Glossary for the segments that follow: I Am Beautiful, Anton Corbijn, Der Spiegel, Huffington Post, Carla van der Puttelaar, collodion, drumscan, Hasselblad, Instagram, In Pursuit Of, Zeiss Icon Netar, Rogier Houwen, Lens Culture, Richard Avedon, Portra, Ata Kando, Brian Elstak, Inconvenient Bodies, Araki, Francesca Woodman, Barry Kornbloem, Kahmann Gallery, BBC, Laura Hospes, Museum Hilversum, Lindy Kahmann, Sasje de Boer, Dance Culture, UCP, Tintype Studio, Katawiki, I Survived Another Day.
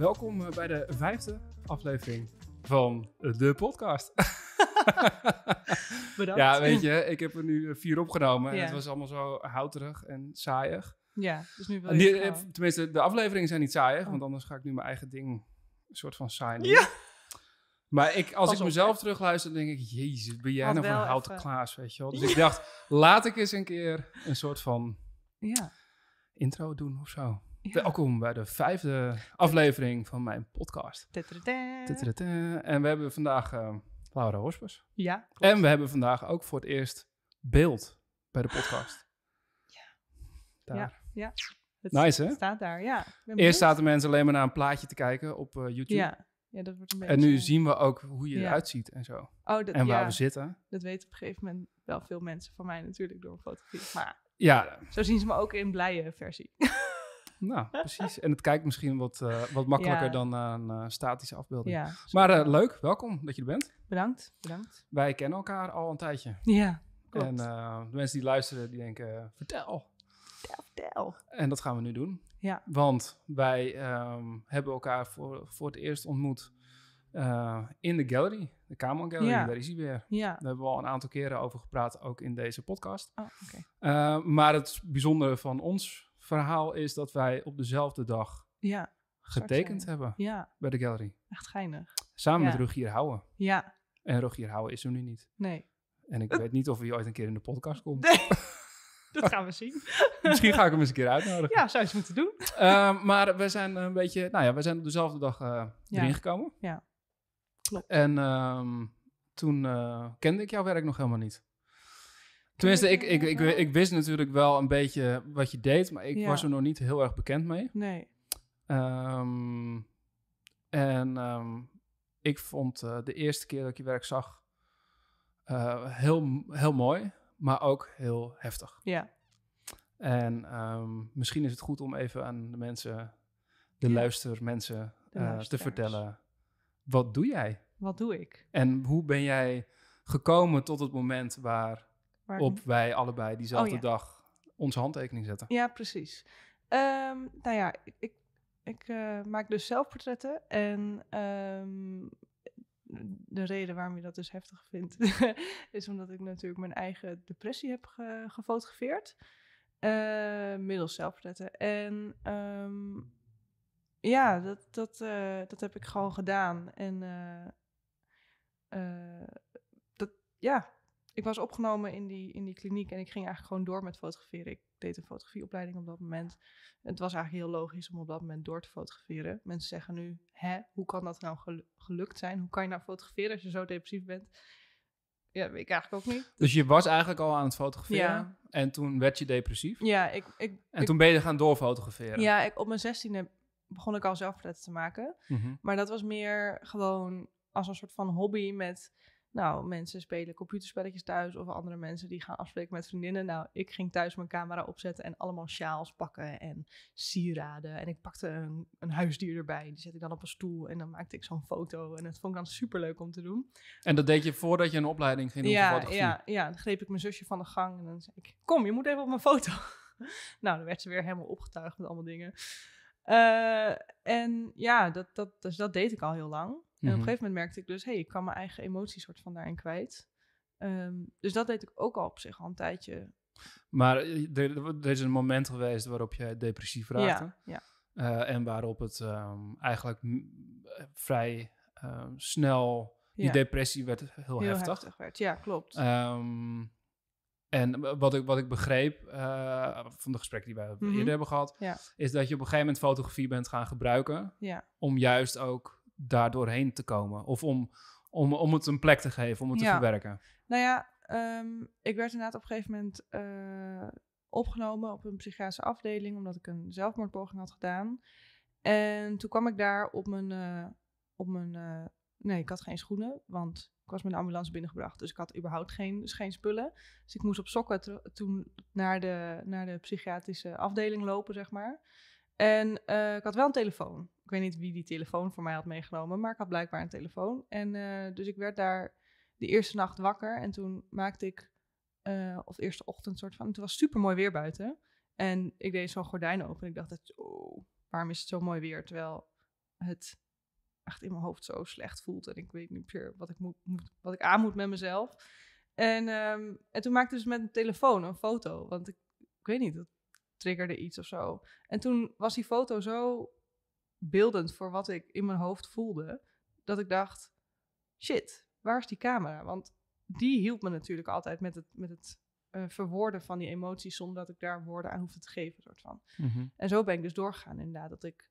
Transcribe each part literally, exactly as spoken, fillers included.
Welkom bij de vijfde aflevering van de podcast. Bedankt. Ja, weet je, ik heb er nu vier opgenomen en ja. Het was allemaal zo houterig en saaiig. Ja, dus nu wil je... Die, tenminste, de afleveringen zijn niet saaiig, oh. want anders ga ik nu mijn eigen ding een soort van saai doen. Ja. Maar ik, als Pas ik mezelf op. terugluister, denk ik, jezus, ben jij Had nog een houten even. Klaas, weet je wel. Dus ja. ik dacht, laat ik eens een keer een soort van ja. intro doen of zo. Ja. Welkom bij de vijfde aflevering van mijn podcast. Tududu. Tududu. En we hebben vandaag uh, Laura Hospes. Ja, klopt. En we hebben vandaag ook voor het eerst beeld bij de podcast. Ja. Daar. Ja, ja. Het nice, hè? Het staat daar, ja. Eerst zaten mensen alleen maar naar een plaatje te kijken op uh, YouTube. Ja. Ja, dat wordt een beetje... En nu zien we ook hoe je ja. eruit ziet en zo. Oh, dat, en waar ja, we zitten. Dat weten op een gegeven moment wel veel mensen van mij natuurlijk door een fotografie. Maar ja. zo zien ze me ook in blije versie. Nou, precies. En het kijkt misschien wat, uh, wat makkelijker ja. dan uh, een uh, statische afbeelding. Ja, maar uh, leuk, welkom dat je er bent. Bedankt, bedankt. Wij kennen elkaar al een tijdje. Ja, klopt. En uh, de mensen die luisteren, die denken, vertel. Vertel, vertel. En dat gaan we nu doen. Ja. Want wij um, hebben elkaar voor, voor het eerst ontmoet uh, in de gallery. De Kahmann Gallery, ja. daar is hij weer. Ja. Daar hebben we al een aantal keren over gepraat, ook in deze podcast. Oh, okay. uh, maar het bijzondere van ons... verhaal is dat wij op dezelfde dag ja, getekend hebben ja. bij de gallery. Echt geinig. Samen ja. met Rogier Houwen. Ja. En Rogier Houwen is er nu niet. Nee. En ik uh. weet niet of hij ooit een keer in de podcast komt. Nee, dat gaan we zien. Misschien ga ik hem eens een keer uitnodigen. Ja, zou je het moeten doen. Uh, maar we zijn een beetje, nou ja, we zijn op dezelfde dag uh, ja. erin gekomen. Ja, klopt. En um, toen uh, kende ik jouw werk nog helemaal niet. Tenminste, ik, ik, ik, ik wist natuurlijk wel een beetje wat je deed, maar ik ja. was er nog niet heel erg bekend mee. Nee. Um, en um, ik vond uh, de eerste keer dat ik je werk zag uh, heel, heel mooi, maar ook heel heftig. Ja. En um, misschien is het goed om even aan de mensen, de ja. luistermensen, de uh, te vertellen. Wat doe jij? Wat doe ik? En hoe ben jij gekomen tot het moment waar... op wij allebei diezelfde oh, ja. dag onze handtekening zetten. Ja, precies. Um, nou ja, ik, ik, ik uh, maak dus zelfportretten. En um, de reden waarom je dat dus heftig vindt... is omdat ik natuurlijk mijn eigen depressie heb ge- gefotografeerd. Uh, middels zelfportretten. En um, ja, dat, dat, uh, dat heb ik gewoon gedaan. En uh, uh, dat, ja... Ik was opgenomen in die, in die kliniek en ik ging eigenlijk gewoon door met fotograferen. Ik deed een fotografieopleiding op dat moment. Het was eigenlijk heel logisch om op dat moment door te fotograferen. Mensen zeggen nu, hè, hoe kan dat nou gel- gelukt zijn? Hoe kan je nou fotograferen als je zo depressief bent? Ja, dat weet ik eigenlijk ook niet. Dus je was eigenlijk al aan het fotograferen ja. en toen werd je depressief? Ja, ik... ik en ik, toen ben je gaan doorfotograferen? Ja, ik, op mijn zestiende begon ik al zelfportretten te maken. Mm-hmm. Maar dat was meer gewoon als een soort van hobby met... Nou, mensen spelen computerspelletjes thuis... of andere mensen die gaan afspreken met vriendinnen. Nou, ik ging thuis mijn camera opzetten... en allemaal sjaals pakken en sieraden. En ik pakte een, een huisdier erbij. Die zette ik dan op een stoel en dan maakte ik zo'n foto. En dat vond ik dan superleuk om te doen. En dat deed je voordat je een opleiding ging doen? Ja, ja, ja, dan greep ik mijn zusje van de gang... en dan zei ik, kom, je moet even op mijn foto. Nou, dan werd ze weer helemaal opgetuigd met allemaal dingen. Uh, en ja, dat, dat, dus dat deed ik al heel lang... En op een gegeven moment merkte ik dus... hé, hey, ik kan mijn eigen emoties soort van daarin kwijt. Um, dus dat deed ik ook al op zich al een tijdje. Maar er, er is een moment geweest waarop je depressief raakte. Ja, ja. Uh, en waarop het um, eigenlijk m- vrij um, snel... die ja. depressie werd heel, heel heftig. heftig werd. Ja, klopt. Um, en wat ik, wat ik begreep uh, van de gesprekken die wij mm-hmm. eerder hebben gehad... Ja. is dat je op een gegeven moment fotografie bent gaan gebruiken... Ja. om juist ook... daar doorheen te komen? Of om, om, om het een plek te geven, om het ja. te verwerken? Nou ja, um, ik werd inderdaad op een gegeven moment uh, opgenomen op een psychiatrische afdeling, omdat ik een zelfmoordpoging had gedaan. En toen kwam ik daar op mijn... Uh, op mijn uh, nee, ik had geen schoenen, want ik was met een ambulance binnengebracht. Dus ik had überhaupt geen, dus geen spullen. Dus ik moest op sokken t- toen naar de, naar de psychiatrische afdeling lopen, zeg maar. En uh, ik had wel een telefoon. Ik weet niet wie die telefoon voor mij had meegenomen, maar ik had blijkbaar een telefoon. En uh, dus ik werd daar de eerste nacht wakker en toen maakte ik, uh, of eerste ochtend soort van, het was super mooi weer buiten. En ik deed zo'n gordijn open en ik dacht, oh, waarom is het zo mooi weer? Terwijl het echt in mijn hoofd zo slecht voelt. En ik weet niet meer wat ik, moet, moet, wat ik aan moet met mezelf. En, um, en toen maakte ik dus met mijn telefoon een foto. Want ik, ik weet niet, dat triggerde iets of zo. En toen was die foto zo beeldend voor wat ik in mijn hoofd voelde. Dat ik dacht, shit, waar is die camera? Want die hielp me natuurlijk altijd met het, met het uh, verwoorden van die emoties, zonder dat ik daar woorden aan hoefde te geven, soort van. Mm-hmm. En zo ben ik dus doorgegaan inderdaad. Dat ik,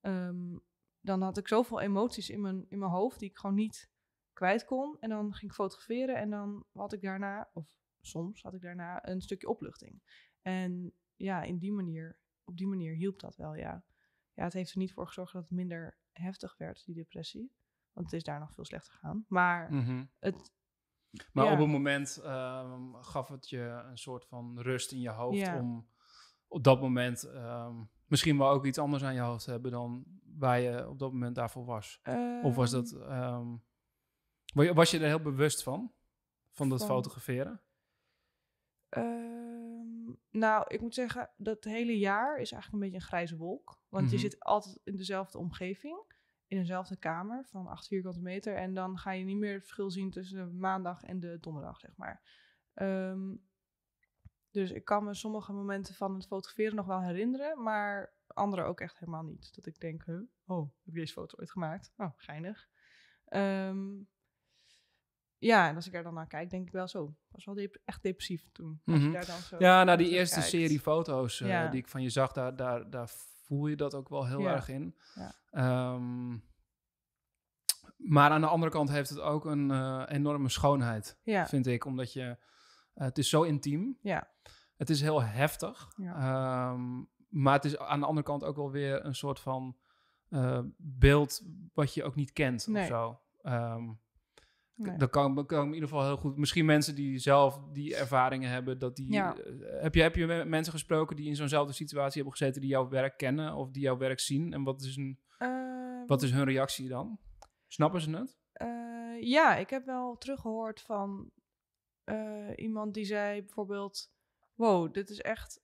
um, dan had ik zoveel emoties in mijn, in mijn hoofd die ik gewoon niet kwijt kon. En dan ging ik fotograferen en dan had ik daarna, of soms had ik daarna, een stukje opluchting. En ja, in die manier, op die manier hielp dat wel, ja. Ja, het heeft er niet voor gezorgd dat het minder heftig werd, die depressie. Want het is daar nog veel slechter gegaan. Maar mm-hmm. het... Maar ja. op een moment um, gaf het je een soort van rust in je hoofd ja. om op dat moment um, misschien wel ook iets anders aan je hoofd te hebben dan waar je op dat moment daarvoor was. Um, of was dat... Um, was je er heel bewust van? Van dat van, fotograferen? Um, nou, ik moet zeggen, dat hele jaar is eigenlijk een beetje een grijze wolk. Want mm-hmm. je zit altijd in dezelfde omgeving, in dezelfde kamer van acht vierkante meter. En dan ga je niet meer het verschil zien tussen de maandag en de donderdag, zeg maar. Um, dus ik kan me sommige momenten van het fotograferen nog wel herinneren, maar andere ook echt helemaal niet. Dat ik denk, huh? oh, heb je deze foto ooit gemaakt? Oh, geinig. Um, ja, en als ik er dan naar kijk, denk ik wel zo. Ik was wel dep- echt depressief toen. Als mm-hmm. je daar dan zo ja, nou die eerste kijkt. serie foto's uh, ja. die ik van je zag, daar... daar, daar voel je dat ook wel heel ja. erg in. Ja. Um, maar aan de andere kant heeft het ook een uh, enorme schoonheid, ja. vind ik. Omdat je... Uh, het is zo intiem. Ja. Het is heel heftig. Ja. Um, maar het is aan de andere kant ook wel weer een soort van uh, beeld wat je ook niet kent nee. of zo. Um, nee. Dat kan, kan in ieder geval heel goed... Misschien mensen die zelf die ervaringen hebben, dat die... Ja. Uh, heb je, heb je mensen gesproken die in zo'nzelfde situatie hebben gezeten, die jouw werk kennen of die jouw werk zien? En wat is, een, uh, wat is hun reactie dan? Snappen ze het? Uh, ja, ik heb wel teruggehoord van uh, iemand die zei bijvoorbeeld... Wow, dit is echt...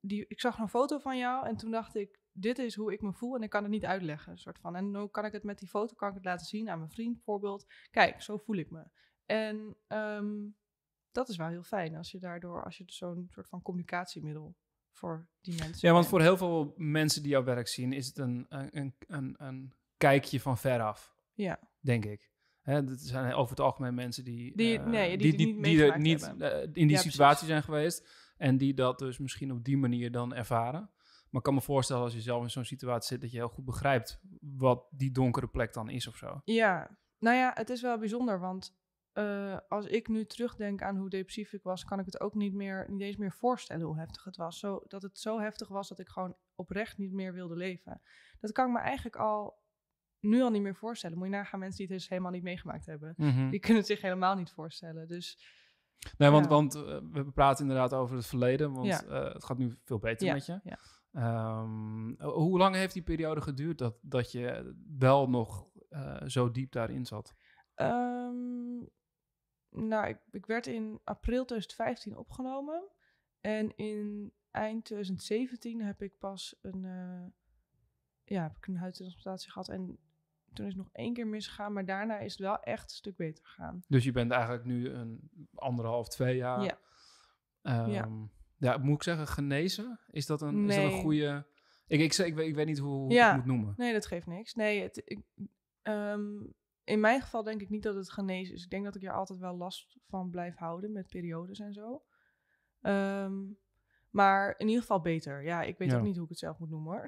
Die, ik zag een foto van jou en toen dacht ik, dit is hoe ik me voel en ik kan het niet uitleggen. Soort van. En dan kan ik het met die foto kan ik het laten zien aan mijn vriend bijvoorbeeld. Kijk, zo voel ik me. En um, dat is wel heel fijn als je daardoor, als je zo'n soort van communicatiemiddel voor die mensen... Ja, bent. Want voor heel veel mensen die jouw werk zien, is het een, een, een, een kijkje van veraf, ja. denk ik. Hè, dat zijn over het algemeen mensen die, die, uh, nee, die, die, die, die er niet uh, in die ja, situatie precies. zijn geweest en die dat dus misschien op die manier dan ervaren. Maar ik kan me voorstellen als je zelf in zo'n situatie zit, dat je heel goed begrijpt wat die donkere plek dan is of zo. Ja, nou ja, het is wel bijzonder, want uh, als ik nu terugdenk aan hoe depressief ik was, kan ik het ook niet meer, niet eens meer voorstellen hoe heftig het was. Zo, dat het zo heftig was dat ik gewoon oprecht niet meer wilde leven. Dat kan ik me eigenlijk al, nu al niet meer voorstellen. Moet je nagaan, mensen die het dus helemaal niet meegemaakt hebben. Mm-hmm. Die kunnen het zich helemaal niet voorstellen, dus... Nee, want, ja. want uh, we praten inderdaad over het verleden, want ja. uh, het gaat nu veel beter ja, met je. Ja. Um, hoe lang heeft die periode geduurd dat, dat je wel nog uh, zo diep daarin zat? Um, nou, ik, ik werd in april twintig vijftien opgenomen en in eind twintig zeventien heb ik pas een, uh, ja, heb ik een huidtransplantatie gehad en toen is het nog één keer misgegaan, maar daarna is het wel echt een stuk beter gegaan. Dus je bent eigenlijk nu een anderhalf, twee jaar... Ja. Um, ja. ja, moet ik zeggen, genezen? Is dat een, nee. is dat een goede... Ik, ik, ik, ik, weet, ik weet niet hoe ik ja. het moet noemen. Nee, dat geeft niks. Nee, het, ik, um, in mijn geval denk ik niet dat het genezen is. Ik denk dat ik er altijd wel last van blijf houden met periodes en zo. Um, maar in ieder geval beter. Ja, ik weet ja. ook niet hoe ik het zelf moet noemen, hoor.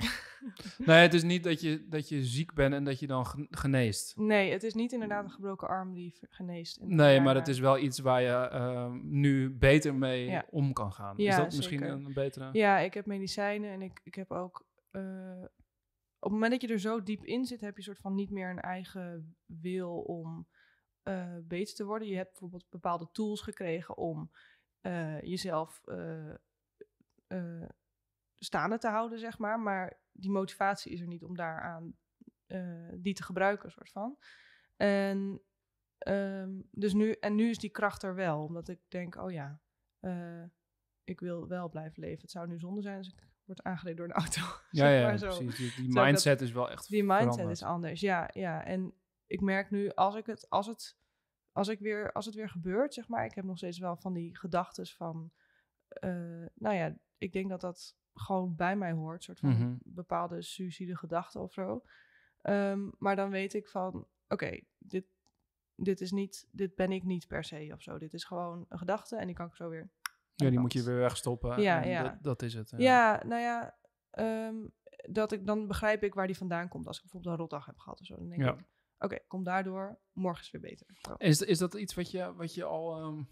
Nee, het is niet dat je, dat je ziek bent en dat je dan geneest. Nee, het is niet inderdaad een gebroken arm die geneest. Nee, daarna. Maar het is wel iets waar je uh, nu beter mee ja. om kan gaan. Ja, is dat misschien zeker. Een betere... Ja, ik heb medicijnen en ik, ik heb ook... Uh, op het moment dat je er zo diep in zit, heb je soort van niet meer een eigen wil om uh, beter te worden. Je hebt bijvoorbeeld bepaalde tools gekregen om uh, jezelf... Uh, Uh, staande te houden, zeg maar. Maar die motivatie is er niet om daaraan uh, die te gebruiken, soort van. En, um, dus nu, en nu is die kracht er wel, omdat ik denk, oh ja, uh, ik wil wel blijven leven. Het zou nu zonde zijn als ik wordt aangereden door een auto. Ja, zeg maar ja, zo. Precies. Die, die mindset dat, is wel echt Die mindset veranderd. Is anders, ja, ja. En ik merk nu, als ik het, als het, als ik weer, als het weer gebeurt, zeg maar, ik heb nog steeds wel van die gedachtes van, uh, nou ja, ik denk dat dat gewoon bij mij hoort, soort van mm-hmm. bepaalde suïcide gedachten of zo. Um, maar dan weet ik van, oké, okay, dit, dit is niet, dit ben ik niet per se of zo. Dit is gewoon een gedachte en die kan ik zo weer... Ja, die moet je weer wegstoppen. Ja, ja. Dat, dat is het. Ja, ja nou ja, um, dat ik, dan begrijp ik waar die vandaan komt. Als ik bijvoorbeeld een rotdag heb gehad of zo, dan denk ja. ik, oké, okay, kom daardoor, morgen is weer beter. Oh. Is, is dat iets wat je, wat je al, um,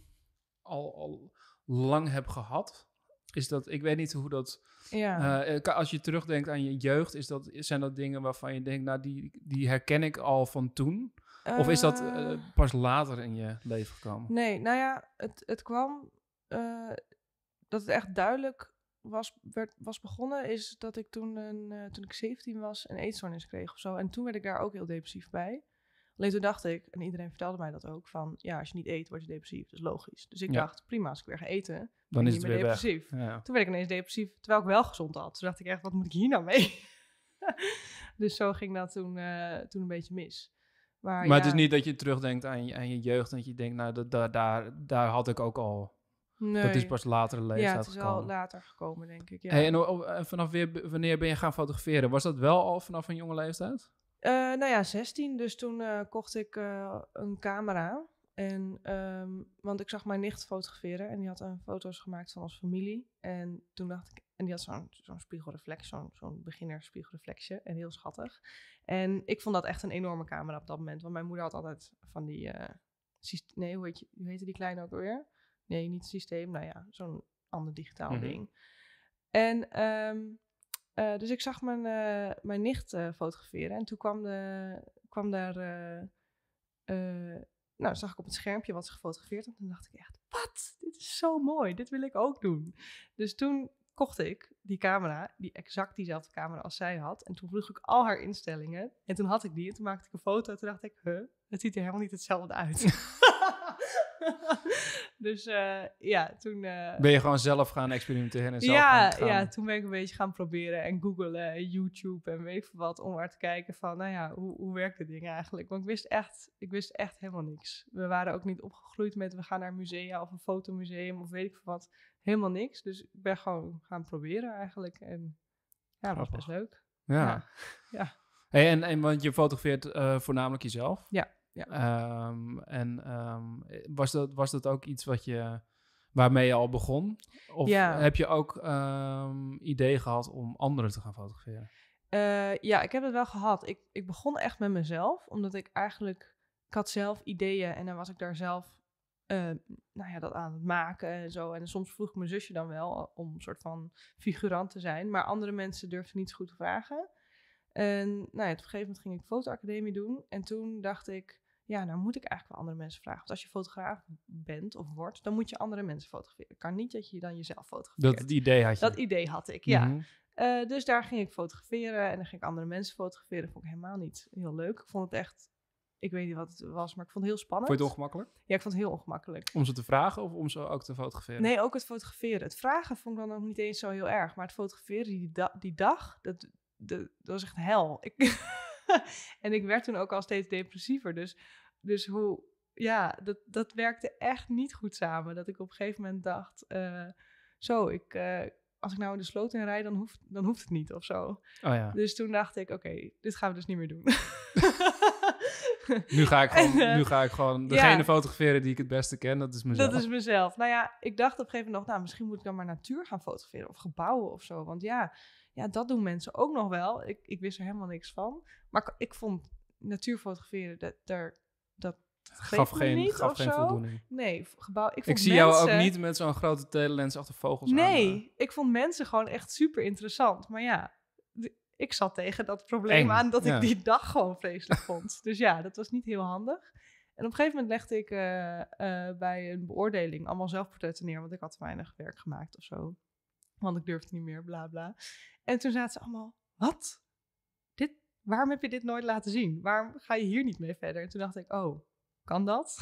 al, al lang hebt gehad? Is dat, ik weet niet hoe dat... Ja. Uh, als je terugdenkt aan je jeugd, is dat, zijn dat dingen waarvan je denkt, nou, die, die herken ik al van toen? Uh, of is dat uh, pas later in je leven gekomen? Nee, nou ja, het, het kwam... Uh, dat het echt duidelijk was, werd, was begonnen, is dat ik toen, een, uh, toen ik zeventien was een eetstoornis kreeg of zo. En toen werd ik daar ook heel depressief bij. Alleen toen dacht ik, en iedereen vertelde mij dat ook, van ja, als je niet eet, word je depressief. Dat is logisch. Dus ik ja. dacht, prima, als ik weer ga eten, dan, dan is het weer depressief. Ja. Toen werd ik ineens depressief, terwijl ik wel gezond had. Toen dacht ik echt, wat moet ik hier nou mee? Dus zo ging dat toen, uh, toen een beetje mis. Maar, maar ja, het is niet dat je terugdenkt aan je, aan je jeugd en dat je denkt, nou, dat, daar, daar, daar had ik ook al... Nee. Dat is pas later in de leeftijd gekomen. Ja, het is gekomen. Al later gekomen, denk ik. Ja. Hey, en o, o, vanaf weer, wanneer ben je gaan fotograferen? Was dat wel al vanaf een jonge leeftijd? Uh, nou ja, zestien. Dus toen uh, kocht ik uh, een camera. En, um, want ik zag mijn nicht fotograferen. En die had uh, foto's gemaakt van onze familie. En toen dacht ik... En die had zo'n, zo'n spiegelreflex, zo'n, zo'n beginnerspiegelreflexje. En heel schattig. En ik vond dat echt een enorme camera op dat moment. Want mijn moeder had altijd van die... Uh, syste- nee, hoe, heet je, hoe heette die kleine ook alweer? Nee, niet het systeem. Nou ja, zo'n ander digitaal mm-hmm. ding. En um, uh, dus ik zag mijn, uh, mijn nicht uh, fotograferen. En toen kwam, de, kwam daar... Uh, uh, nou, zag ik op het schermpje wat ze gefotografeerd had. En toen dacht ik echt, wat? Dit is zo mooi. Dit wil ik ook doen. Dus toen kocht ik die camera, die exact diezelfde camera als zij had. En toen vroeg ik al haar instellingen. En toen had ik die. En toen maakte ik een foto. En toen dacht ik, huh? Het ziet er helemaal niet hetzelfde uit. Dus uh, ja, toen... Uh, ben je gewoon zelf gaan experimenteren en zelf ja, gaan... Ja, toen ben ik een beetje gaan proberen en googlen en YouTube en weet ik veel wat... om maar te kijken van, nou ja, hoe, hoe werkt dit ding eigenlijk? Want ik wist echt, ik wist echt helemaal niks. We waren ook niet opgegroeid met, we gaan naar musea of een fotomuseum of weet ik veel wat. Helemaal niks. Dus ik ben gewoon gaan proberen eigenlijk. En ja, dat was best leuk. Ja. ja. ja. Hey, en, en want je fotografeert uh, voornamelijk jezelf? Ja. Ja. Um, en um, was, dat, was dat ook iets wat je, waarmee je al begon? Of ja. heb je ook um, idee gehad om anderen te gaan fotograferen? Uh, ja, ik heb het wel gehad. Ik, ik begon echt met mezelf, omdat ik eigenlijk... Ik had zelf ideeën en dan was ik daar zelf uh, nou ja, dat aan het maken en zo. En soms vroeg mijn zusje dan wel om een soort van figurant te zijn. Maar andere mensen durfden niet zo goed te vragen. En nou ja, op een gegeven moment ging ik fotoacademie doen. En toen dacht ik, ja, nou moet ik eigenlijk wel andere mensen vragen. Want als je fotograaf bent of wordt, dan moet je andere mensen fotograferen. Het kan niet dat je dan jezelf fotografeert. Dat idee had je? Dat idee had ik, ja. Mm-hmm. Uh, dus daar ging ik fotograferen en dan ging ik andere mensen fotograferen. Dat vond ik helemaal niet heel leuk. Ik vond het echt, ik weet niet wat het was, maar ik vond het heel spannend. Vond je het ongemakkelijk? Ja, ik vond het heel ongemakkelijk. Om ze te vragen of om ze ook te fotograferen? Nee, ook het fotograferen. Het vragen vond ik dan nog niet eens zo heel erg. Maar het fotograferen die, da- die dag... dat De, dat was echt hel. Ik en ik werd toen ook al steeds depressiever. Dus, dus hoe, ja, dat, dat werkte echt niet goed samen. Dat ik op een gegeven moment dacht, uh, zo, ik, uh, als ik nou in de sloot in rijd, dan hoeft, dan hoeft het niet of zo. Oh ja. Dus toen dacht ik, oké, okay, dit gaan we dus niet meer doen. Nu ga ik gewoon, en, uh, nu ga ik gewoon degene ja, fotograferen die ik het beste ken, dat is mezelf. Dat is mezelf. Nou ja, ik dacht op een gegeven moment nog, nou, misschien moet ik dan maar natuur gaan fotograferen of gebouwen of zo. Want ja, ja dat doen mensen ook nog wel. Ik, ik wist er helemaal niks van. Maar ik, ik vond natuur fotograferen, dat, dat, dat gaf geen, niet, gaf geen voldoening. Nee, gebouw, ik vond Ik zie mensen, jou ook niet met zo'n grote telelens achter vogels nee, aan. Nee, uh, ik vond mensen gewoon echt super interessant. Maar ja... De, Ik zat tegen dat probleem Eng. aan dat ik ja. die dag gewoon vreselijk vond. Dus ja, dat was niet heel handig. En op een gegeven moment legde ik uh, uh, bij een beoordeling allemaal zelfportretten neer. Want ik had te weinig werk gemaakt of zo. Want ik durfde niet meer, bla bla. En toen zaten ze allemaal, wat? Dit, waarom heb je dit nooit laten zien? Waarom ga je hier niet mee verder? En toen dacht ik, oh, kan dat?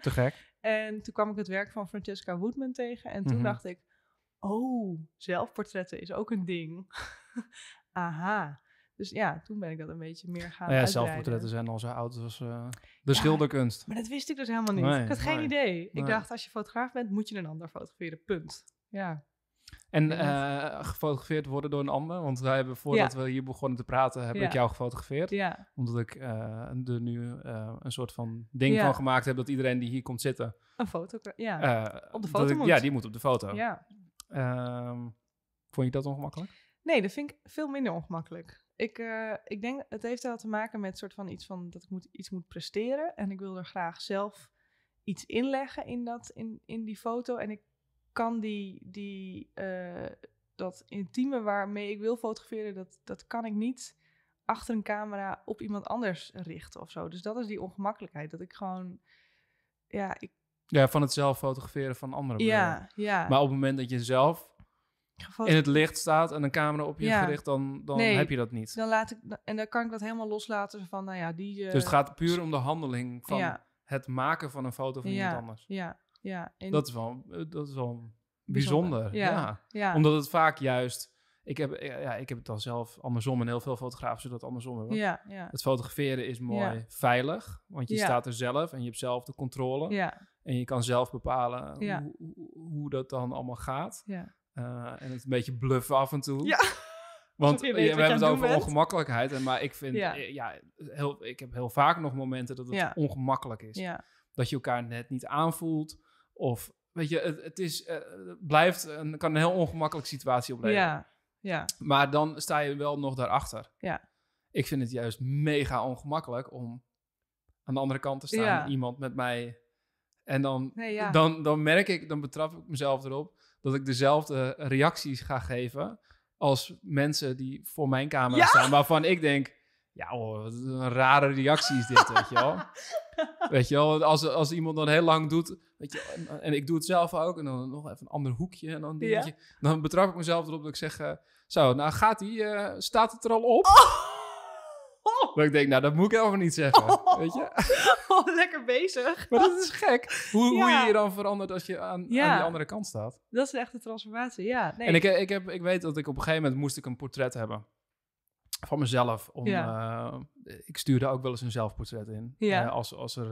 Te gek. En toen kwam ik het werk van Francesca Woodman tegen. En toen mm-hmm. dacht ik, oh, zelfportretten is ook een ding. Aha. Dus ja, toen ben ik dat een beetje meer gaan uitbreiden. Ja, zelfportretten zijn al zo oud als uh, de ja, schilderkunst. Maar dat wist ik dus helemaal niet. Nee, ik had geen nee, idee. Ik nee. dacht, als je fotograaf bent, moet je een ander fotograferen. Punt. Ja. En uh, gefotografeerd worden door een ander. Want wij hebben, voordat ja. we hier begonnen te praten, heb ja. ik jou gefotografeerd. Ja. Omdat ik uh, er nu uh, een soort van ding ja. van gemaakt heb dat iedereen die hier komt zitten... Een foto, ja. Uh, op de foto ik, moet. Ja, die moet op de foto. Ja. Uh, vond je dat ongemakkelijk? Nee, dat vind ik veel minder ongemakkelijk. Ik, uh, ik denk, het heeft wel te maken met soort van iets van dat ik moet, iets moet presteren. En ik wil er graag zelf iets inleggen in, dat, in, in die foto. En ik kan die, die uh, dat intieme waarmee ik wil fotograferen, dat, dat kan ik niet achter een camera op iemand anders richten of zo. Dus dat is die ongemakkelijkheid. Dat ik gewoon, ja... Ik... Ja, van het zelf fotograferen van anderen. Ja, ja. Maar op het moment dat je zelf... in het licht staat en een camera op je ja. gericht, dan, dan nee, heb je dat niet. Dan laat ik, en dan kan ik dat helemaal loslaten van, nou ja, die... Uh, dus het gaat puur om de handeling van ja. het maken van een foto van ja, iemand anders. Ja, ja. En dat is wel, dat is wel bijzonder. bijzonder. Ja, ja. Ja. Omdat het vaak juist... Ik heb, ja, ik heb het dan zelf andersom en heel veel fotografen zullen dat andersom hebben. Ja, ja. Het fotograferen is mooi ja. veilig, want je ja. staat er zelf en je hebt zelf de controle. Ja. En je kan zelf bepalen ja. hoe, hoe, hoe dat dan allemaal gaat. Ja. Uh, en het een beetje bluffen af en toe. Ja. Want ja, we hebben het over bent. ongemakkelijkheid. En, maar ik vind, ja. ja, heel, ik heb heel vaak nog momenten dat het ja. ongemakkelijk is. Ja. Dat je elkaar net niet aanvoelt. Of, weet je, het, het is, uh, blijft een, kan een heel ongemakkelijke situatie opleveren. Ja. Ja. Maar dan sta je wel nog daarachter. Ja. Ik vind het juist mega ongemakkelijk om aan de andere kant te staan. Ja. Iemand met mij. En dan, nee, ja. dan, dan merk ik, dan betrap ik mezelf erop dat ik dezelfde reacties ga geven als mensen die voor mijn camera ja? staan, waarvan ik denk, ja hoor, wat een rare reactie is dit, weet je wel. Weet je wel, als, als iemand dan heel lang doet, weet je, en, en ik doe het zelf ook, en dan nog even een ander hoekje, en dan, ja? dan betrap ik mezelf erop dat ik zeg, uh, zo, nou gaat die, uh, staat het er al op? Oh! Dat ik denk, nou, dat moet ik helemaal niet zeggen, oh, weet je? Oh, lekker bezig. Maar dat is gek, hoe, ja. hoe je je dan verandert als je aan, ja. aan die andere kant staat. Dat is echt een transformatie, ja. Nee. En ik, ik, heb, ik weet dat ik op een gegeven moment moest ik een portret hebben van mezelf. Om, ja. uh, ik stuurde ook wel eens een zelfportret in. Ja. Uh, als, als er uh,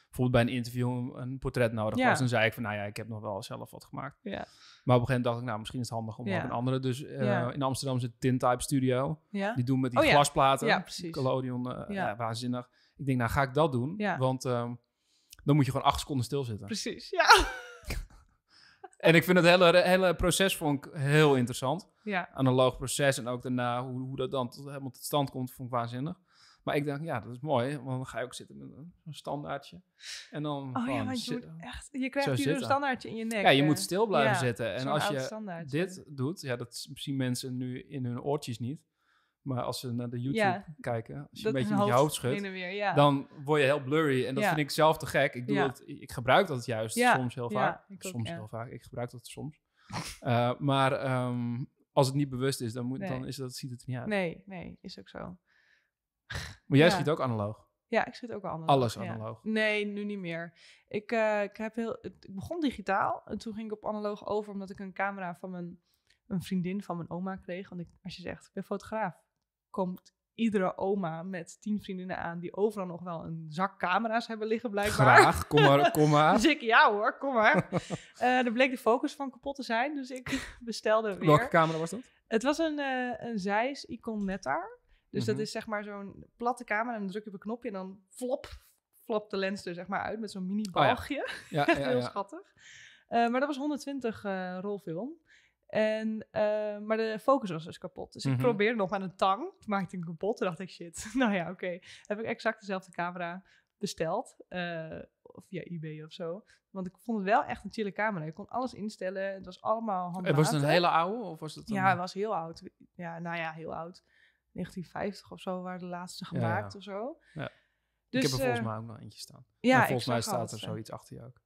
bijvoorbeeld bij een interview een, een portret nodig ja. was, dan zei ik van, nou ja, ik heb nog wel zelf wat gemaakt. Ja. Maar op een gegeven moment dacht ik, nou, misschien is het handig om ja. ook een andere. Dus uh, ja. in Amsterdam zit Tintype Studio. Ja. Die doen met die oh, glasplaten. Ja, ja collodion, uh, ja. uh, waanzinnig. Ik denk, nou ga ik dat doen, ja. want um, dan moet je gewoon acht seconden stilzitten. Precies, ja. En ik vind het hele, hele proces vond ik heel interessant. Ja. Analoog proces en ook daarna hoe, hoe dat dan tot, helemaal tot stand komt, vond ik waanzinnig. Maar ik dacht, ja, dat is mooi, want dan ga je ook zitten met een standaardje. En dan oh ja, want je moet echt, je krijgt hier een standaardje in je nek. Ja, je hè? moet stil blijven ja, zitten. En als je dit doet, ja, dat zien mensen nu in hun oortjes niet. Maar als ze naar de YouTube ja, kijken, als je een beetje met je hoofd schudt, weer, ja. dan word je heel blurry. En dat ja. vind ik zelf te gek. Ik, doe ja. het, ik gebruik dat juist ja. soms heel vaak. Ja, ik ook, soms ja. heel vaak. Ik gebruik dat soms. uh, maar um, als het niet bewust is, dan, moet, nee. dan is dat, ziet het er niet uit. Nee, nee, is ook zo. Maar jij ja. schiet ook analoog? Ja, ik schiet ook al analoog. Alles analoog? Ja. Nee, nu niet meer. Ik, uh, ik, heb heel, ik begon digitaal en toen ging ik op analoog over, omdat ik een camera van mijn, een vriendin van mijn oma kreeg. Want ik, als je zegt, ik ben fotograaf, komt iedere oma met tien vriendinnen aan die overal nog wel een zak camera's hebben liggen blijkbaar. Graag, kom maar, kom maar. Dus ik, ja hoor, kom maar. uh, er bleek de focus van kapot te zijn, dus ik bestelde weer. Welke camera was dat? Het was een, uh, een Zeiss Icon Netar. Dus mm-hmm. dat is zeg maar zo'n platte camera en dan druk je op een knopje en dan flop, flop de lens er zeg maar uit met zo'n mini balgje. Oh ja. Ja, echt ja, heel ja. schattig. Uh, maar dat was honderdtwintig uh, rolfilm. En, uh, maar de focus was dus kapot. Dus mm-hmm. ik probeerde nog aan een tang. Toen maakte ik hem kapot. Toen dacht ik, shit, nou ja, oké. Okay. Heb ik exact dezelfde camera besteld. Uh, of via eBay of zo. Want ik vond het wel echt een chille camera. Ik kon alles instellen. Het was allemaal handmatig. Was het een hele oude? Of was het een... Ja, het was heel oud. Ja, nou ja, heel oud. negentien vijftig of zo waren de laatste gemaakt ja, ja. of zo. Ja. Dus, ik heb er volgens mij ook nog eentje staan. Ja, en volgens mij staat er zoiets achter je ook.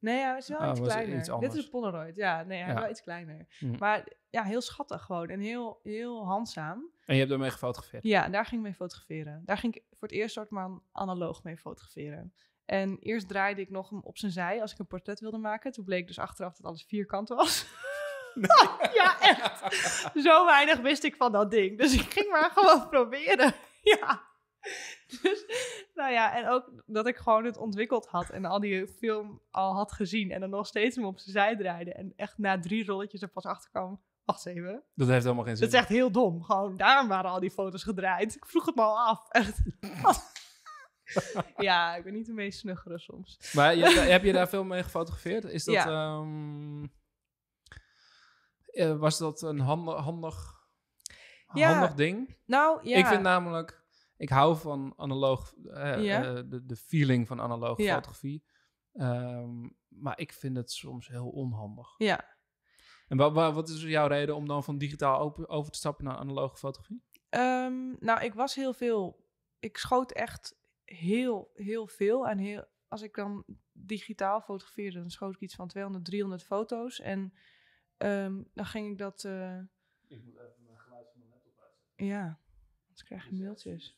Nee, hij is wel oh, iets kleiner. Iets Dit is een Polaroid, ja. Nee, hij ja. is wel iets kleiner. Mm. Maar ja, heel schattig gewoon. En heel, heel handzaam. En je hebt daarmee gefotografeerd? Ja, daar ging ik mee fotograferen. Daar ging ik voor het eerst soort maar analoog mee fotograferen. En eerst draaide ik nog hem op zijn zij als ik een portret wilde maken. Toen bleek dus achteraf dat alles vierkant was. Nee. Ja, echt. Zo weinig wist ik van dat ding. Dus ik ging maar gewoon proberen. Ja. Dus, nou ja, en ook dat ik gewoon het ontwikkeld had en al die film al had gezien en dan nog steeds hem op zijn zij draaide en echt na drie rolletjes er pas achter kwam. Wacht even. Dat heeft helemaal geen zin. Dat is echt heel dom. Gewoon, daarom waren al die foto's gedraaid. Ik vroeg het me al af. Echt. Ja, ik ben niet de meest snuggere soms. Maar je, heb je daar veel mee gefotografeerd? Is dat, ja. um, was dat een handig, handig, ja. handig ding? Nou, ja. Ik vind namelijk... Ik hou van analoog, uh, ja. uh, de, de feeling van analoge ja. fotografie. Um, maar ik vind het soms heel onhandig. Ja. En wa- wa- wat is jouw reden om dan van digitaal open, over te stappen naar analoge fotografie? Um, nou, ik was heel veel... Ik schoot echt heel, heel veel. En heel, als ik dan digitaal fotografeerde, dan schoot ik iets van tweehonderd, driehonderd foto's. En um, dan ging ik dat... Uh, ik moet even mijn geluid van mijn laptop uitzetten. Ja, anders krijg je mailtjes.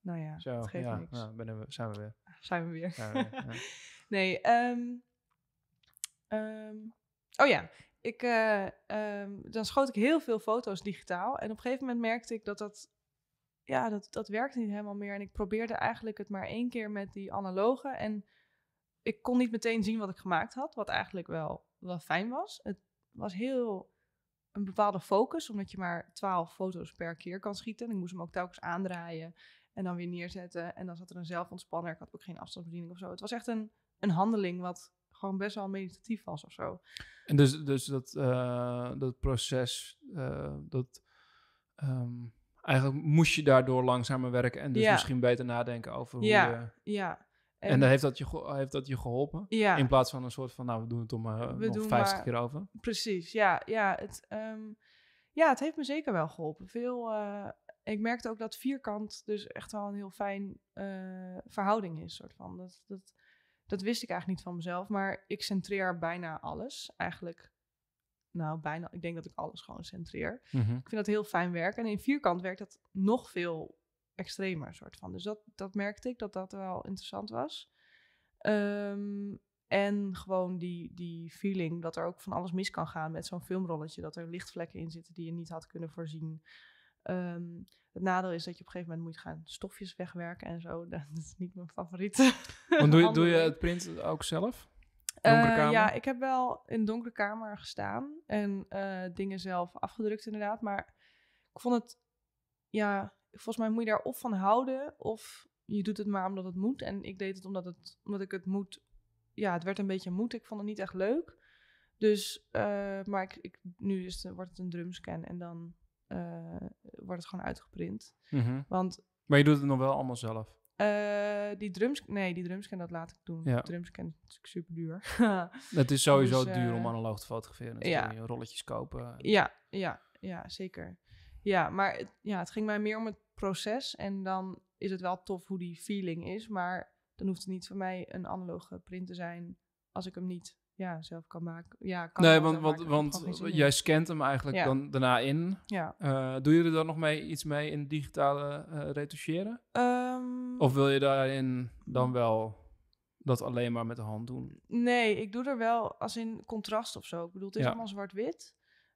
Nou ja, zo, dat geeft ja, niks. Nou, ben we, zijn we weer. Zijn we weer. Zijn we weer ja. Nee, um, um, oh ja. Ik, uh, um, dan schoot ik heel veel foto's digitaal. En op een gegeven moment merkte ik dat dat... Ja, dat, dat werkte niet helemaal meer. En ik probeerde eigenlijk het maar één keer met die analoge. En ik kon niet meteen zien wat ik gemaakt had. Wat eigenlijk wel, wel fijn was. Het was heel... Een bepaalde focus. Omdat je maar twaalf foto's per keer kan schieten. En ik moest hem ook telkens aandraaien. En dan weer neerzetten. En dan zat er een zelfontspanner. Ik had ook geen afstandsbediening of zo. Het was echt een, een handeling wat... gewoon best wel meditatief was of zo. En dus, dus dat, uh, dat proces, uh, dat um, eigenlijk moest je daardoor langzamer werken en dus ja. misschien beter nadenken over ja. hoe je... Ja, en, en heeft, dat je ge- heeft dat je geholpen? Ja. In plaats van een soort van, nou, we doen het om uh, we nog doen vijftig maar, keer over. Precies, ja. Ja het, um, ja, het heeft me zeker wel geholpen. Veel... Uh, Ik merkte ook dat vierkant dus echt wel een heel fijn uh, verhouding is, soort van. Dat... dat Dat wist ik eigenlijk niet van mezelf, maar ik centreer bijna alles. Eigenlijk, nou bijna, ik denk dat ik alles gewoon centreer. Mm-hmm. Ik vind dat heel fijn werk. En in vierkant werkt dat nog veel extremer, soort van. Dus dat, dat merkte ik, dat dat wel interessant was. Um, en gewoon die, die feeling dat er ook van alles mis kan gaan met zo'n filmrolletje. Dat er lichtvlekken in zitten die je niet had kunnen voorzien. Um, het nadeel is dat je op een gegeven moment moet gaan stofjes wegwerken en zo. Dat is niet mijn favoriete. Want doe je, doe je het print ook zelf? Donkere kamer? Uh, ja, ik heb wel in donkere kamer gestaan en uh, dingen zelf afgedrukt inderdaad. Maar ik vond het, ja, volgens mij moet je daar of van houden of je doet het maar omdat het moet. En ik deed het omdat, het, omdat ik het moet, ja, het werd een beetje moed. Ik vond het niet echt leuk. Dus, uh, maar ik, ik, nu is het, wordt het een drumscan en dan... Uh, wordt het gewoon uitgeprint. Mm-hmm. Want, maar je doet het nog wel allemaal zelf? Uh, die drums... Nee, die drumscan, dat laat ik doen. Ja. Drumscan is super duur. Het is sowieso dus, uh, duur om analoog te fotograferen. Ja. Je rolletjes kopen. Ja, ja, ja, zeker. Ja, maar het, ja, het ging mij meer om het proces. En dan is het wel tof hoe die feeling is. Maar dan hoeft het niet voor mij een analoge print te zijn als ik hem niet... Ja, zelf kan maken. Ja, kan nee, want, want, maken, want jij scant hem eigenlijk ja. dan daarna in. Ja. Uh, doe je er dan nog mee iets mee in digitale uh, retoucheren? Um, of wil je daarin dan wel dat alleen maar met de hand doen? Nee, ik doe er wel als in contrast of zo. Ik bedoel, het is ja. allemaal zwart-wit.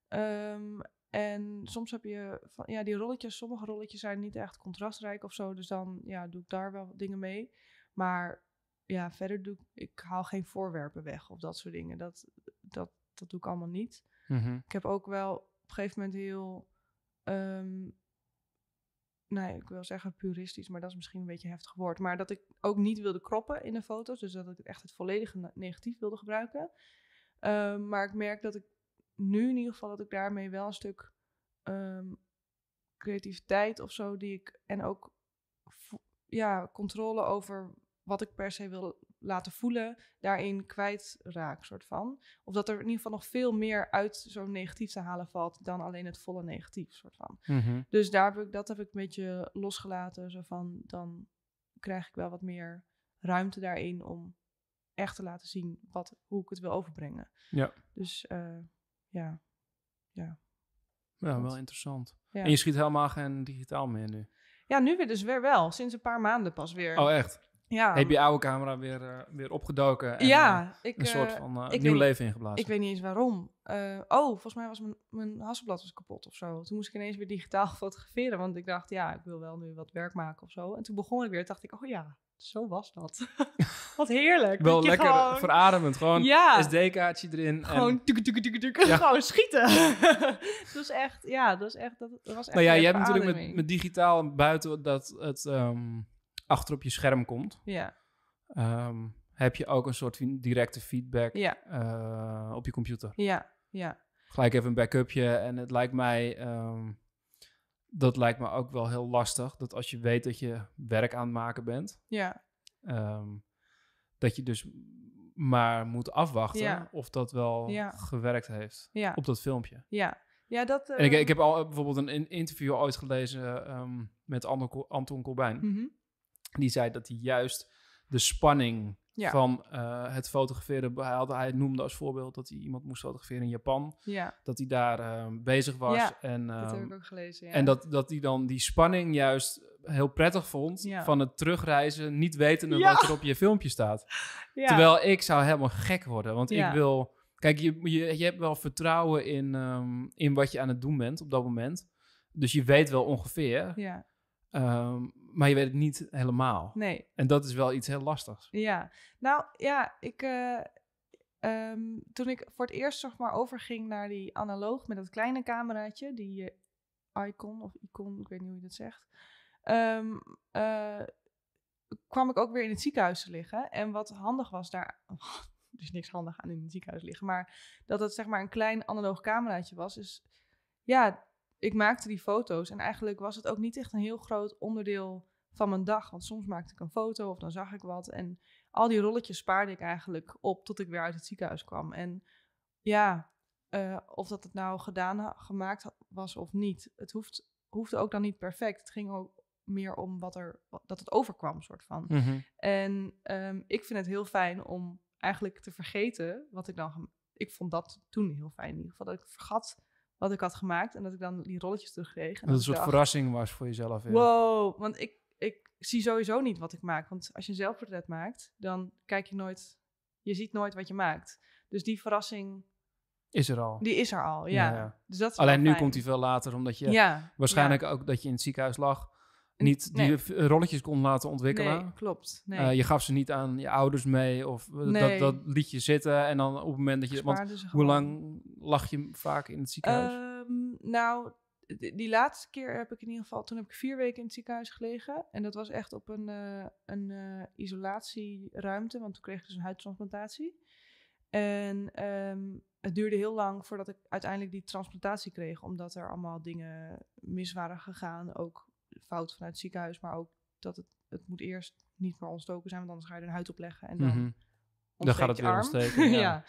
Um, en soms heb je... Van, ja, die rolletjes, sommige rolletjes zijn niet echt contrastrijk of zo. Dus dan ja, doe ik daar wel dingen mee. Maar... Ja, verder doe ik... Ik haal geen voorwerpen weg of dat soort dingen. Dat, dat, dat doe ik allemaal niet. Mm-hmm. Ik heb ook wel op een gegeven moment heel... Um, nee, ik wil zeggen puristisch, maar dat is misschien een beetje een heftig woord. Maar dat ik ook niet wilde kroppen in de foto's. Dus dat ik echt het volledige negatief wilde gebruiken. Um, maar ik merk dat ik nu in ieder geval... dat ik daarmee wel een stuk um, creativiteit of zo... die ik... En ook ja, controle over... wat ik per se wil laten voelen, daarin kwijtraak, soort van. Of dat er in ieder geval nog veel meer uit zo'n negatief te halen valt... dan alleen het volle negatief, soort van. Mm-hmm. Dus daar heb ik, dat heb ik een beetje losgelaten. Zo van, dan krijg ik wel wat meer ruimte daarin... om echt te laten zien wat, hoe ik het wil overbrengen. Ja. Dus uh, ja. ja. Ja, wel interessant. Ja. En je schiet helemaal geen digitaal meer nu? Ja, nu weer dus weer wel. Sinds een paar maanden pas weer. Oh, echt? ja. heb je oude camera weer, uh, weer opgedoken en ja, uh, ik, een soort van uh, ik nieuw weet, leven ingeblazen. Ik weet niet eens waarom. Uh, oh, volgens mij was mijn, mijn Hasselblad was kapot of zo. Toen moest ik ineens weer digitaal fotograferen, want ik dacht, ja, ik wil wel nu wat werk maken of zo. En toen begon ik weer, dacht ik, oh ja, zo was dat. Wat heerlijk. Wel lekker gewoon... verademend. Gewoon ja. S D-kaartje erin. Gewoon en... tuk, tuk, tuk, tuk, ja. Gewoon schieten. Dat was echt, ja, dat was echt, dat was echt nou ja, je hebt natuurlijk met, met digitaal buiten dat het um, achter op je scherm komt. Ja. Um, heb je ook een soort directe feedback ja. uh, op je computer. Ja, ja. Gelijk even een backupje en het lijkt mij... Um, dat lijkt me ook wel heel lastig. Dat als je weet dat je werk aan het maken bent... Ja. Um, dat je dus maar moet afwachten... Ja. of dat wel ja. gewerkt heeft ja. op dat filmpje. Ja, ja dat... Uh... En ik, ik heb al bijvoorbeeld een interview ooit gelezen... Um, met Anton Corbijn. Mm-hmm. Die zei dat hij juist de spanning ja. van uh, het fotograferen behaalde. Hij noemde als voorbeeld dat hij iemand moest fotograferen in Japan. Ja. Dat hij daar uh, bezig was. Ja, en, uh, dat heb ik ook gelezen. Ja. En dat, dat hij dan die spanning juist heel prettig vond ja. van het terugreizen, niet wetende ja. wat er op je filmpje staat. Ja. Terwijl ik zou helemaal gek worden, want ja. ik wil... Kijk, je, je, je hebt wel vertrouwen in, um, in wat je aan het doen bent op dat moment. Dus je weet wel ongeveer... Ja. Um, maar je weet het niet helemaal. Nee. En dat is wel iets heel lastigs. Ja. Nou, ja, ik... Uh, um, toen ik voor het eerst, zeg maar, overging naar die analoog... met dat kleine cameraatje, die uh, Icon of Icon, ik weet niet hoe je dat zegt... Um, uh, kwam ik ook weer in het ziekenhuis te liggen. En wat handig was daar... Oh, er is niks handig aan in het ziekenhuis liggen. Maar dat het, zeg maar, een klein analoog cameraatje was... is ja... Ik maakte die foto's en eigenlijk was het ook niet echt een heel groot onderdeel van mijn dag. Want soms maakte ik een foto of dan zag ik wat. En al die rolletjes spaarde ik eigenlijk op tot ik weer uit het ziekenhuis kwam. En ja, uh, of dat het nou gedaan ha- gemaakt was of niet. Het hoeft, hoefde ook dan niet perfect. Het ging ook meer om wat er, wat, dat het overkwam, soort van. Mm-hmm. En um, ik vind het heel fijn om eigenlijk te vergeten wat ik dan... Gem- ik vond dat toen heel fijn in ieder geval, dat ik vergat... wat ik had gemaakt en dat ik dan die rolletjes terugkreeg. En dat, dat een soort dacht, verrassing was voor jezelf. Ja. Wow, want ik, ik zie sowieso niet wat ik maak. Want als je een zelfportret maakt, dan kijk je nooit... Je ziet nooit wat je maakt. Dus die verrassing... Is er al. Die is er al, ja. ja, ja. Dus dat is alleen nu fijn. Komt die veel later, omdat je ja, waarschijnlijk ja. ook dat je in het ziekenhuis lag... niet die nee. rolletjes kon laten ontwikkelen. Nee, klopt. Nee. Uh, je gaf ze niet aan je ouders mee of nee. dat, dat liet je zitten. En dan op het moment dat je... Want hoe lang lag je vaak in het ziekenhuis? Um, nou, die, die laatste keer heb ik in ieder geval... Toen heb ik vier weken in het ziekenhuis gelegen. En dat was echt op een, uh, een uh, isolatieruimte. Want toen kreeg ik dus een huidtransplantatie. En um, het duurde heel lang voordat ik uiteindelijk die transplantatie kreeg. Omdat er allemaal dingen mis waren gegaan. Ook... fout vanuit het ziekenhuis, maar ook dat het, het moet eerst niet meer ontstoken zijn, want anders ga je er een huid op leggen en dan, mm-hmm. dan gaat het weer ontsteken. ja. ja.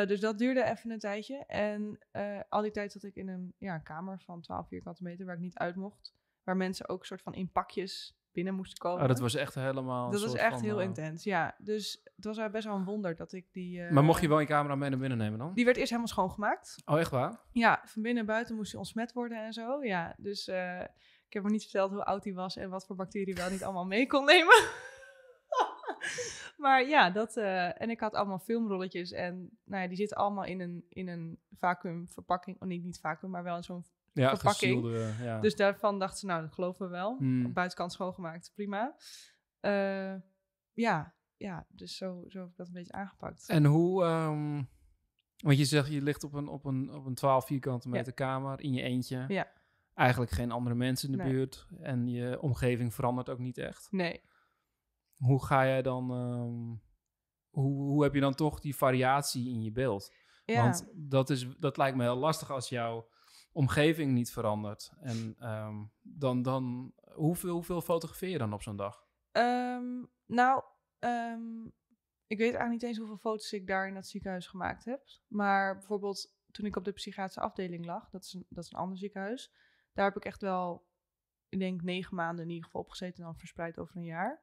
Uh, dus dat duurde even een tijdje en uh, al die tijd zat ik in een ja, kamer van twaalf vierkante meter waar ik niet uit mocht, waar mensen ook soort van in pakjes binnen moesten komen. Oh, dat was echt helemaal... Dat was echt van, heel uh, intens, ja. Dus het was best wel een wonder dat ik die... Uh, maar mocht je wel je camera mee naar binnen nemen dan? Die werd eerst helemaal schoongemaakt. Oh, echt waar? Ja, van binnen en buiten moest hij ontsmet worden en zo, ja. Dus... Uh, Ik heb me niet verteld hoe oud hij was en wat voor bacteriën wel niet allemaal mee kon nemen. Maar ja, dat... Uh, en ik had allemaal filmrolletjes en nou ja, die zitten allemaal in een, in een vacuümverpakking. Oh nee, niet vacuüm, maar wel in zo'n ja, verpakking. Gesielde, ja. Dus daarvan dachten ze, nou, dat geloven we wel. Hmm. Op buitenkant schoongemaakt, prima. Uh, ja, ja, dus zo, zo heb ik dat een beetje aangepakt. En hoe... Um, want je zegt, je ligt op een, op een, op een twaalf vierkante meter ja. kamer in je eentje. Ja. Eigenlijk geen andere mensen in de nee. buurt. En je omgeving verandert ook niet echt. Nee. Hoe ga jij dan... Um, hoe, hoe heb je dan toch die variatie in je beeld? Ja. Want dat, is, dat lijkt me heel lastig als jouw omgeving niet verandert. En um, dan... dan hoeveel, hoeveel fotografeer je dan op zo'n dag? Um, nou, um, ik weet eigenlijk niet eens hoeveel foto's ik daar in dat ziekenhuis gemaakt heb. Maar bijvoorbeeld toen ik op de psychiatrische afdeling lag... Dat is een, dat is een ander ziekenhuis... Daar heb ik echt wel, ik denk, negen maanden in ieder geval opgezeten... en dan verspreid over een jaar.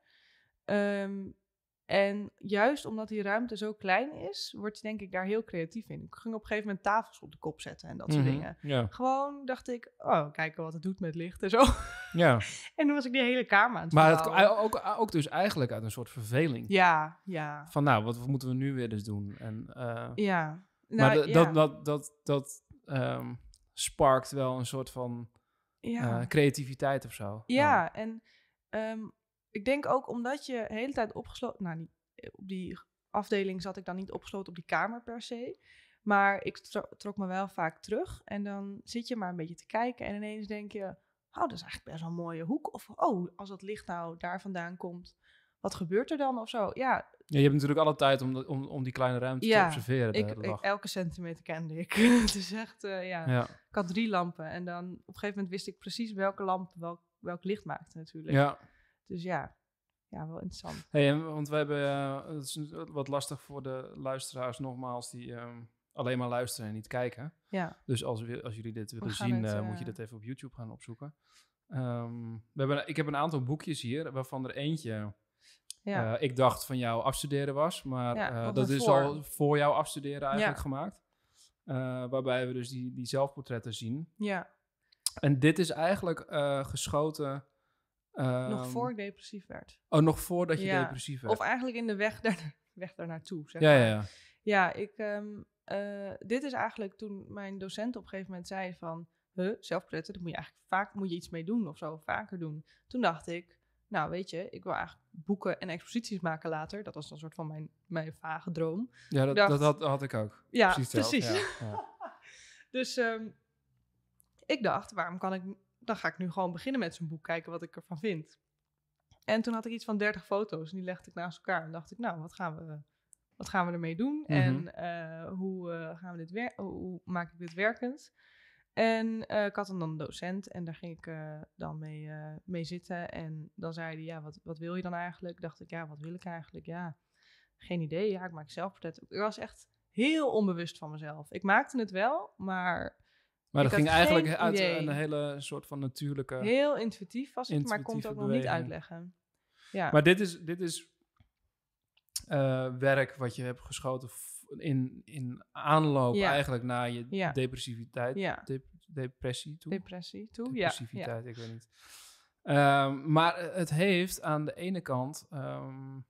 Um, en juist omdat die ruimte zo klein is... word je denk ik daar heel creatief in. Ik ging op een gegeven moment tafels op de kop zetten en dat mm-hmm. soort dingen. Ja. Gewoon dacht ik, oh, kijken wat het doet met licht en zo. Ja. En toen was ik die hele kamer aan het Maar het, ook, ook dus eigenlijk uit een soort verveling. Ja, ja. Van nou, wat, wat moeten we nu weer dus doen? En, uh, ja. Nou, maar ja. dat, dat, dat, dat um, sparkt wel een soort van ja. uh, creativiteit of zo. Ja, uh. en um, ik denk ook omdat je de hele tijd opgesloten... Nou, niet, op die afdeling zat ik dan niet opgesloten op die kamer per se... Maar ik trok me wel vaak terug. En dan zit je maar een beetje te kijken. En ineens denk je, oh, dat is eigenlijk best wel een mooie hoek. Of, oh, als dat licht nou daar vandaan komt, wat gebeurt er dan? Of zo, ja. ja je hebt natuurlijk alle tijd om, de, om, om die kleine ruimte ja, te observeren. Ja, ik, ik, elke centimeter kende ik. Het is echt, uh, ja. ja. Ik had drie lampen. En dan op een gegeven moment wist ik precies welke lamp welk, welk licht maakte natuurlijk. Ja. Dus ja. Ja, wel interessant. Hey, en, want we hebben, uh, het is wat lastig voor de luisteraars nogmaals, die... Um, alleen maar luisteren en niet kijken. Ja. Dus als, we, als jullie dit willen zien, het, uh, moet je dat even op YouTube gaan opzoeken. Um, we hebben, ik heb een aantal boekjes hier, waarvan er eentje... Ja. Uh, ik dacht van jou afstuderen was, maar ja, uh, dat is voor. al voor jou afstuderen eigenlijk ja. gemaakt. Uh, waarbij we dus die, die zelfportretten zien. Ja. En dit is eigenlijk uh, geschoten... Um, nog voor ik depressief werd. Oh, nog voordat je ja. depressief werd. Of eigenlijk in de weg, daar, weg daarnaartoe, zeg ja, maar. Ja, ja. Ja, ik... Um, Uh, dit is eigenlijk toen mijn docent op een gegeven moment zei van... Huh, zelfportretten, daar moet je eigenlijk vaak moet je iets mee doen of zo, vaker doen. Toen dacht ik, nou weet je, ik wil eigenlijk boeken en exposities maken later. Dat was dan een soort van mijn, mijn vage droom. Ja, dat, dacht, dat, had, dat had ik ook. Ja, precies. precies. Ja, ja. Dus um, ik dacht, waarom kan ik... Dan ga ik nu gewoon beginnen met zo'n boek, kijken wat ik ervan vind. En toen had ik iets van dertig foto's en die legde ik naast elkaar. En dacht ik, nou, wat gaan we... Wat gaan we ermee doen? Mm-hmm. En uh, hoe, uh, gaan we dit wer- hoe maak ik dit werkend? En uh, ik had dan een docent en daar ging ik uh, dan mee, uh, mee zitten. En dan zei hij, ja, wat, wat wil je dan eigenlijk? Dacht ik, ja, wat wil ik eigenlijk? Ja, geen idee. Ja, ik maak zelfportretten. Ik was echt heel onbewust van mezelf. Ik maakte het wel, maar... Maar dat ging eigenlijk uit idee. Een hele soort van natuurlijke... Heel intuïtief was het, maar ik kon het ook beweging. nog niet uitleggen. Ja. Maar dit is... Dit is... Uh, werk wat je hebt geschoten f- in, in aanloop ja. eigenlijk naar je ja. depressiviteit. Ja. Dep- depressie toe? Depressie toe, Depressiviteit, ja. ik weet niet. Um, maar het heeft aan de ene kant um,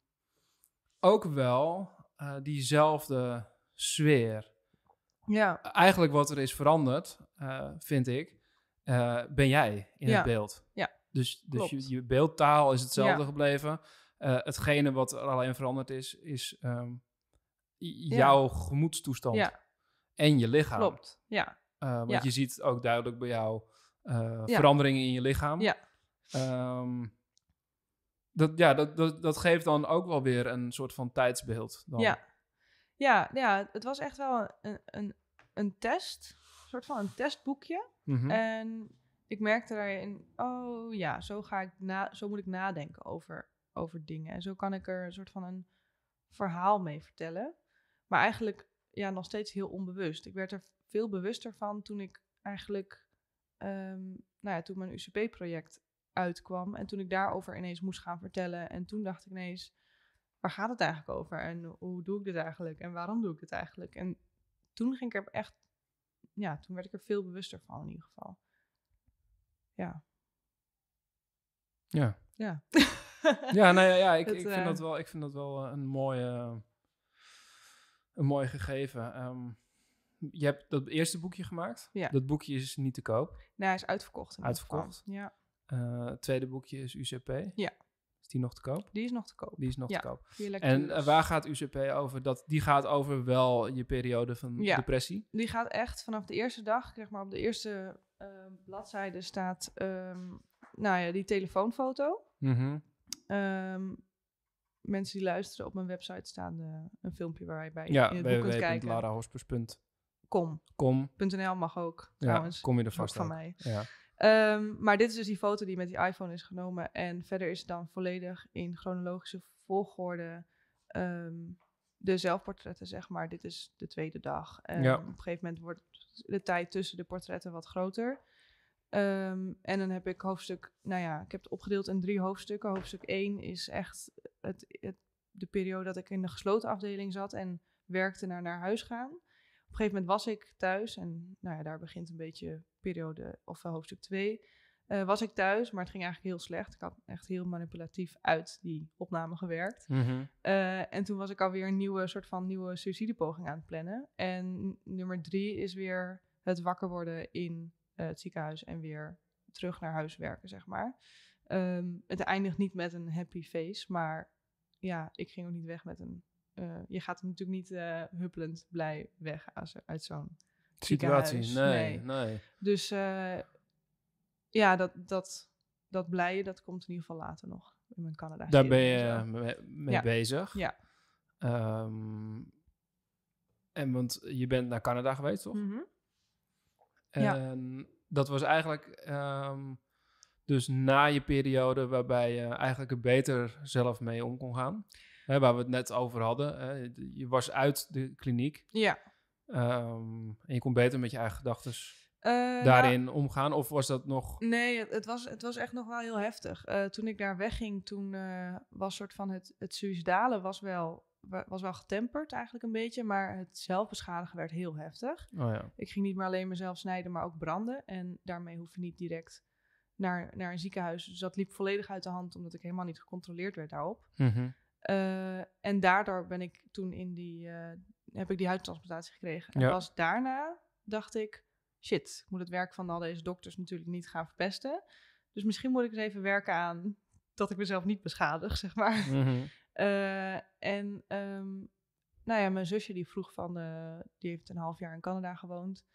ook wel uh, diezelfde sfeer. Ja. Eigenlijk wat er is veranderd, uh, vind ik, uh, ben jij in ja. het beeld. Ja. Dus, dus je, je beeldtaal is hetzelfde ja. gebleven. Uh, hetgene wat er alleen veranderd is, is um, ja. jouw gemoedstoestand ja. en je lichaam. Klopt, ja. Uh, want ja. je ziet ook duidelijk bij jou uh, ja. veranderingen in je lichaam. Ja. Um, dat, ja, dat, dat, dat geeft dan ook wel weer een soort van tijdsbeeld. Dan. Ja. Ja, ja, het was echt wel een, een, een test, een soort van een testboekje. Mm-hmm. En ik merkte daarin, oh ja, zo, ga ik na, zo moet ik nadenken over... over dingen. En zo kan ik er een soort van een verhaal mee vertellen. Maar eigenlijk, ja, nog steeds heel onbewust. Ik werd er veel bewuster van toen ik eigenlijk... Um, nou ja, toen mijn U C P-project uitkwam. En toen ik daarover ineens moest gaan vertellen. En toen dacht ik ineens, waar gaat het eigenlijk over? En hoe doe ik dit eigenlijk? En waarom doe ik dit eigenlijk? En toen ging ik er echt... Ja, toen werd ik er veel bewuster van in ieder geval. Ja. Ja. Ja. Ja, nou ja, ja ik, het, ik, vind dat wel, ik vind dat wel een mooie, een mooi gegeven. Um, je hebt dat eerste boekje gemaakt. Ja. Dat boekje is niet te koop. Nou, hij is uitverkocht. In uitverkocht. In ja. uh, het tweede boekje is U C P. Ja. Is die nog te koop? Die is nog te koop. Die is nog ja, te koop. En uh, waar gaat U C P over? Dat, die gaat over wel je periode van ja. depressie. Die gaat echt vanaf de eerste dag, zeg maar op de eerste uh, bladzijde staat um, nou ja, die telefoonfoto. Mm-hmm. Um, mensen die luisteren, op mijn website staan uh, een filmpje waarbij je ja, in het boek kunt kijken. Ja, w w w punt lara hospes punt com punt n l mag ook, ja, trouwens. Kom je er vast van mij. Ja. Um, maar dit is dus die foto die met die iPhone is genomen. En verder is het dan volledig in chronologische volgorde um, de zelfportretten, zeg maar. Dit is de tweede dag. Um, ja. Op een gegeven moment wordt de tijd tussen de portretten wat groter. Um, en dan heb ik hoofdstuk, nou ja, ik heb het opgedeeld in drie hoofdstukken. Hoofdstuk één is echt het, het, de periode dat ik in de gesloten afdeling zat en werkte naar naar huis gaan. Op een gegeven moment was ik thuis en nou ja, daar begint een beetje periode, of hoofdstuk twee. Uh, was ik thuis, maar het ging eigenlijk heel slecht. Ik had echt heel manipulatief uit die opname gewerkt. Mm-hmm. Uh, en toen was ik alweer een nieuwe soort van nieuwe suicidepoging aan het plannen. En nummer drie is weer het wakker worden in uh, het ziekenhuis en weer terug naar huis werken, zeg maar. Um, het eindigt niet met een happy face, maar ja, ik ging ook niet weg met een... Uh, je gaat natuurlijk niet uh, huppelend blij weg als, uit zo'n situatie. Nee, nee, nee. Dus... Uh, Ja, dat, dat, dat blijen, dat komt in ieder geval later nog in mijn Canada. Daar ben je mee, mee ja. bezig. Ja. Um, en want je bent naar Canada geweest, toch? Mm-hmm. En ja. dat was eigenlijk um, dus na je periode waarbij je eigenlijk er beter zelf mee om kon gaan. Hè, waar we het net over hadden. Hè, je was uit de kliniek. Ja. Um, en je kon beter met je eigen gedachten... Uh, daarin nou, omgaan? Of was dat nog... Nee, het, het, was, het was echt nog wel heel heftig. Uh, toen ik daar wegging, toen uh, was soort van het, het suïcidale was wel, was wel getemperd eigenlijk een beetje. Maar het zelfbeschadigen werd heel heftig. Oh ja. Ik ging niet meer alleen mezelf snijden, maar ook branden. En daarmee hoef je niet direct naar, naar een ziekenhuis. Dus dat liep volledig uit de hand, omdat ik helemaal niet gecontroleerd werd daarop. Mm-hmm. Uh, en daardoor ben ik toen in die... Uh, heb ik die huidtransplantatie gekregen. En ja. pas daarna dacht ik... shit, ik moet het werk van al deze dokters natuurlijk niet gaan verpesten. Dus misschien moet ik eens even werken aan dat ik mezelf niet beschadig, zeg maar. Mm-hmm. Uh, en um, nou ja, mijn zusje die vroeg van, de, die heeft een half jaar in Canada gewoond.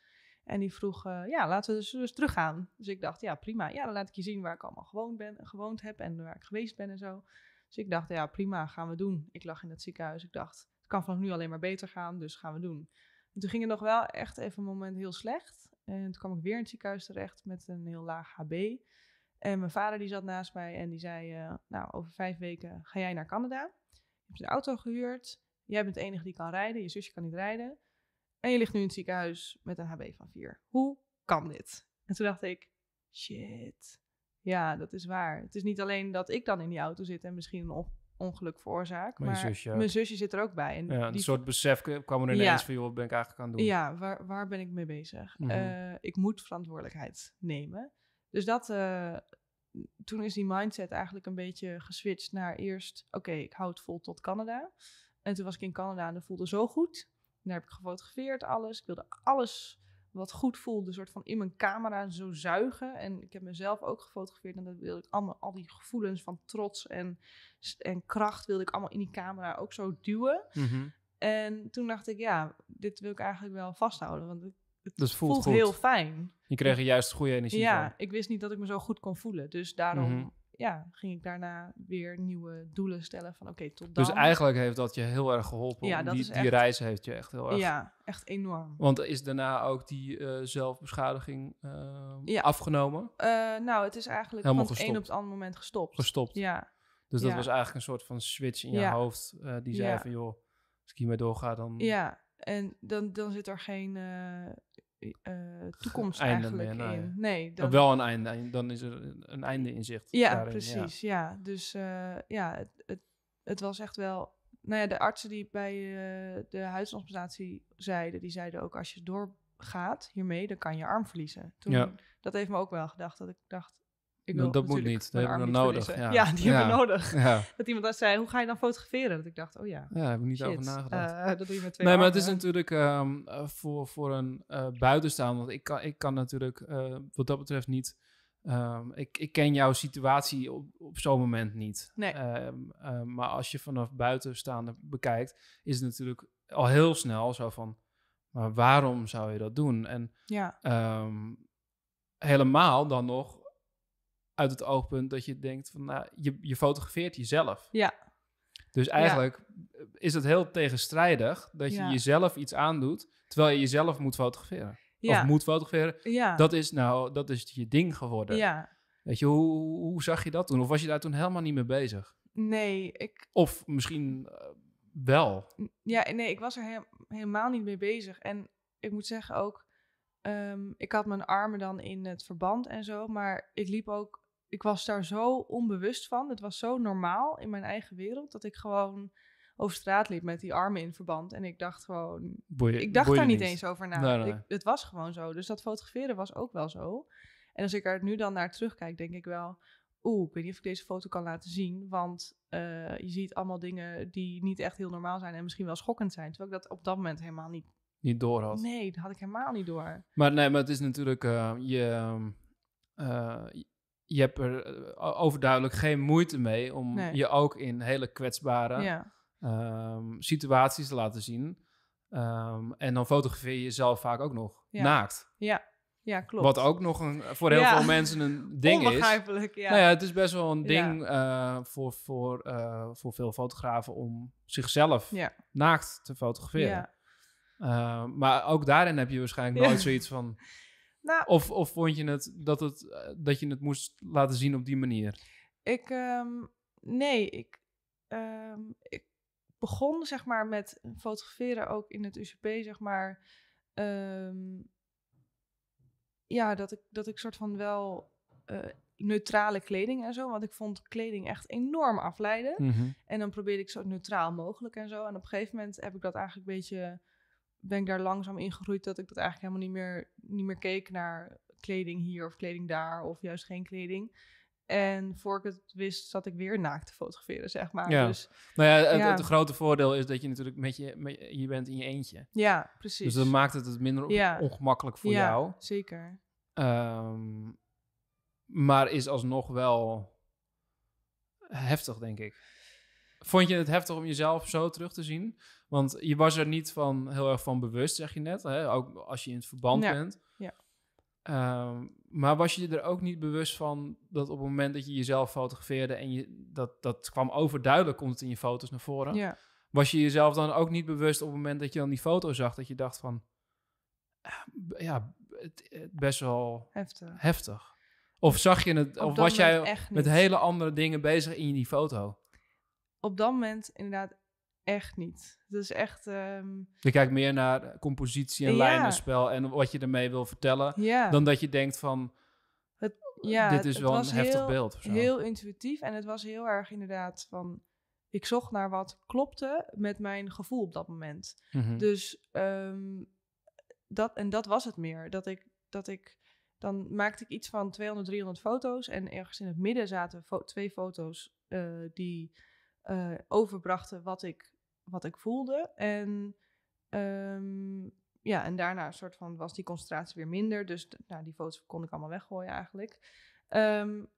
En die vroeg, uh, ja, laten we dus, dus teruggaan. Dus ik dacht, ja, prima. Ja, dan laat ik je zien waar ik allemaal gewoond, ben, gewoond heb en waar ik geweest ben en zo. Dus ik dacht, ja, prima, gaan we doen. Ik lag in het ziekenhuis. Ik dacht, het kan vanaf nu alleen maar beter gaan, dus gaan we doen. En toen ging het nog wel echt even een moment heel slecht. En toen kwam ik weer in het ziekenhuis terecht met een heel laag H B. En mijn vader die zat naast mij en die zei... Uh, nou, over vijf weken ga jij naar Canada. Je hebt een auto gehuurd. Jij bent de enige die kan rijden. Je zusje kan niet rijden. En je ligt nu in het ziekenhuis met een H B van vier. Hoe kan dit? En toen dacht ik... shit. Ja, dat is waar. Het is niet alleen dat ik dan in die auto zit en misschien... een ongeluk veroorzaak, maar zusje mijn zusje zit er ook bij. En ja, een die... soort besef kwam er ineens ja. van, joh, wat ben ik eigenlijk aan het doen? Ja, waar, waar ben ik mee bezig? Mm-hmm. Uh, ik moet verantwoordelijkheid nemen. Dus dat, uh, toen is die mindset eigenlijk een beetje geswitcht naar eerst, oké, okay, ik hou het vol tot Canada. En toen was ik in Canada en dat voelde zo goed. En daar heb ik gefotografeerd, alles. Ik wilde alles wat goed voelde, soort van in mijn camera zo zuigen. En ik heb mezelf ook gefotografeerd. En dat wilde ik allemaal, al die gevoelens van trots en, en kracht wilde ik allemaal in die camera ook zo duwen. Mm-hmm. En toen dacht ik, ja, dit wil ik eigenlijk wel vasthouden. Want het, het dus voelt, voelt heel fijn. Je kreeg er juist goede energie ja, van. Ja, ik wist niet dat ik me zo goed kon voelen. Dus daarom mm-hmm. ja, ging ik daarna weer nieuwe doelen stellen van oké, okay, tot dan. Dus eigenlijk heeft dat je heel erg geholpen. Ja, die, echt, die reis heeft je echt heel erg... Ja, echt enorm. Want is daarna ook die uh, zelfbeschadiging uh, ja. afgenomen? Uh, nou, het is eigenlijk helemaal van het een op het andere moment gestopt. Gestopt. Ja. Dus dat ja. was eigenlijk een soort van switch in ja. je hoofd. Uh, die zei ja. van joh, als ik hiermee doorga dan... Ja, en dan, dan zit er geen... Uh, Uh, toekomst einde eigenlijk meer, nou, in. Ja. Nee, dan... wel een einde, dan is er een einde in zicht. Ja, daarin, precies. Ja, ja. Dus uh, ja, het, het, het was echt wel... Nou ja, de artsen die bij uh, de huidtransplantatie zeiden, die zeiden ook als je doorgaat hiermee, dan kan je arm verliezen. Toen, ja. Dat heeft me ook wel gedacht, dat ik dacht... Ik wil dat moet niet, dat hebben we nodig. Ja. ja, die ja. hebben we nodig. Ja. Dat iemand dat zei, hoe ga je dan fotograferen? Dat ik dacht, oh ja. Ja, daar heb ik niet shit. over nagedacht. Uh, dat doe je met twee Nee, maar het is natuurlijk um, voor, voor een uh, buitenstaander. Want ik kan, ik kan natuurlijk uh, wat dat betreft niet... Um, ik, ik ken jouw situatie op, op zo'n moment niet. Nee. Um, um, maar als je vanaf buitenstaander bekijkt, is het natuurlijk al heel snel zo van... Maar waarom zou je dat doen? En ja. um, helemaal dan nog... uit het oogpunt dat je denkt van, nou, je, je fotografeert jezelf. Ja. Dus eigenlijk ja. is het heel tegenstrijdig dat je ja. jezelf iets aandoet, terwijl je jezelf moet fotograferen. Ja. Of moet fotograferen. Ja. Dat is nou, dat is je ding geworden. Ja. Weet je, hoe, hoe zag je dat toen? Of was je daar toen helemaal niet mee bezig? Nee, ik... Of misschien uh, wel. Ja, nee, ik was er he- helemaal niet mee bezig. En ik moet zeggen ook, Um, ik had mijn armen dan in het verband en zo, maar ik liep ook... Ik was daar zo onbewust van. Het was zo normaal in mijn eigen wereld dat ik gewoon over straat liep met die armen in verband. En ik dacht gewoon... Boeien, ik dacht daar niet eens over na. Nee, nee. Ik, het was gewoon zo. Dus dat fotograferen was ook wel zo. En als ik er nu dan naar terugkijk, denk ik wel... oeh, ik weet niet of ik deze foto kan laten zien... want uh, je ziet allemaal dingen die niet echt heel normaal zijn... en misschien wel schokkend zijn. Terwijl ik dat op dat moment helemaal niet... Niet door had. Nee, dat had ik helemaal niet door. Maar nee, maar het is natuurlijk... Uh, je, uh, je hebt er overduidelijk geen moeite mee... om nee. je ook in hele kwetsbare ja. um, situaties te laten zien... Um, en dan fotografeer je jezelf vaak ook nog ja. naakt. Ja, ja, klopt. Wat ook nog een, voor heel ja. veel mensen een ding is. Onbegrijpelijk, ja. Nou ja, het is best wel een ding ja. uh, voor, voor, uh, voor veel fotografen om zichzelf ja. naakt te fotograferen. Ja. Uh, maar ook daarin heb je waarschijnlijk ja. nooit zoiets van... nou, of, of vond je het dat, het dat je het moest laten zien op die manier? Ik... Um, nee, ik... Um, ik begon zeg maar met fotograferen ook in het U C P, zeg maar, um, ja, dat ik dat ik soort van wel uh, neutrale kleding en zo, want ik vond kleding echt enorm afleiden. Mm-hmm. En dan probeerde ik zo neutraal mogelijk en zo. En op een gegeven moment heb ik dat eigenlijk een beetje, ben ik daar langzaam in gegroeid dat ik dat eigenlijk helemaal niet meer niet meer keek naar kleding hier of kleding daar of juist geen kleding. En voor ik het wist, zat ik weer naakt te fotograferen, zeg maar. Ja. Dus, nou ja, het, ja. het grote voordeel is dat je natuurlijk met je, met je, je bent in je eentje. Ja, precies. Dus dat maakt het minder ja. ongemakkelijk voor ja, jou. Ja, zeker. Um, maar is alsnog wel heftig, denk ik. Vond je het heftig om jezelf zo terug te zien? Want je was er niet van heel erg van bewust, zeg je net. Hè? Ook als je in het verband ja. bent. Ja. Um, maar was je er ook niet bewust van dat op het moment dat je jezelf fotografeerde en je, dat, dat kwam overduidelijk, komt het in je foto's naar voren, ja. was je jezelf dan ook niet bewust op het moment dat je dan die foto zag, dat je dacht van, ja, het, het best wel heftig. heftig. Of zag je het, op of was jij met hele andere dingen bezig in die foto? Op dat moment inderdaad echt niet. Dus echt... Um... Je kijkt meer naar compositie en ja. lijnenspel en wat je ermee wil vertellen, ja. dan dat je denkt van, het, ja, dit is het, wel het een heftig heel, beeld. Of zo. Heel intuïtief en het was heel erg inderdaad van, ik zocht naar wat klopte met mijn gevoel op dat moment. Mm-hmm. Dus um, dat, en dat was het meer. Dat ik, dat ik, dan maakte ik iets van tweehonderd, driehonderd foto's en ergens in het midden zaten fo- twee foto's uh, die uh, overbrachten wat ik wat ik voelde. En um, ja, en daarna soort van was die concentratie weer minder. Dus d- nou, die foto's kon ik allemaal weggooien eigenlijk. Um,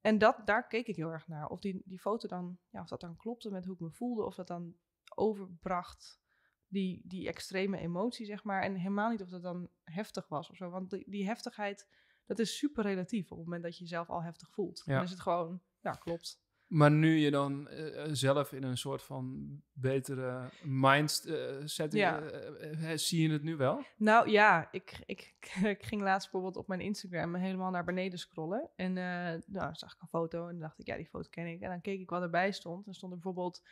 en dat, daar keek ik heel erg naar. Of die, die foto dan, ja, of dat dan klopte met hoe ik me voelde. Of dat dan overbracht die, die extreme emotie, zeg maar. En helemaal niet of dat dan heftig was of zo. Want die, die heftigheid, dat is super relatief op het moment dat je jezelf al heftig voelt. Ja. Dan is het gewoon, ja, klopt. Maar nu je dan uh, zelf in een soort van betere mindset, uh, ja. uh, zie je het nu wel? Nou ja, ik, ik, ik ging laatst bijvoorbeeld op mijn Instagram helemaal naar beneden scrollen. En uh, nou, dan zag ik een foto en dan dacht ik, ja, die foto ken ik. En dan keek ik wat erbij stond. En stond er bijvoorbeeld,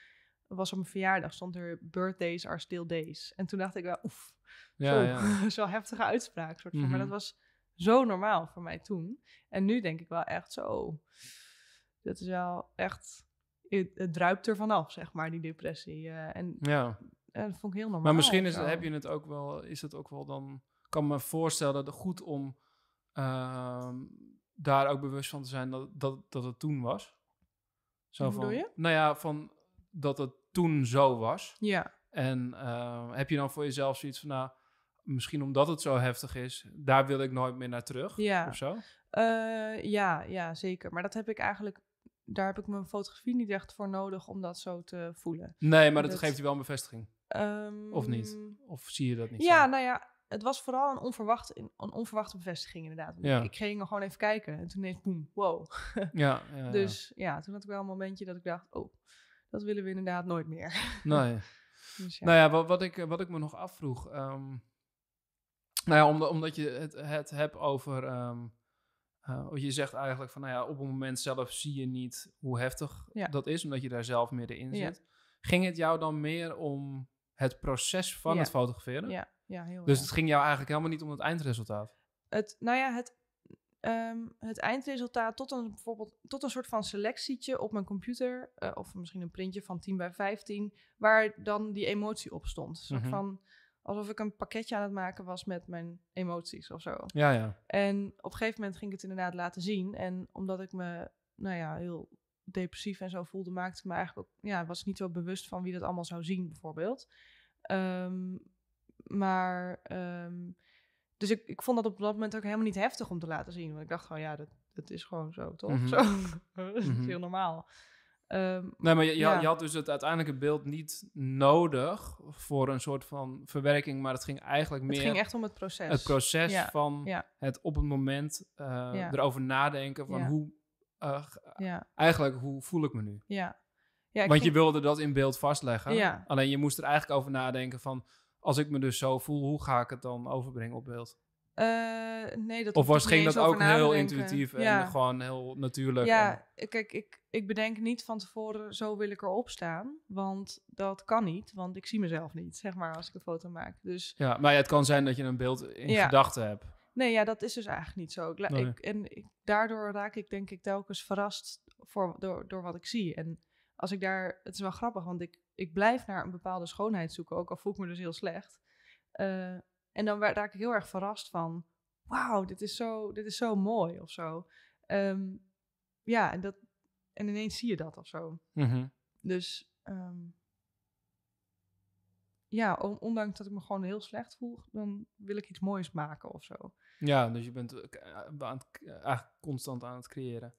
was op mijn verjaardag, stond er birthdays are still days. En toen dacht ik wel, oef, ja, zo, ja. zo'n heftige uitspraak. Soort van. Mm-hmm. Maar dat was zo normaal voor mij toen. En nu denk ik wel echt zo... Dat is wel echt... Het druipt er vanaf, zeg maar, die depressie. Uh, en, ja. en dat vond ik heel normaal. Maar misschien is, heb je het ook wel... Is het ook wel dan... Ik kan me voorstellen, dat goed om... Uh, daar ook bewust van te zijn dat, dat, dat het toen was. Zo Hoe van, bedoel je? Nou ja, van dat het toen zo was. Ja. En uh, heb je dan voor jezelf zoiets van... Nou, misschien omdat het zo heftig is... Daar wil ik nooit meer naar terug, ja. of zo? Uh, ja, ja, zeker. Maar dat heb ik eigenlijk... Daar heb ik mijn fotografie niet echt voor nodig om dat zo te voelen. Nee, maar dat, dat geeft je wel een bevestiging. Um, of niet? Of zie je dat niet? Ja, zo? Nou ja, het was vooral een, onverwacht, een onverwachte bevestiging inderdaad. Ja. Ik ging er gewoon even kijken en toen ineens boem, wow. Ja, ja, dus ja. ja, toen had ik wel een momentje dat ik dacht, oh, dat willen we inderdaad nooit meer. Nee. Dus ja. Nou ja, wat, wat, ik, wat ik me nog afvroeg. Um, nou ja, omdat, omdat je het, het hebt over... Um, Uh, je zegt eigenlijk van, nou ja, op het moment zelf zie je niet hoe heftig ja. dat is, omdat je daar zelf middenin zit. Ja. Ging het jou dan meer om het proces van ja. het fotograferen? Ja, ja heel erg. Dus het ging jou eigenlijk helemaal niet om het eindresultaat? Het, nou ja, het, um, het eindresultaat tot een, bijvoorbeeld, tot een soort van selectietje op mijn computer, uh, of misschien een printje van tien bij vijftien, waar dan die emotie op stond. Een soort mm-hmm. van alsof ik een pakketje aan het maken was met mijn emoties of zo. Ja, ja. En op een gegeven moment ging ik het inderdaad laten zien. En omdat ik me, nou ja, heel depressief en zo voelde, maakte ik me eigenlijk ook... Ja, was niet zo bewust van wie dat allemaal zou zien, bijvoorbeeld. Um, maar... Um, dus ik, ik vond dat op dat moment ook helemaal niet heftig om te laten zien. Want ik dacht gewoon, ja, dat, dat is gewoon zo, toch? Mm-hmm. Zo. Dat is mm-hmm. heel normaal. Um, nee, maar je, je, ja. had, je had dus het uiteindelijke beeld niet nodig voor een soort van verwerking, maar het ging eigenlijk meer... Het ging echt om het proces. Het proces ja. van ja. het op het moment uh, ja. erover nadenken van ja. hoe... Uh, ja. Eigenlijk, hoe voel ik me nu? Ja. Ja, ik Want ging... je wilde dat in beeld vastleggen. Ja. Alleen je moest er eigenlijk over nadenken van, als ik me dus zo voel, hoe ga ik het dan overbrengen op beeld? Uh, nee, dat of was, ging dat ook heel intuïtief en ja. gewoon heel natuurlijk? Ja, en... kijk, ik, ik bedenk niet van tevoren, zo wil ik erop staan. Want dat kan niet, want ik zie mezelf niet, zeg maar, als ik een foto maak. Dus... Ja, maar ja, het kan zijn dat je een beeld in ja. gedachten hebt. Nee, ja, dat is dus eigenlijk niet zo. Ik, nee. ik, en ik, daardoor raak ik denk ik telkens verrast voor, door, door wat ik zie. En als ik daar... Het is wel grappig, want ik, ik blijf naar een bepaalde schoonheid zoeken, ook al voel ik me dus heel slecht. Uh, En dan raak ik heel erg verrast van, wauw, dit is zo, dit is zo mooi of zo. Um, ja, en, dat, en ineens zie je dat of zo. Mm-hmm. Dus um, ja, ondanks dat ik me gewoon heel slecht voel, dan wil ik iets moois maken of zo. Ja, dus je bent eigenlijk constant aan het creëren.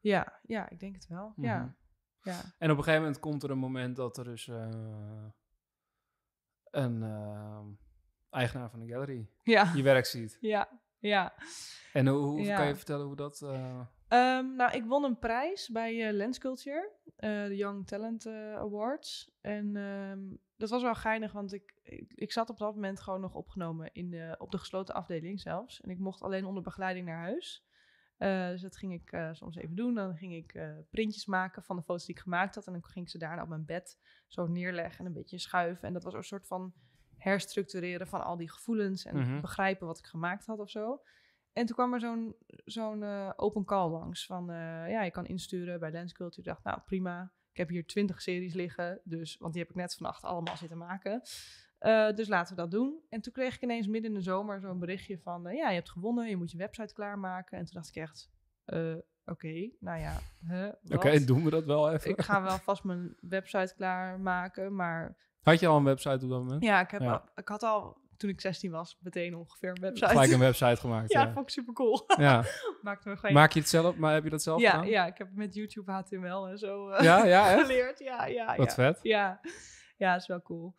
Ja, ja, ik denk het wel, mm-hmm. ja, ja. En op een gegeven moment komt er een moment dat er dus uh, een... Uh, eigenaar van de gallery, ja. je werk ziet. Ja, ja. En hoe, hoe ja. kan je vertellen hoe dat... Uh... Um, nou, ik won een prijs bij uh, Lens Culture, de uh, Young Talent uh, Awards. En um, dat was wel geinig, want ik, ik, ik zat op dat moment gewoon nog opgenomen in de, op de gesloten afdeling zelfs. En ik mocht alleen onder begeleiding naar huis. Uh, dus dat ging ik uh, soms even doen. Dan ging ik uh, printjes maken van de foto's die ik gemaakt had. En dan ging ik ze daarna op mijn bed zo neerleggen en een beetje schuiven. En dat was een soort van... herstructureren van al die gevoelens en mm-hmm. begrijpen wat ik gemaakt had of zo. En toen kwam er zo'n, zo'n uh, open call langs van, uh, ja, je kan insturen bij Dance Culture. Ik dacht, nou prima, ik heb hier twintig series liggen, dus, want die heb ik net vannacht allemaal zitten maken. Uh, dus laten we dat doen. En toen kreeg ik ineens midden in de zomer zo'n berichtje van, uh, ja, je hebt gewonnen, je moet je website klaarmaken. En toen dacht ik echt, uh, Oké, okay, nou ja. Huh, Oké, okay, doen we dat wel even? Ik ga wel vast mijn website klaarmaken, maar... Had je al een website op dat moment? Ja, ik, heb ja. Al, ik had al, toen ik zestien was, meteen ongeveer een website. Gelijk een website gemaakt. ja, ja, vond ik supercool. Ja. Maakt me geen... Maak je het zelf, maar heb je dat zelf ja, gedaan? Ja, ik heb met YouTube H T M L en zo uh, ja, ja, geleerd. Ja, ja, Wat ja. vet. Ja, ja, is wel cool.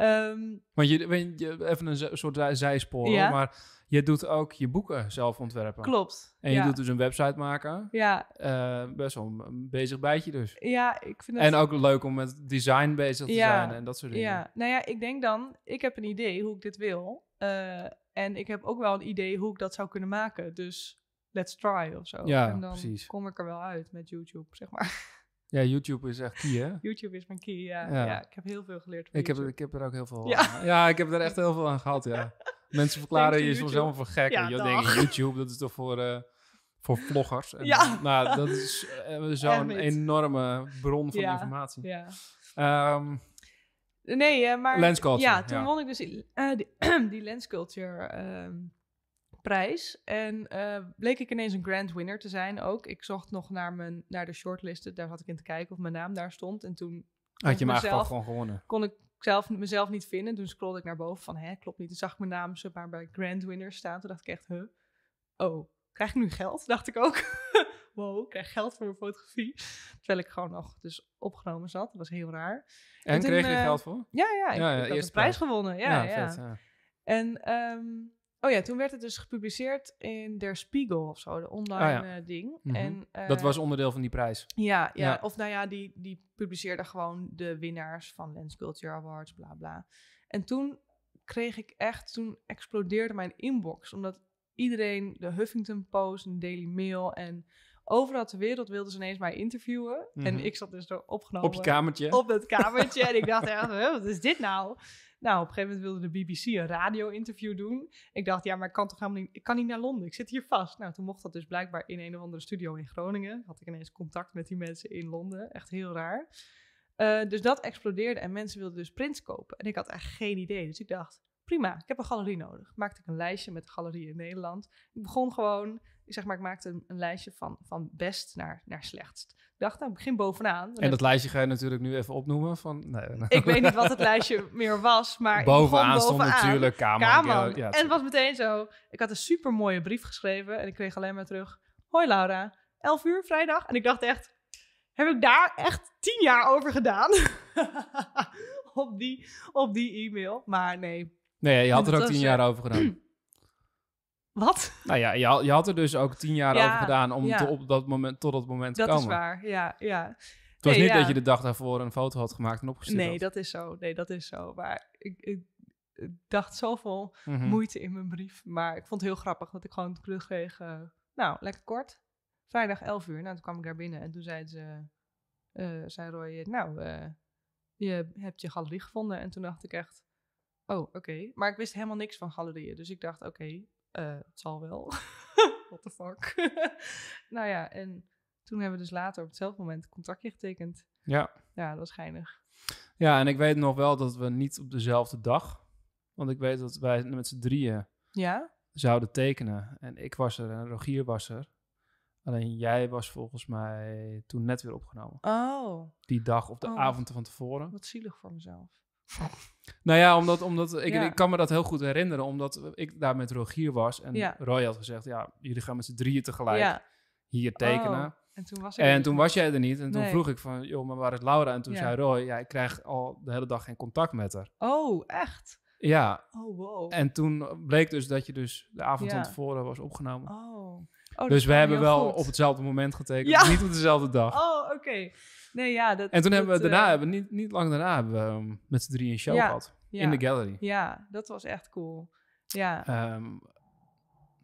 Um, Want je, je, even een soort zijspoor, ja. maar... Je doet ook je boeken zelf ontwerpen. Klopt. En je ja. doet dus een website maken. Ja. Uh, best wel een bezig bijtje dus. Ja, ik vind dat... En ook leuk om met design bezig te ja. zijn en dat soort dingen. Ja, nou ja, ik denk dan, ik heb een idee hoe ik dit wil. Uh, en ik heb ook wel een idee hoe ik dat zou kunnen maken. Dus let's try of zo. Ja, en dan precies. kom ik er wel uit met YouTube, zeg maar. Ja, YouTube is echt key, hè? YouTube is mijn key, ja. ja. ja ik heb heel veel geleerd van ik heb, ik heb er ook heel veel ja. aan. Ja, ik heb er echt heel veel aan gehad, ja. Mensen verklaren je soms helemaal voor gek. Ja, en je denkt, YouTube, dat is toch voor, uh, voor vloggers? En, ja. Nou, dat is uh, zo'n enorme bron van ja. informatie. Ja. Um, nee, uh, maar... Lens Culture. Ja, toen ja. won ik dus uh, die, die Lens Culture um, prijs. En uh, bleek ik ineens een grand winner te zijn ook. Ik zocht nog naar, mijn, naar de shortlisten. Daar zat ik in te kijken of mijn naam daar stond. En toen... Had je hem eigenlijk gewoon gewonnen? Kon ik... Ik zelf mezelf niet vinden. Toen scrolde ik naar boven van, hè, klopt niet. Toen zag ik mijn naam zomaar bij Grand Winners staan. Toen dacht ik echt, huh? Oh, krijg ik nu geld? Dacht ik ook. Wow, ik krijg geld voor mijn fotografie. Terwijl ik gewoon nog dus opgenomen zat. Dat was heel raar. En, en toen, kreeg je uh, geld voor? Ja, ja. Ik ja, ja, had een prijs gewonnen. Ja, ja. ja. Vet, ja. En, um, oh ja, toen werd het dus gepubliceerd in Der Spiegel of zo. De online ah, ja. uh, ding. Mm-hmm. En, uh, dat was onderdeel van die prijs. Ja, ja, ja. Of nou ja, die... die publiceerde gewoon de winnaars van Lens Culture Awards, bla bla. En toen kreeg ik echt, toen explodeerde mijn inbox. Omdat iedereen, de Huffington Post en Daily Mail en overal ter wereld wilden ze ineens mij interviewen. Mm-hmm. En ik zat dus er opgenomen. Op je kamertje. Op het kamertje. En ik dacht echt, wat is dit nou? Nou, op een gegeven moment wilde de B B C een radio-interview doen. Ik dacht, ja, maar ik kan toch helemaal niet... Ik kan niet naar Londen, ik zit hier vast. Nou, toen mocht dat dus blijkbaar in een of andere studio in Groningen. Had ik ineens contact met die mensen in Londen. Echt heel raar. Uh, dus dat explodeerde en mensen wilden dus prints kopen. En ik had echt geen idee. Dus ik dacht, prima, ik heb een galerie nodig. Maakte ik een lijstje met galerieën in Nederland. Ik begon gewoon, zeg maar, ik maakte een, een lijstje van, van best naar, naar slechtst. Ik dacht, nou, begin bovenaan. En dat lijstje ga je natuurlijk nu even opnoemen. Van, nee, nou. Ik weet niet wat het lijstje meer was, maar bovenaan, bovenaan stond natuurlijk Kahmann. Ja, en het was meteen zo, ik had een super mooie brief geschreven en ik kreeg alleen maar terug, hoi Laura, elf uur vrijdag. En ik dacht echt, heb ik daar echt tien jaar over gedaan? op, die, op die e-mail, maar nee. Nee, je had er ook tien jaar over gedaan. Wat? Nou ja, je had, je had er dus ook tien jaar ja, over gedaan om ja. te op dat moment, tot dat moment dat te komen. Dat is waar, ja. ja. Het was nee, niet ja. dat je de dag daarvoor een foto had gemaakt en opgestuurd. Nee, had. dat is zo. Nee, dat is zo. Maar ik, ik, ik dacht zoveel mm-hmm. moeite in mijn brief. Maar ik vond het heel grappig dat ik gewoon het klus kreeg. Uh, nou, lekker kort. Vrijdag elf uur. Nou, toen kwam ik daar binnen en toen zei ze, uh, zei Roy, nou, uh, je hebt je galerie gevonden. En toen dacht ik echt, oh, oké. Okay. Maar ik wist helemaal niks van galerieën. Dus ik dacht, oké, okay, uh, het zal wel. What the fuck? Nou ja, en toen hebben we dus later op hetzelfde moment een contractje getekend. Ja. Ja, dat was geinig. Ja, en ik weet nog wel dat we niet op dezelfde dag... Want ik weet dat wij met z'n drieën ja? zouden tekenen. En ik was er en Rogier was er. Alleen jij was volgens mij toen net weer opgenomen. Oh. Die dag of de oh, avond van tevoren. Wat zielig voor mezelf. Nou ja, omdat, omdat ik, ja. ik kan me dat heel goed herinneren, omdat ik daar met Rogier was en ja. Roy had gezegd, ja, jullie gaan met z'n drieën tegelijk ja. hier tekenen. Oh. En toen was, ik en toen was jij er niet en toen nee. vroeg ik van, joh, maar waar is Laura? En toen ja. zei Roy, ja, ik krijg al de hele dag geen contact met haar. Oh, echt? Ja. Oh, wow. En toen bleek dus dat je dus de avond ja. van tevoren was opgenomen. Oh. Oh, dus we hebben wel goed. op hetzelfde moment getekend, ja. niet op dezelfde dag. Oh, oké. Okay. Nee, ja, dat, en toen dat, hebben we daarna, uh, hebben, niet, niet lang daarna, hebben we um, met z'n drieën een show ja, gehad. Ja, in de gallery. Ja, dat was echt cool. Ja. Um,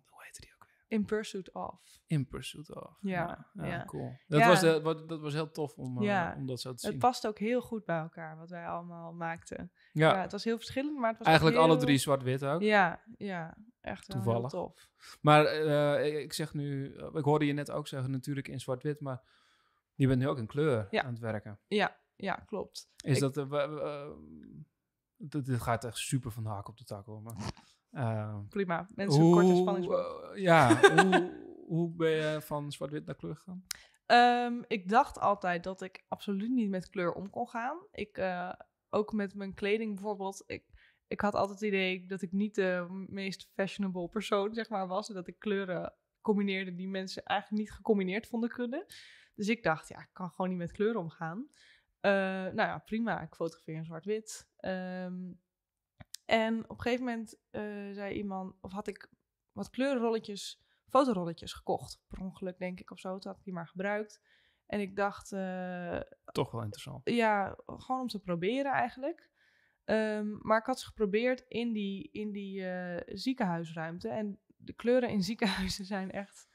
hoe heette die ook weer? In Pursuit Of. In Pursuit Of. Ja, ja, ja, ja. cool. Dat, ja. Was de, wat, dat was heel tof om, ja. uh, om dat zo te zien. Het past ook heel goed bij elkaar, wat wij allemaal maakten. Ja. ja het was heel verschillend, maar het was eigenlijk heel... alle drie zwart-wit ook. Ja, ja. Echt toevallig. Heel tof. Maar uh, ik zeg nu, ik hoorde je net ook zeggen, natuurlijk in zwart-wit, maar je bent nu ook in kleur ja. aan het werken. Ja, ja, klopt. Is ik... dat, uh, uh, dit, dit gaat echt super van de haak op de tak hoor. Maar, uh, prima, mensen hoe, korte spanningsboog. Uh, ja, hoe, hoe ben je van zwart-wit naar kleur gegaan? Um, ik dacht altijd dat ik absoluut niet met kleur om kon gaan. Ik, uh, ook met mijn kleding bijvoorbeeld, ik... Ik had altijd het idee dat ik niet de meest fashionable persoon, zeg maar, was. En dat ik kleuren combineerde die mensen eigenlijk niet gecombineerd vonden kunnen. Dus ik dacht, ja, ik kan gewoon niet met kleuren omgaan. Uh, nou ja, prima. Ik fotografeer in zwart-wit. Um, en op een gegeven moment uh, zei iemand... Of had ik wat kleurenrolletjes, fotorolletjes gekocht. Per ongeluk, denk ik, of zo. Toen had ik die maar gebruikt. En ik dacht... Uh, Toch wel interessant. Ja, gewoon om te proberen eigenlijk. Um, maar ik had ze geprobeerd in die, in die uh, ziekenhuisruimte. En de kleuren in ziekenhuizen zijn echt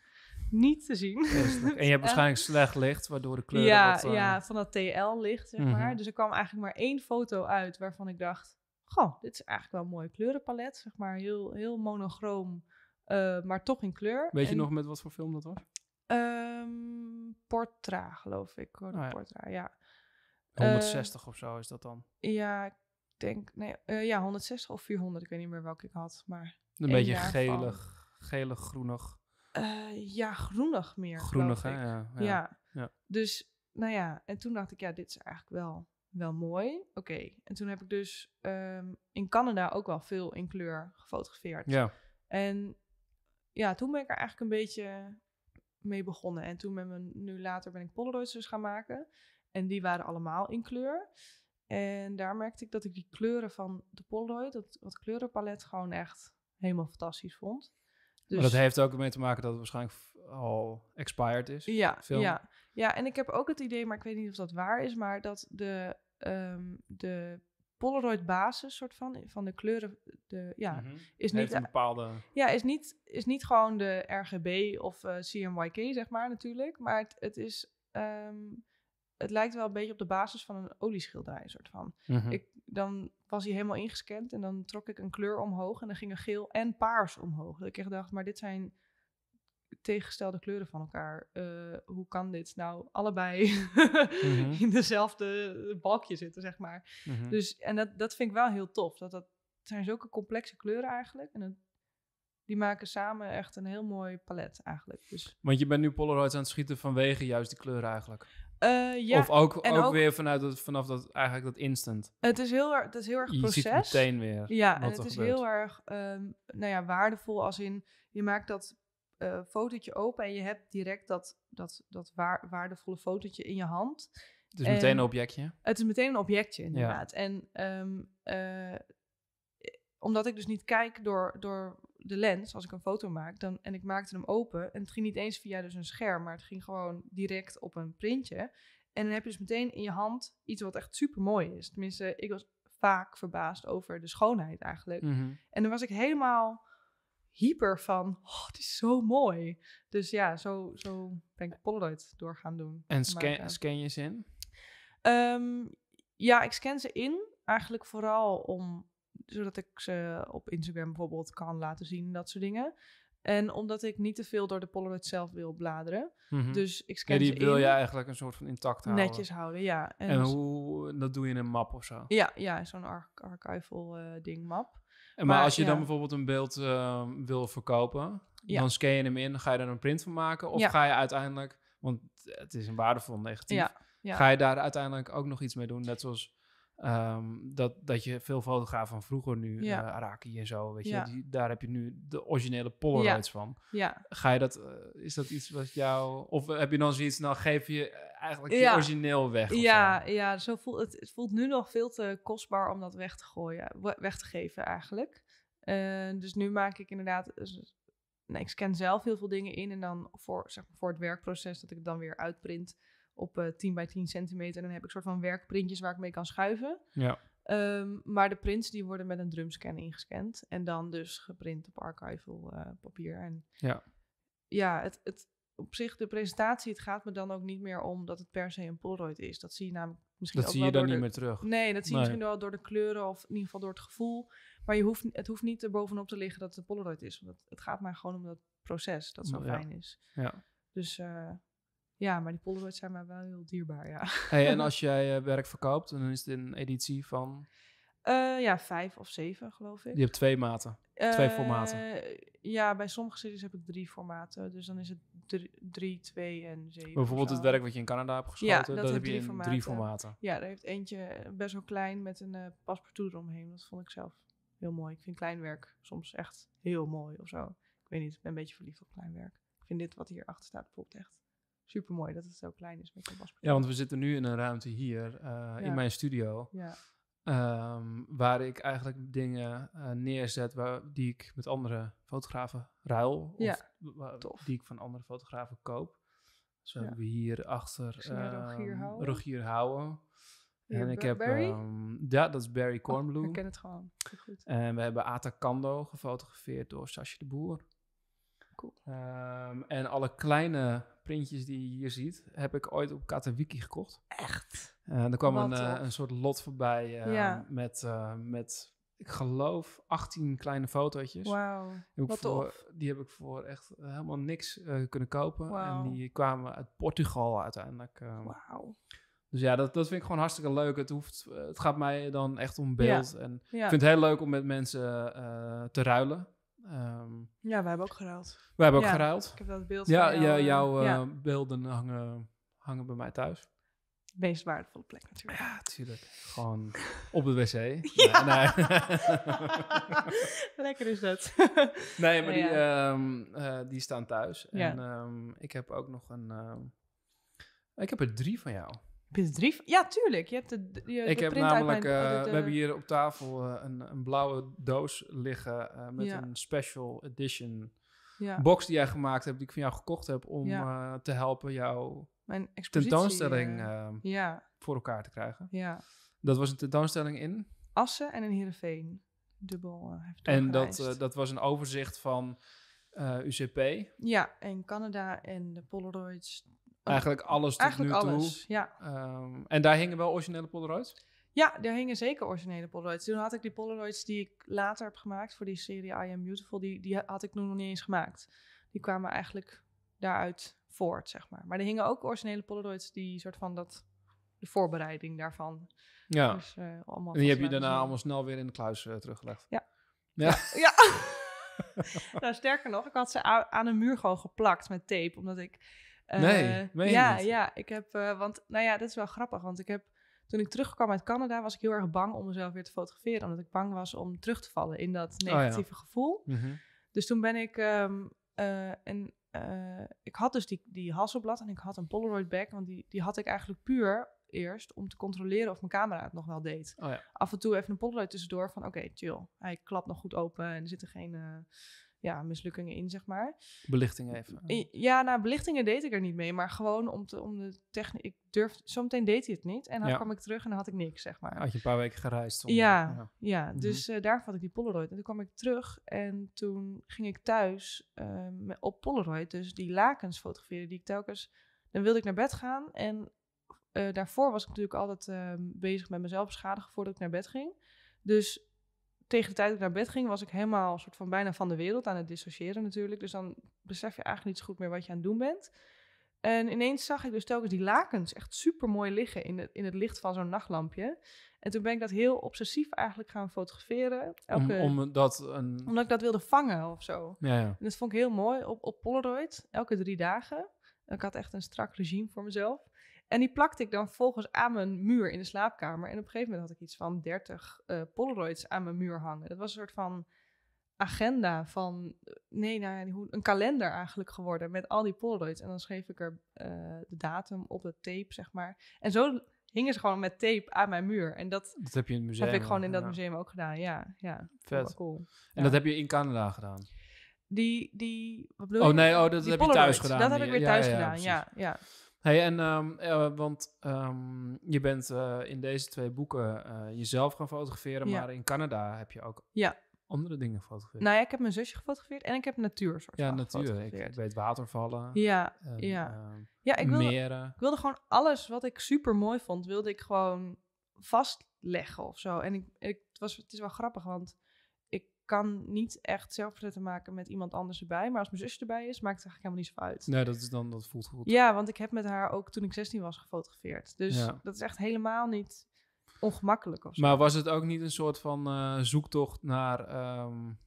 niet te zien. Eerstelijk. En je hebt waarschijnlijk slecht licht, waardoor de kleuren... Ja, wat, uh... ja van dat T L-licht, zeg mm-hmm. maar. Dus er kwam eigenlijk maar één foto uit waarvan ik dacht... Goh, dit is eigenlijk wel een mooi kleurenpalet. Zeg maar heel, heel monochroom, uh, maar toch in kleur. Weet en... je nog met wat voor film dat was? Um, Portra, geloof ik. Oh, ja. Portra, ja. honderdzestig uh, of zo is dat dan? Ja, denk, nee, uh, ja, honderdzestig of vierhonderd. Ik weet niet meer welke ik had, maar... Een beetje gelig, van. gelig, groenig. Uh, ja, groenig meer, Groenig, hè, ja, ja. Ja. ja. Dus, nou ja, en toen dacht ik, ja, dit is eigenlijk wel, wel mooi. Oké, okay. En toen heb ik dus um, in Canada ook wel veel in kleur gefotografeerd. Ja. En ja, toen ben ik er eigenlijk een beetje mee begonnen. En toen met mijn, nu later ben ik Polaroids dus gaan maken. En die waren allemaal in kleur. En daar merkte ik dat ik die kleuren van de Polaroid, dat, dat kleurenpalet, gewoon echt helemaal fantastisch vond. Dus, maar dat heeft ook mee te maken dat het waarschijnlijk al expired is. Ja, film. ja, ja. En ik heb ook het idee, maar ik weet niet of dat waar is, maar dat de, um, de Polaroid basis soort van, van de kleuren, de, ja, mm-hmm. is niet een bepaalde. Ja, is niet, is niet gewoon de R G B of uh, C M Y K zeg maar natuurlijk, maar het, het is. Um, Het lijkt wel een beetje op de basis van een olieschilderij, soort van. Mm-hmm. Ik, dan was hij helemaal ingescand en dan trok ik een kleur omhoog en dan gingen geel en paars omhoog. Dat ik echt dacht, maar dit zijn tegengestelde kleuren van elkaar. Uh, hoe kan dit nou allebei mm-hmm. in dezelfde balkje zitten, zeg maar. Mm-hmm. Dus, en dat, dat vind ik wel heel tof, dat dat Het zijn zulke complexe kleuren eigenlijk. En het, die maken samen echt een heel mooi palet eigenlijk. Dus. Want je bent nu Polaroids aan het schieten vanwege juist die kleuren eigenlijk? Uh, ja. Of ook, ook, ook weer vanuit dat, vanaf dat, eigenlijk dat instant? Het is heel, het is heel erg proces. Je ziet het meteen weer. Ja, en het is gebeurt. heel erg um, nou ja, waardevol als in... Je maakt dat uh, fotootje open en je hebt direct dat, dat, dat waar, waardevolle fotootje in je hand. Het is en, meteen een objectje? Het is meteen een objectje, inderdaad. Ja. En um, uh, omdat ik dus niet kijk door, door de lens, als ik een foto maak, dan, en ik maakte hem open, en het ging niet eens via dus een scherm, maar het ging gewoon direct op een printje. En dan heb je dus meteen in je hand iets wat echt super mooi is. Tenminste, ik was vaak verbaasd over de schoonheid eigenlijk. Mm-hmm. En dan was ik helemaal hyper van, oh, het is zo mooi. Dus ja, zo, zo ben ik Polaroid door gaan doen. En scan, scan je ze in? Um, ja, ik scan ze in. Eigenlijk vooral om, zodat ik ze op Instagram bijvoorbeeld kan laten zien, dat soort dingen. En omdat ik niet te veel door de Polaroid zelf wil bladeren. Mm-hmm. Dus ik scan ja, die ze wil in, je eigenlijk een soort van intact houden. Netjes houden, ja. En, en dus, hoe, dat doe je in een map of zo? Ja, ja zo'n ar- archival uh, ding, map. Maar, maar als je ja. dan bijvoorbeeld een beeld uh, wil verkopen, ja. dan scan je hem in, ga je daar een print van maken? Of ja. ga je uiteindelijk, want het is een waardevol negatief, ja. Ja. ga je daar uiteindelijk ook nog iets mee doen? Net zoals um, dat, dat je veel fotografen van vroeger nu, ja. uh, Araki en zo, weet ja. je, die, daar heb je nu de originele Polaroids ja. van. Ja. Ga je dat, uh, is dat iets wat jou, of heb je dan zoiets, nou geef je eigenlijk ja. je origineel weg? Ja, zo? ja zo voelt, het, het voelt nu nog veel te kostbaar om dat weg te gooien, weg te geven eigenlijk. Uh, dus nu maak ik inderdaad, nou, ik scan zelf heel veel dingen in en dan voor, zeg maar, voor het werkproces dat ik het dan weer uitprint op uh, tien bij tien centimeter. En dan heb ik soort van werkprintjes waar ik mee kan schuiven. Ja. Um, maar de prints die worden met een drumscan ingescand en dan dus geprint op archival uh, papier. En ja, ja het... het op zich, de presentatie, het gaat me dan ook niet meer om dat het per se een Polaroid is. Dat zie je namelijk misschien dat ook zie wel je dan door niet de... meer terug. Nee, dat zie je nee. misschien wel door de kleuren of in ieder geval door het gevoel. Maar je hoeft, het hoeft niet er bovenop te liggen dat het een Polaroid is. Want het gaat mij gewoon om dat proces, dat zo ja. fijn is. Ja. Dus uh, ja, maar die Polaroids zijn mij wel heel dierbaar, ja. Hey, en als jij uh, werk verkoopt, dan is het een editie van... Uh, ja, vijf of zeven, geloof ik. Je hebt twee maten, uh, twee formaten. Ja, bij sommige series heb ik drie formaten. Dus dan is het drie, drie twee en zeven. Bijvoorbeeld het werk wat je in Canada hebt geschoten, ja, dat, dat heb je in formaten. drie formaten. Ja, daar heeft eentje best wel klein met een uh, passepartout eromheen. Dat vond ik zelf heel mooi. Ik vind klein werk soms echt heel mooi of zo. Ik weet niet, ik ben een beetje verliefd op klein werk. Ik vind dit wat hierachter staat bijvoorbeeld echt super mooi dat het zo klein is met een passepartout. Ja, want we zitten nu in een ruimte hier, uh, ja. in mijn studio. Ja. Um, waar ik eigenlijk dingen uh, neerzet waar, die ik met andere fotografen ruil. Ja, of waar, die ik van andere fotografen koop. Zo ja. hebben we hier achter um, Rogier Houwen. En ik heb... Um, ja, dat is Barry Kornbloem. Oh, ik ken het gewoon. Goed. En we hebben Ata Kando gefotografeerd door Sasje de Boer. Cool. Um, en alle kleine printjes die je hier ziet, heb ik ooit op Katawiki gekocht. Echt? En er kwam een, uh, een soort lot voorbij uh, ja. met, uh, met, ik geloof, achttien kleine fotootjes. Wauw, wat voor, tof. Die heb ik voor echt helemaal niks uh, kunnen kopen. Wow. En die kwamen uit Portugal uiteindelijk. Uh, Wauw. Dus ja, dat, dat vind ik gewoon hartstikke leuk. Het, hoeft, het gaat mij dan echt om beeld. Ja. En ja. ik vind het heel leuk om met mensen uh, te ruilen. Um, ja, we hebben ook geruild. We hebben ook ja, geruild. Ik heb dat beeld ja, van jou, ja, jouw uh, ja. beelden hangen, hangen bij mij thuis. De meest waardevolle plek natuurlijk. Ja, natuurlijk. Gewoon op de wc. Ja. Nee, nee. Lekker is dat. Nee, maar ja, die, ja. Um, uh, die staan thuis. Ja. En um, ik heb ook nog een... Um, ik heb er drie van jou. Heb je er drie van? Ja, tuurlijk. Je hebt de, de, de ik heb namelijk... Mijn, uh, de, de, we hebben hier op tafel uh, een, een blauwe doos liggen uh, met ja. een special edition ja. box die jij gemaakt hebt, die ik van jou gekocht heb om ja. uh, te helpen jou... Mijn tentoonstelling uh, ja. voor elkaar te krijgen. Ja. Dat was een tentoonstelling in Assen en in Heerenveen. Dubbel uh, heeft En dat, uh, dat was een overzicht van uh, U C P. Ja, en Canada en de Polaroids. Eigenlijk alles tot Eigenlijk nu alles, toe. Ja. Um, en daar hingen wel originele Polaroids? Ja, daar hingen zeker originele Polaroids. Toen had ik die Polaroids die ik later heb gemaakt voor die serie I Am Beautiful, die, die had ik nog niet eens gemaakt. Die kwamen eigenlijk daaruit voort, zeg maar. Maar er hingen ook originele Polaroids die soort van dat de voorbereiding daarvan. Ja. Dus, uh, allemaal en die heb je daarna allemaal snel weer in de kluis uh, teruggelegd. Ja. Ja. ja. Nou, sterker nog, ik had ze aan een muur gewoon geplakt met tape, omdat ik... Uh, nee, meen je ja, niet? Ja, ik heb... Uh, want, nou ja, dat is wel grappig, want ik heb... Toen ik terugkwam uit Canada was ik heel erg bang om mezelf weer te fotograferen, omdat ik bang was om terug te vallen in dat negatieve oh, ja. gevoel. Mm-hmm. Dus toen ben ik... Um, uh, en, uh, ik had dus die, die Hasselblad en ik had een Polaroid bag, want die, die had ik eigenlijk puur eerst om te controleren of mijn camera het nog wel deed. Oh, ja. Af en toe even een Polaroid tussendoor van oké, okay, chill. Hij klapt nog goed open en er zitten geen... Uh, ja, mislukkingen in, zeg maar. Belichtingen even. Ja, nou, belichtingen deed ik er niet mee, maar gewoon om, te, om de techniek... Ik durfde... Zometeen deed hij het niet en dan ja. kwam ik terug en dan had ik niks, zeg maar. Had je een paar weken gereisd. Om, ja, ja, ja, dus mm-hmm. uh, daarvoor had ik die Polaroid. En toen kwam ik terug en toen ging ik thuis uh, op Polaroid, dus die lakens fotograferen, die ik telkens... Dan wilde ik naar bed gaan en uh, daarvoor was ik natuurlijk altijd uh, bezig met mezelf beschadigen voordat ik naar bed ging. Dus... Tegen de tijd dat ik naar bed ging, was ik helemaal soort van bijna van de wereld aan het dissociëren natuurlijk. Dus dan besef je eigenlijk niet zo goed meer wat je aan het doen bent. En ineens zag ik dus telkens die lakens echt super mooi liggen in het, in het licht van zo'n nachtlampje. En toen ben ik dat heel obsessief eigenlijk gaan fotograferen. Elke, om, om dat een... Omdat ik dat wilde vangen of zo. Ja, ja. En dat vond ik heel mooi op, op Polaroid, elke drie dagen. Ik had echt een strak regime voor mezelf. En die plakte ik dan volgens aan mijn muur in de slaapkamer. En op een gegeven moment had ik iets van dertig uh, Polaroids aan mijn muur hangen. Dat was een soort van agenda van... Nee, nou, een kalender eigenlijk geworden met al die Polaroids. En dan schreef ik er uh, de datum op de tape, zeg maar. En zo hingen ze gewoon met tape aan mijn muur. En dat, dat heb je in het museum. Dat heb ik gewoon in dat ja. museum ook gedaan, ja. ja Vet. Cool. En ja. dat heb je in Canada gedaan? Die... die wat bedoel oh je? nee, oh, dat die heb Polaroids. je thuis gedaan. Dat heb ik weer thuis ja, ja, gedaan, ja, ja, ja. Hey, en um, uh, want um, je bent uh, in deze twee boeken uh, jezelf gaan fotograferen, ja. maar in Canada heb je ook ja. andere dingen gefotografeerd. Nou ja, ik heb mijn zusje gefotografeerd en ik heb natuur soort Ja, natuur. Ik, ik weet watervallen. Ja, en, ja. Uh, ja ik wilde, meren. Ik wilde gewoon alles wat ik super mooi vond, wilde ik gewoon vastleggen of zo. En ik, ik, het, was, het is wel grappig, want ik kan niet echt zelfportretten maken met iemand anders erbij. Maar als mijn zusje erbij is, maakt het eigenlijk helemaal niet zoveel uit. Nee, dat, is dan, dat voelt goed. Ja, want ik heb met haar ook toen ik zestien was gefotografeerd. Dus ja. dat is echt helemaal niet ongemakkelijk of zo. Maar was het ook niet een soort van uh, zoektocht naar... Um,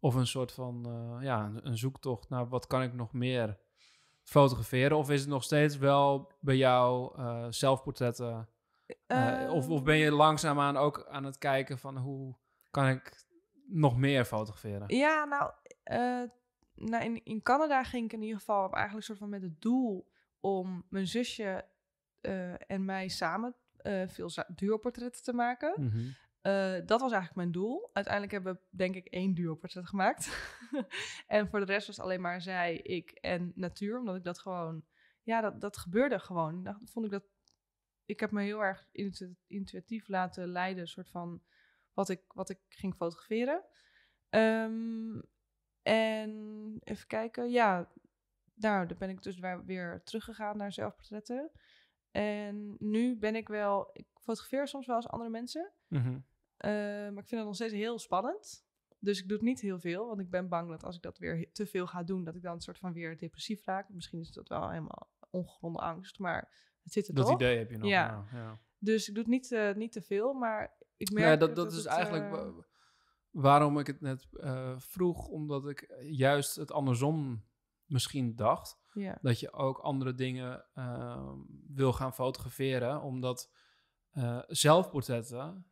of een soort van... Uh, ja, een zoektocht naar wat kan ik nog meer fotograferen? Of is het nog steeds wel bij jou uh, zelfportretten? Uh, uh, of, of ben je langzaamaan ook aan het kijken van hoe kan ik... nog meer fotograferen? Ja, nou, uh, nou in, in Canada ging ik in ieder geval op eigenlijk soort van met het doel om mijn zusje uh, en mij samen uh, veel za- duoportretten te maken. Mm-hmm. Uh, dat was eigenlijk mijn doel. Uiteindelijk hebben we denk ik één duoportret gemaakt. En voor de rest was alleen maar zij, ik en natuur, omdat ik dat gewoon, ja, dat, dat gebeurde gewoon. Dat vond ik dat, ik heb me heel erg intu- intuïtief laten leiden, soort van Wat ik, wat ik ging fotograferen. Um, en even kijken. Ja, nou, daar ben ik dus weer teruggegaan naar zelfportretten. En nu ben ik wel... Ik fotografeer soms wel eens andere mensen. Mm-hmm. Uh, maar ik vind dat nog steeds heel spannend. Dus ik doe het niet heel veel. Want ik ben bang dat als ik dat weer te veel ga doen... dat ik dan een soort van weer depressief raak. Misschien is dat wel helemaal ongegronde angst. Maar het zit er dat toch. Dat idee heb je nog. Ja. Nou, ja. Dus ik doe het niet, uh, niet te veel, maar... Ik merk ja, dat, dat, dat is het, eigenlijk uh... waarom ik het net uh, vroeg. Omdat ik juist het andersom misschien dacht. Ja. Dat je ook andere dingen uh, wil gaan fotograferen. Omdat uh, zelfportretten,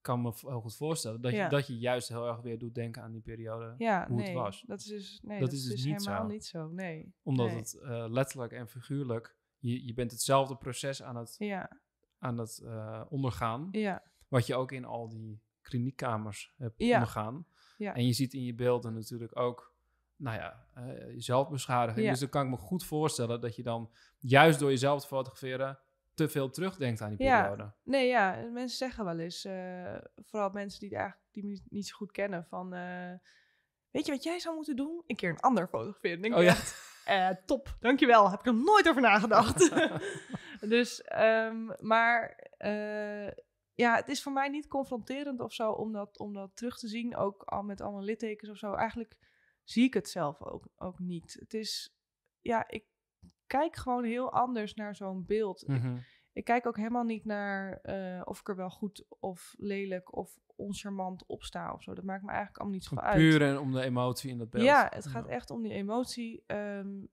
kan me heel goed voorstellen... Dat, ja. je, dat je juist heel erg weer doet denken aan die periode ja, hoe nee, het was. Dat is dus, nee, dat dat is dus, dus niet helemaal zo. niet zo. Nee. Omdat nee. het uh, letterlijk en figuurlijk... Je, je bent hetzelfde proces aan het, ja. aan het uh, ondergaan... Ja. Wat je ook in al die kliniekkamers hebt ja. ondergaan. Ja. En je ziet in je beelden natuurlijk ook, nou ja, uh, jezelf beschadigen. Ja. Dus dan kan ik me goed voorstellen dat je dan juist door jezelf te fotograferen te veel terugdenkt aan die periode. Ja. Nee, ja, mensen zeggen wel eens, uh, vooral mensen die het eigenlijk die me niet zo goed kennen, van, uh, weet je wat jij zou moeten doen? Een keer een ander fotograferen. Denk oh, ja. echt, uh, top, dankjewel. Heb ik er nooit over nagedacht. dus, um, maar... Uh, Ja, het is voor mij niet confronterend of zo om dat, om dat terug te zien. Ook al met allemaal littekens of zo. Eigenlijk zie ik het zelf ook, ook niet. Het is, ja, ik kijk gewoon heel anders naar zo'n beeld. Mm-hmm. Ik, Ik kijk ook helemaal niet naar uh, of ik er wel goed of lelijk of oncharmant op sta of zo. Dat maakt me eigenlijk allemaal niet zo uit. Puur en om de emotie in dat beeld. Ja, het gaat echt om die emotie. Um,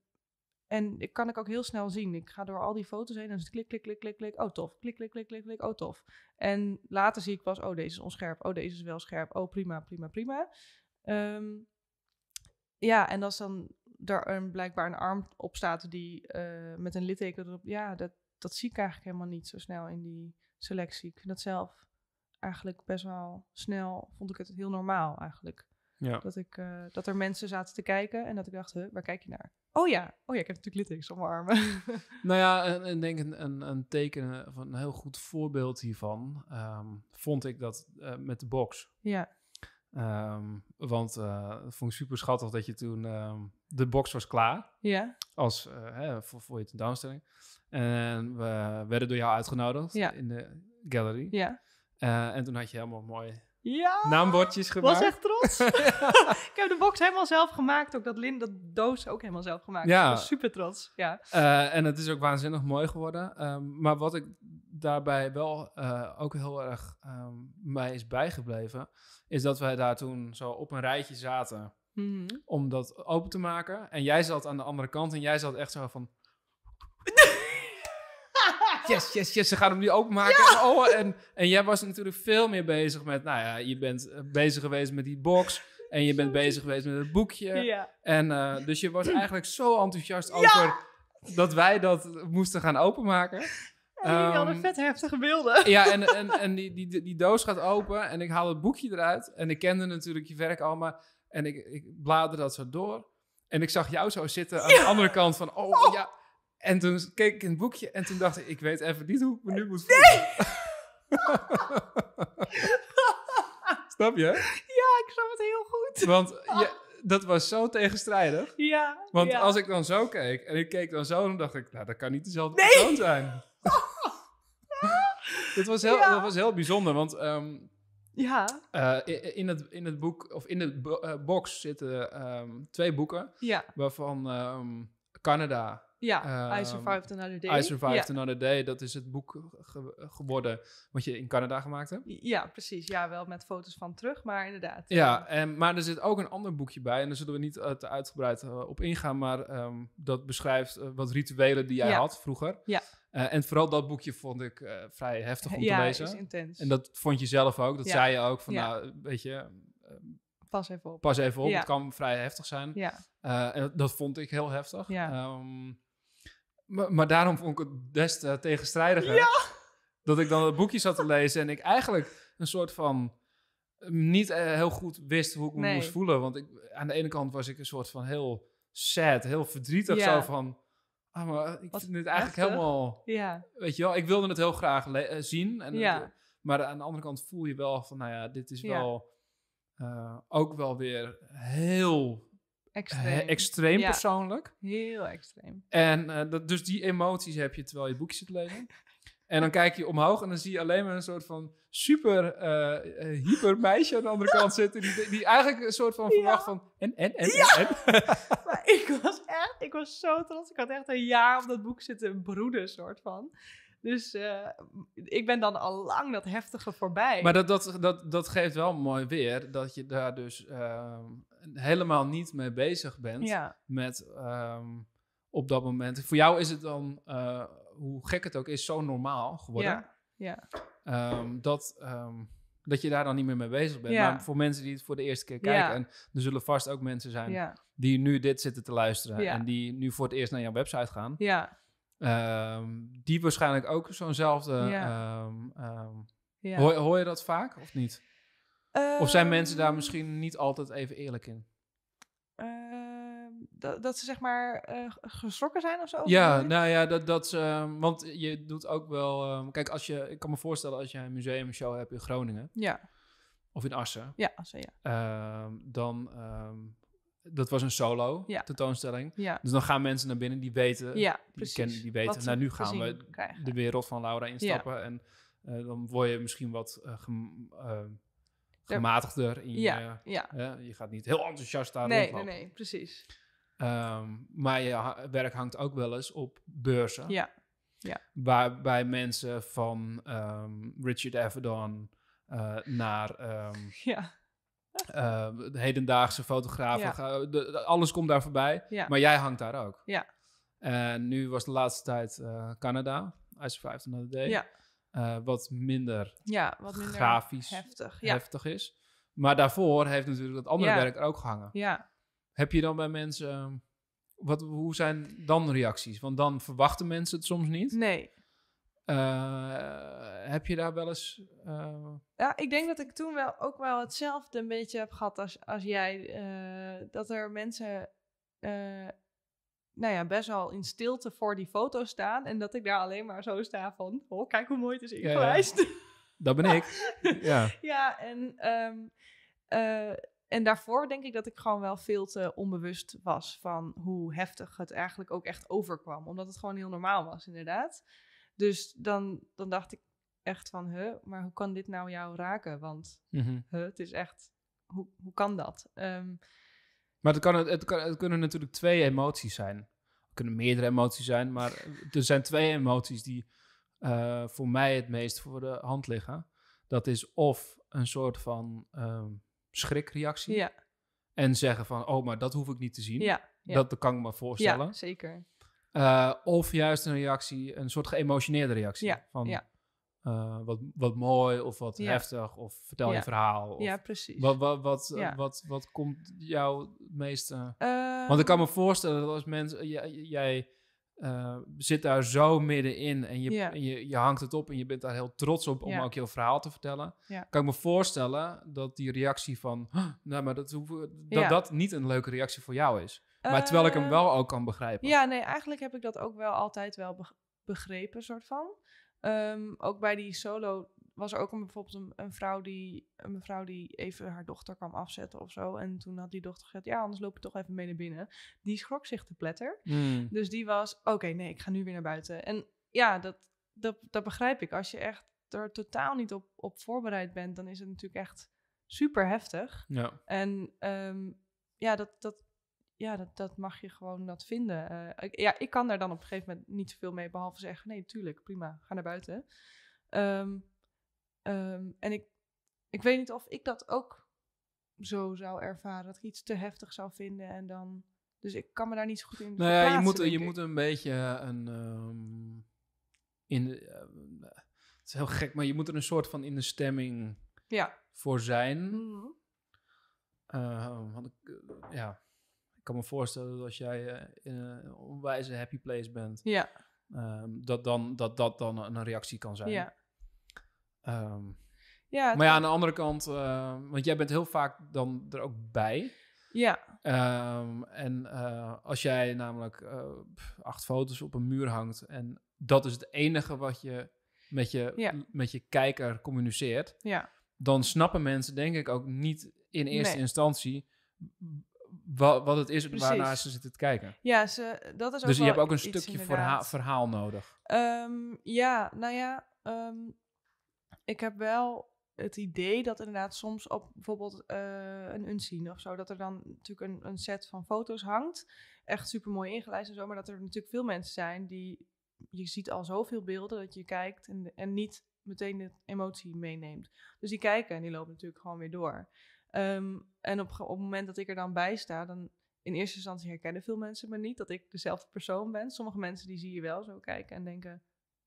en ik kan ik ook heel snel zien. Ik ga door al die foto's heen en dan is het klik, klik, klik, klik, klik. Oh, tof. Klik, klik, klik, klik, klik. Oh, tof. En later zie ik pas, oh, deze is onscherp. Oh, deze is wel scherp. Oh, prima, prima, prima. Um, ja, en als dan daar een, blijkbaar een arm op staat die uh, met een litteken erop... Ja, dat... Dat zie ik eigenlijk helemaal niet zo snel in die selectie. Ik vind dat zelf eigenlijk best wel snel, vond ik het heel normaal eigenlijk. Ja. Dat, ik, uh, dat er mensen zaten te kijken en dat ik dacht, huh, waar kijk je naar? Oh ja, oh ja, ik heb natuurlijk littekens op mijn armen. Nou ja, en, en denk een, een, een teken van een heel goed voorbeeld hiervan um, vond ik dat uh, met de box. Ja. Um, want uh, ik vond het super schattig dat je toen... Um, de box was klaar. Ja. Als, uh, hè, voor, voor je tentoonstelling. En we werden door jou uitgenodigd. Ja. In de gallery. Ja. Uh, en toen had je helemaal mooi... Ja. Naambordjes gemaakt. Was echt trots. Ja. Ik heb de box helemaal zelf gemaakt. Ook dat lint, dat doos ook helemaal zelf gemaakt. Ja. Ik was super trots. Ja. Uh, en het is ook waanzinnig mooi geworden. Um, maar wat ik daarbij wel uh, ook heel erg um, mij is bijgebleven... is dat wij daar toen zo op een rijtje zaten... Mm-hmm. om dat open te maken. En jij zat aan de andere kant en jij zat echt zo van... Yes, yes, yes, ze gaan hem nu openmaken. Ja! En, oh, en, en jij was natuurlijk veel meer bezig met... Nou ja, je bent bezig geweest met die box. En je bent bezig geweest met het boekje. Ja. En uh, dus je was eigenlijk zo enthousiast over... Ja! dat wij dat moesten gaan openmaken. Ja, jullie hadden um, vet heftige beelden. Ja, en, en, en die, die, die doos gaat open. En ik haal het boekje eruit. En ik kende natuurlijk je werk al, maar... En ik, ik bladerde dat zo door. En ik zag jou zo zitten aan ja. de andere kant van... Oh, oh, ja. En toen keek ik in het boekje en toen dacht ik... Ik weet even niet hoe ik me nu moet voelen. Nee! Snap je? Ja, ik snap het heel goed. Want je, dat was zo tegenstrijdig. Ja. Want ja. als ik dan zo keek en ik keek dan zo... Dan dacht ik, nou, dat kan niet dezelfde nee. persoon zijn. dat, was heel, ja. dat was heel bijzonder, want... Um, Ja. Uh, in, het, in het boek, of in de bo- uh, box zitten um, twee boeken. Ja. Waarvan um, Canada. Ja, um, I Survived Another Day. I Survived ja. Another Day, dat is het boek ge- geworden wat je in Canada gemaakt hebt. Ja, precies. Ja, wel met foto's van terug, maar inderdaad. Ja, en, maar er zit ook een ander boekje bij. En daar zullen we niet uh, te uitgebreid uh, op ingaan. Maar um, dat beschrijft uh, wat rituelen die jij ja. had vroeger. Ja. Uh, en vooral dat boekje vond ik uh, vrij heftig om ja, te lezen. Ja, is intens. En dat vond je zelf ook. Dat ja. zei je ook van, ja. nou, weet je... Uh, pas even op. Pas even op. Ja. Het kan vrij heftig zijn. Ja. Uh, en dat vond ik heel heftig. Ja. Um, maar, maar daarom vond ik het des te tegenstrijdiger. Ja. Dat ik dan het boekje zat te lezen en ik eigenlijk een soort van... niet uh, heel goed wist hoe ik me nee. moest voelen. Want ik, aan de ene kant was ik een soort van heel sad, heel verdrietig ja. zo van... Ah, maar ik Wat vind dit eigenlijk heftig. Helemaal... Ja. Weet je wel, ik wilde het heel graag le- zien. En ja. het, maar aan de andere kant voel je wel van, nou ja, dit is ja. wel... Uh, ook wel weer heel extreem, he, extreem ja. persoonlijk. Heel extreem. En uh, dat, dus die emoties heb je terwijl je boekje zit lezen. En dan kijk je omhoog en dan zie je alleen maar een soort van super uh, hyper meisje aan de andere kant zitten. Die, die eigenlijk een soort van verwacht ja. van en, en, en, ja. en. Maar ik was echt, ik was zo trots. Ik had echt een jaar op dat boek zitten broeden soort van. Dus uh, ik ben dan al lang dat heftige voorbij. Maar dat, dat, dat, dat geeft wel mooi weer dat je daar dus uh, helemaal niet mee bezig bent. Ja. Met um, op dat moment. Voor jou is het dan, uh, hoe gek het ook is, zo normaal geworden. Ja. Ja. Um, dat, um, dat je daar dan niet meer mee bezig bent. Ja. Maar voor mensen die het voor de eerste keer kijken. Ja. En er zullen vast ook mensen zijn ja. die nu dit zitten te luisteren. Ja. En die nu voor het eerst naar jouw website gaan. Ja. Um, die waarschijnlijk ook zo'nzelfde... Ja. Um, um, ja. Hoor, hoor je dat vaak of niet? Uh, of zijn mensen daar misschien niet altijd even eerlijk in? Uh, dat, dat ze zeg maar uh, geschrokken zijn of zo? Ja, nou ja, dat... dat um, want je doet ook wel... Um, kijk, als je, ik kan me voorstellen als je een museumshow hebt in Groningen... Ja. Of in Assen. Ja, Assen, ja. Um, dan... Um, dat was een solo ja. tentoonstelling. Ja. Dus dan gaan mensen naar binnen die weten... Ja, die, kennen, die weten, nou nu gaan we krijgen. De wereld van Laura instappen. Ja. En uh, dan word je misschien wat uh, gem, uh, gematigder. In ja, je, ja. Uh, je gaat niet heel enthousiast daar nee, rondlopen. Nee, nee, precies. Um, maar je ha- werk hangt ook wel eens op beurzen. Ja. Ja. Waarbij mensen van um, Richard Avedon uh, naar um, ja. uh, de hedendaagse fotografen, ja. uh, de, de, alles komt daar voorbij. Ja. Maar jij hangt daar ook. Ja. En nu was de laatste tijd uh, Canada, I Survived Another Day, ja. uh, wat minder, ja, wat minder grafisch heftig, ja. heftig is. Maar daarvoor heeft natuurlijk dat andere ja. werk er ook gehangen. Ja. Heb je dan bij mensen... Wat, hoe zijn dan reacties? Want dan verwachten mensen het soms niet. Nee. Uh, heb je daar wel eens... Uh... Ja, ik denk dat ik toen wel ook wel hetzelfde een beetje heb gehad als, als jij. Uh, dat er mensen... Uh, nou ja, best wel in stilte voor die foto staan. En dat ik daar alleen maar zo sta van... Oh, kijk hoe mooi het is ingewijst. Ja, ja. Dat ben ik. ja. ja, en... Um, uh, En daarvoor denk ik dat ik gewoon wel veel te onbewust was van hoe heftig het eigenlijk ook echt overkwam. Omdat het gewoon heel normaal was, inderdaad. Dus dan, dan dacht ik echt van, huh, maar hoe kan dit nou jou raken? Want mm-hmm. huh, het is echt, hoe, hoe kan dat? Um, maar het, kan, het, kan, het kunnen natuurlijk twee emoties zijn. Het kunnen meerdere emoties zijn, maar er zijn twee emoties die uh, voor mij het meest voor de hand liggen. Dat is of een soort van... Um, schrikreactie. Ja. En zeggen van, oh, maar dat hoef ik niet te zien. Ja, ja. Dat, dat kan ik me voorstellen. Ja, zeker. Uh, of juist een reactie, een soort geëmotioneerde reactie. Ja, van ja. Uh, wat, wat mooi of wat ja. heftig of vertel ja. je verhaal. Of ja, precies. Wat, wat, wat, ja. wat, wat komt jou het meeste... Uh, Want ik kan me voorstellen dat als mensen... Jij, jij uh, zit daar zo middenin en, je, ja. en je, je hangt het op en je bent daar heel trots op om ja. ook jouw verhaal te vertellen. Ja. Kan ik me voorstellen dat die reactie van, oh, nou, maar dat, hoeven we, dat, ja. dat niet een leuke reactie voor jou is. Maar uh, terwijl ik hem wel ook kan begrijpen. Ja, nee, eigenlijk heb ik dat ook wel altijd wel begrepen, soort van. Um, ook bij die solo was er ook een, bijvoorbeeld een, een, vrouw die, een mevrouw die even haar dochter kwam afzetten of zo. En toen had die dochter gezegd, ja, anders loop je toch even mee naar binnen. Die schrok zich te pletter. Mm. Dus die was, oké, okay, nee, ik ga nu weer naar buiten. En ja, dat, dat, dat begrijp ik. Als je echt er totaal niet op, op voorbereid bent, dan is het natuurlijk echt super heftig. Ja. En um, ja, dat, dat, ja dat, dat mag je gewoon dat vinden. Uh, ik, ja, ik kan daar dan op een gegeven moment niet zoveel mee, behalve zeggen, nee, tuurlijk, prima, ga naar buiten. Um, Um, en ik, ik weet niet of ik dat ook zo zou ervaren. Dat ik iets te heftig zou vinden. En dan, dus ik kan me daar niet zo goed in nou ja, je moet, je moet een beetje een... Um, in de, uh, het is heel gek, maar je moet er een soort van in de stemming ja. voor zijn. Mm-hmm. Uh, want ik, uh, ja, ik kan me voorstellen dat als jij uh, in een onwijze happy place bent... Ja. Uh, dat, dan, dat dat dan een reactie kan zijn. Ja. Um, ja, maar ja, aan de andere kant, uh, want jij bent heel vaak dan er ook bij. Ja. Um, en uh, als jij namelijk uh, acht foto's op een muur hangt en dat is het enige wat je met je, ja. met je kijker communiceert, ja. dan snappen mensen denk ik ook niet in eerste nee. instantie wa- wat het is Precies. waarnaar ze zitten te kijken. Ja, ze, dat is ook dus je hebt ook een stukje verhaal, verhaal nodig. Um, ja, nou ja... Um... Ik heb wel het idee dat inderdaad soms op bijvoorbeeld uh, een unseen of zo... dat er dan natuurlijk een, een set van foto's hangt. Echt super mooi ingelijst en zo. Maar dat er natuurlijk veel mensen zijn die... Je ziet al zoveel beelden dat je kijkt en, en niet meteen de emotie meeneemt. Dus die kijken en die lopen natuurlijk gewoon weer door. Um, en op, op het moment dat ik er dan bij sta... dan in eerste instantie herkennen veel mensen me niet... dat ik dezelfde persoon ben. Sommige mensen die zie je wel zo kijken en denken...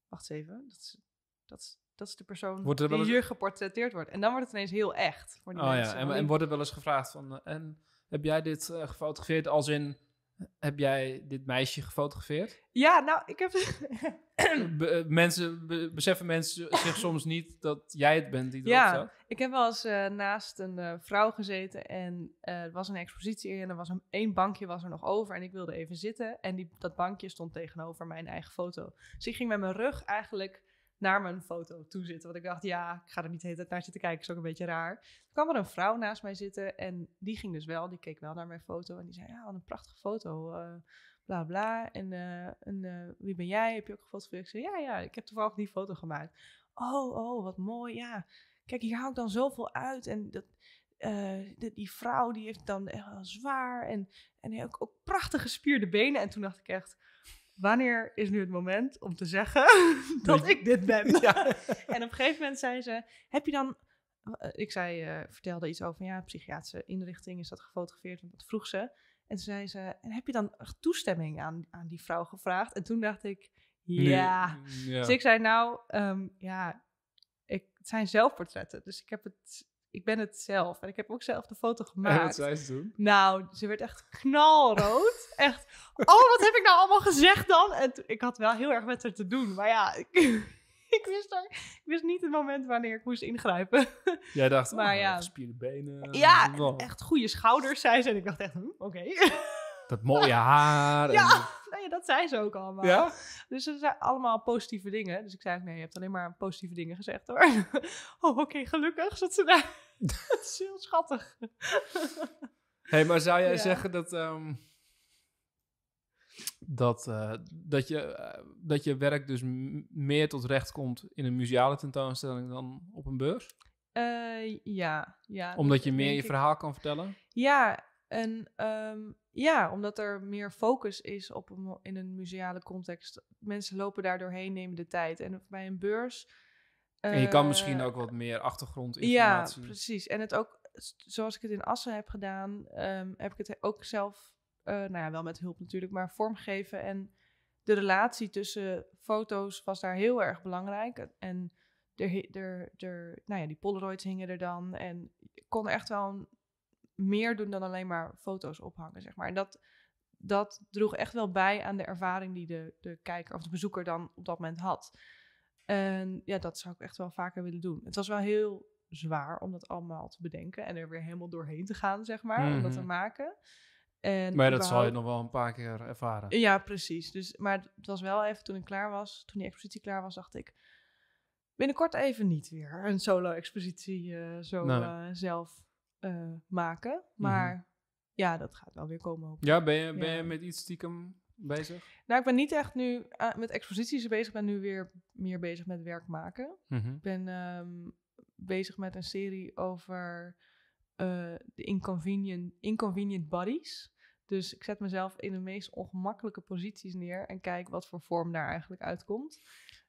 Wacht even, dat is... Dat is Dat is de persoon die eens... hier geportretteerd wordt. En dan wordt het ineens heel echt voor die oh, mensen. Ja. En, en wordt er wel eens gevraagd van... Uh, en heb jij dit uh, gefotografeerd als in... Heb jij dit meisje gefotografeerd? Ja, nou, ik heb... be- mensen, be- beseffen mensen zich soms niet dat jij het bent die erop ja, staat? Ja, ik heb wel eens uh, naast een uh, vrouw gezeten... en uh, er was een expositie en er was een één bankje was er nog over... en ik wilde even zitten en die, dat bankje stond tegenover mijn eigen foto. Dus ik ging met mijn rug eigenlijk... naar mijn foto toe zitten. Want ik dacht, ja, ik ga er niet de hele tijd naar zitten kijken. Is ook een beetje raar. Er kwam er een vrouw naast mij zitten. En die ging dus wel. Die keek wel naar mijn foto. En die zei, ja, wat een prachtige foto. Uh, bla, bla. En, uh, en uh, wie ben jij? Heb je ook gefotografeerd? Ik zei, ja, ja. Ik heb toevallig die foto gemaakt. Oh, oh, wat mooi. Ja, kijk, hier hou ik dan zoveel uit. En dat... Uh, de, die vrouw die heeft dan echt wel zwaar. En, en ook, ook prachtige gespierde benen. En toen dacht ik echt... wanneer is nu het moment om te zeggen dat ik dit ben? Ja. En op een gegeven moment zei ze, heb je dan... Ik zei, uh, vertelde iets over, ja, psychiatrische inrichting is dat gefotografeerd, want dat vroeg ze. En toen zei ze, en heb je dan toestemming aan, aan die vrouw gevraagd? En toen dacht ik, ja. Nee, ja. Dus ik zei, nou, um, ja, ik, het zijn zelfportretten, dus ik heb het... Ik ben het zelf. En ik heb ook zelf de foto gemaakt. En wat zei ze toen? Nou, ze werd echt knalrood. Echt, oh, wat heb ik nou allemaal gezegd dan? En t- ik had wel heel erg met haar te doen. Maar ja, ik, ik, wist, er, ik wist niet het moment wanneer ik moest ingrijpen. Jij dacht, maar oh, ja. gespierde benen. Ja, wow. Echt goede schouders, zei ze. En ik dacht echt, hm, oké. Okay. Dat mooie haar. Ja, en... nee, dat zei ze ook allemaal. Ja? Dus ze zei allemaal positieve dingen. Dus ik zei ook, nee, je hebt alleen maar positieve dingen gezegd hoor. Oh, oké, okay, gelukkig zat ze daar. Dat is heel schattig. Hey, maar zou jij ja. zeggen dat... Um, dat, uh, dat, je, uh, dat je werk dus m- meer tot recht komt in een museale tentoonstelling dan op een beurs? Uh, ja, ja. Omdat je meer je verhaal ik... kan vertellen? Ja, en... Um, Ja, omdat er meer focus is op een, in een museale context. Mensen lopen daar doorheen, nemen de tijd. En bij een beurs... Uh, en je kan misschien ook wat meer achtergrondinformatie... Ja, precies. En het ook, zoals ik het in Assen heb gedaan... Um, heb ik het ook zelf, uh, nou ja, wel met hulp natuurlijk... maar vormgeven. En de relatie tussen foto's was daar heel erg belangrijk. En er, er, er, nou ja, die Polaroids hingen er dan. En ik kon echt wel... Een, meer doen dan alleen maar foto's ophangen, zeg maar. En dat, dat droeg echt wel bij aan de ervaring die de, de kijker of de bezoeker dan op dat moment had. En ja, dat zou ik echt wel vaker willen doen. Het was wel heel zwaar om dat allemaal te bedenken en er weer helemaal doorheen te gaan, zeg maar, mm-hmm. om dat te maken. En maar ja, dat zal je nog wel een paar keer ervaren. Ja, precies. Dus, maar het was wel even toen ik klaar was, toen die expositie klaar was, dacht ik, binnenkort even niet weer een solo-expositie uh, zo nee. uh, zelf... Uh, maken, maar mm-hmm. ja, dat gaat wel weer komen. Hoop. Ja, ben je, ben ja. je met iets stiekem bezig? Nou, ik ben niet echt nu uh, met exposities bezig, ik ben nu weer meer bezig met werk maken. Mm-hmm. Ik ben um, bezig met een serie over uh, de inconvenient, inconvenient bodies. Dus ik zet mezelf in de meest ongemakkelijke posities neer en kijk wat voor vorm daar eigenlijk uitkomt.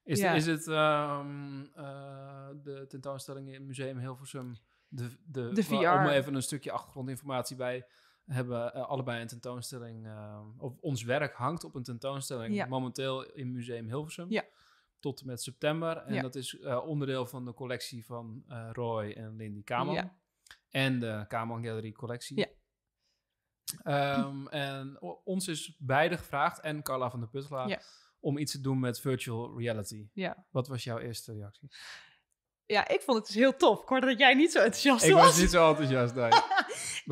Is, ja. de, is het um, uh, de tentoonstelling in het Museum Hilversum? De, de, de V R. Om even een stukje achtergrondinformatie bij hebben. Uh, allebei een tentoonstelling. Uh, of ons werk hangt op een tentoonstelling. Ja. Momenteel in Museum Hilversum. Ja. Tot en met september. En ja. dat is uh, onderdeel van de collectie van uh, Roy en Lindy Kahmann. Ja. En de Kahmann Gallery collectie. Ja. Um, en o- ons is beide gevraagd. En Carla van der Puttelaar. Ja. Om iets te doen met virtual reality. Ja. Wat was jouw eerste reactie? Ja, ik vond het dus heel tof. Ik hoorde dat jij niet zo enthousiast ik was. Ik was niet zo enthousiast, nee.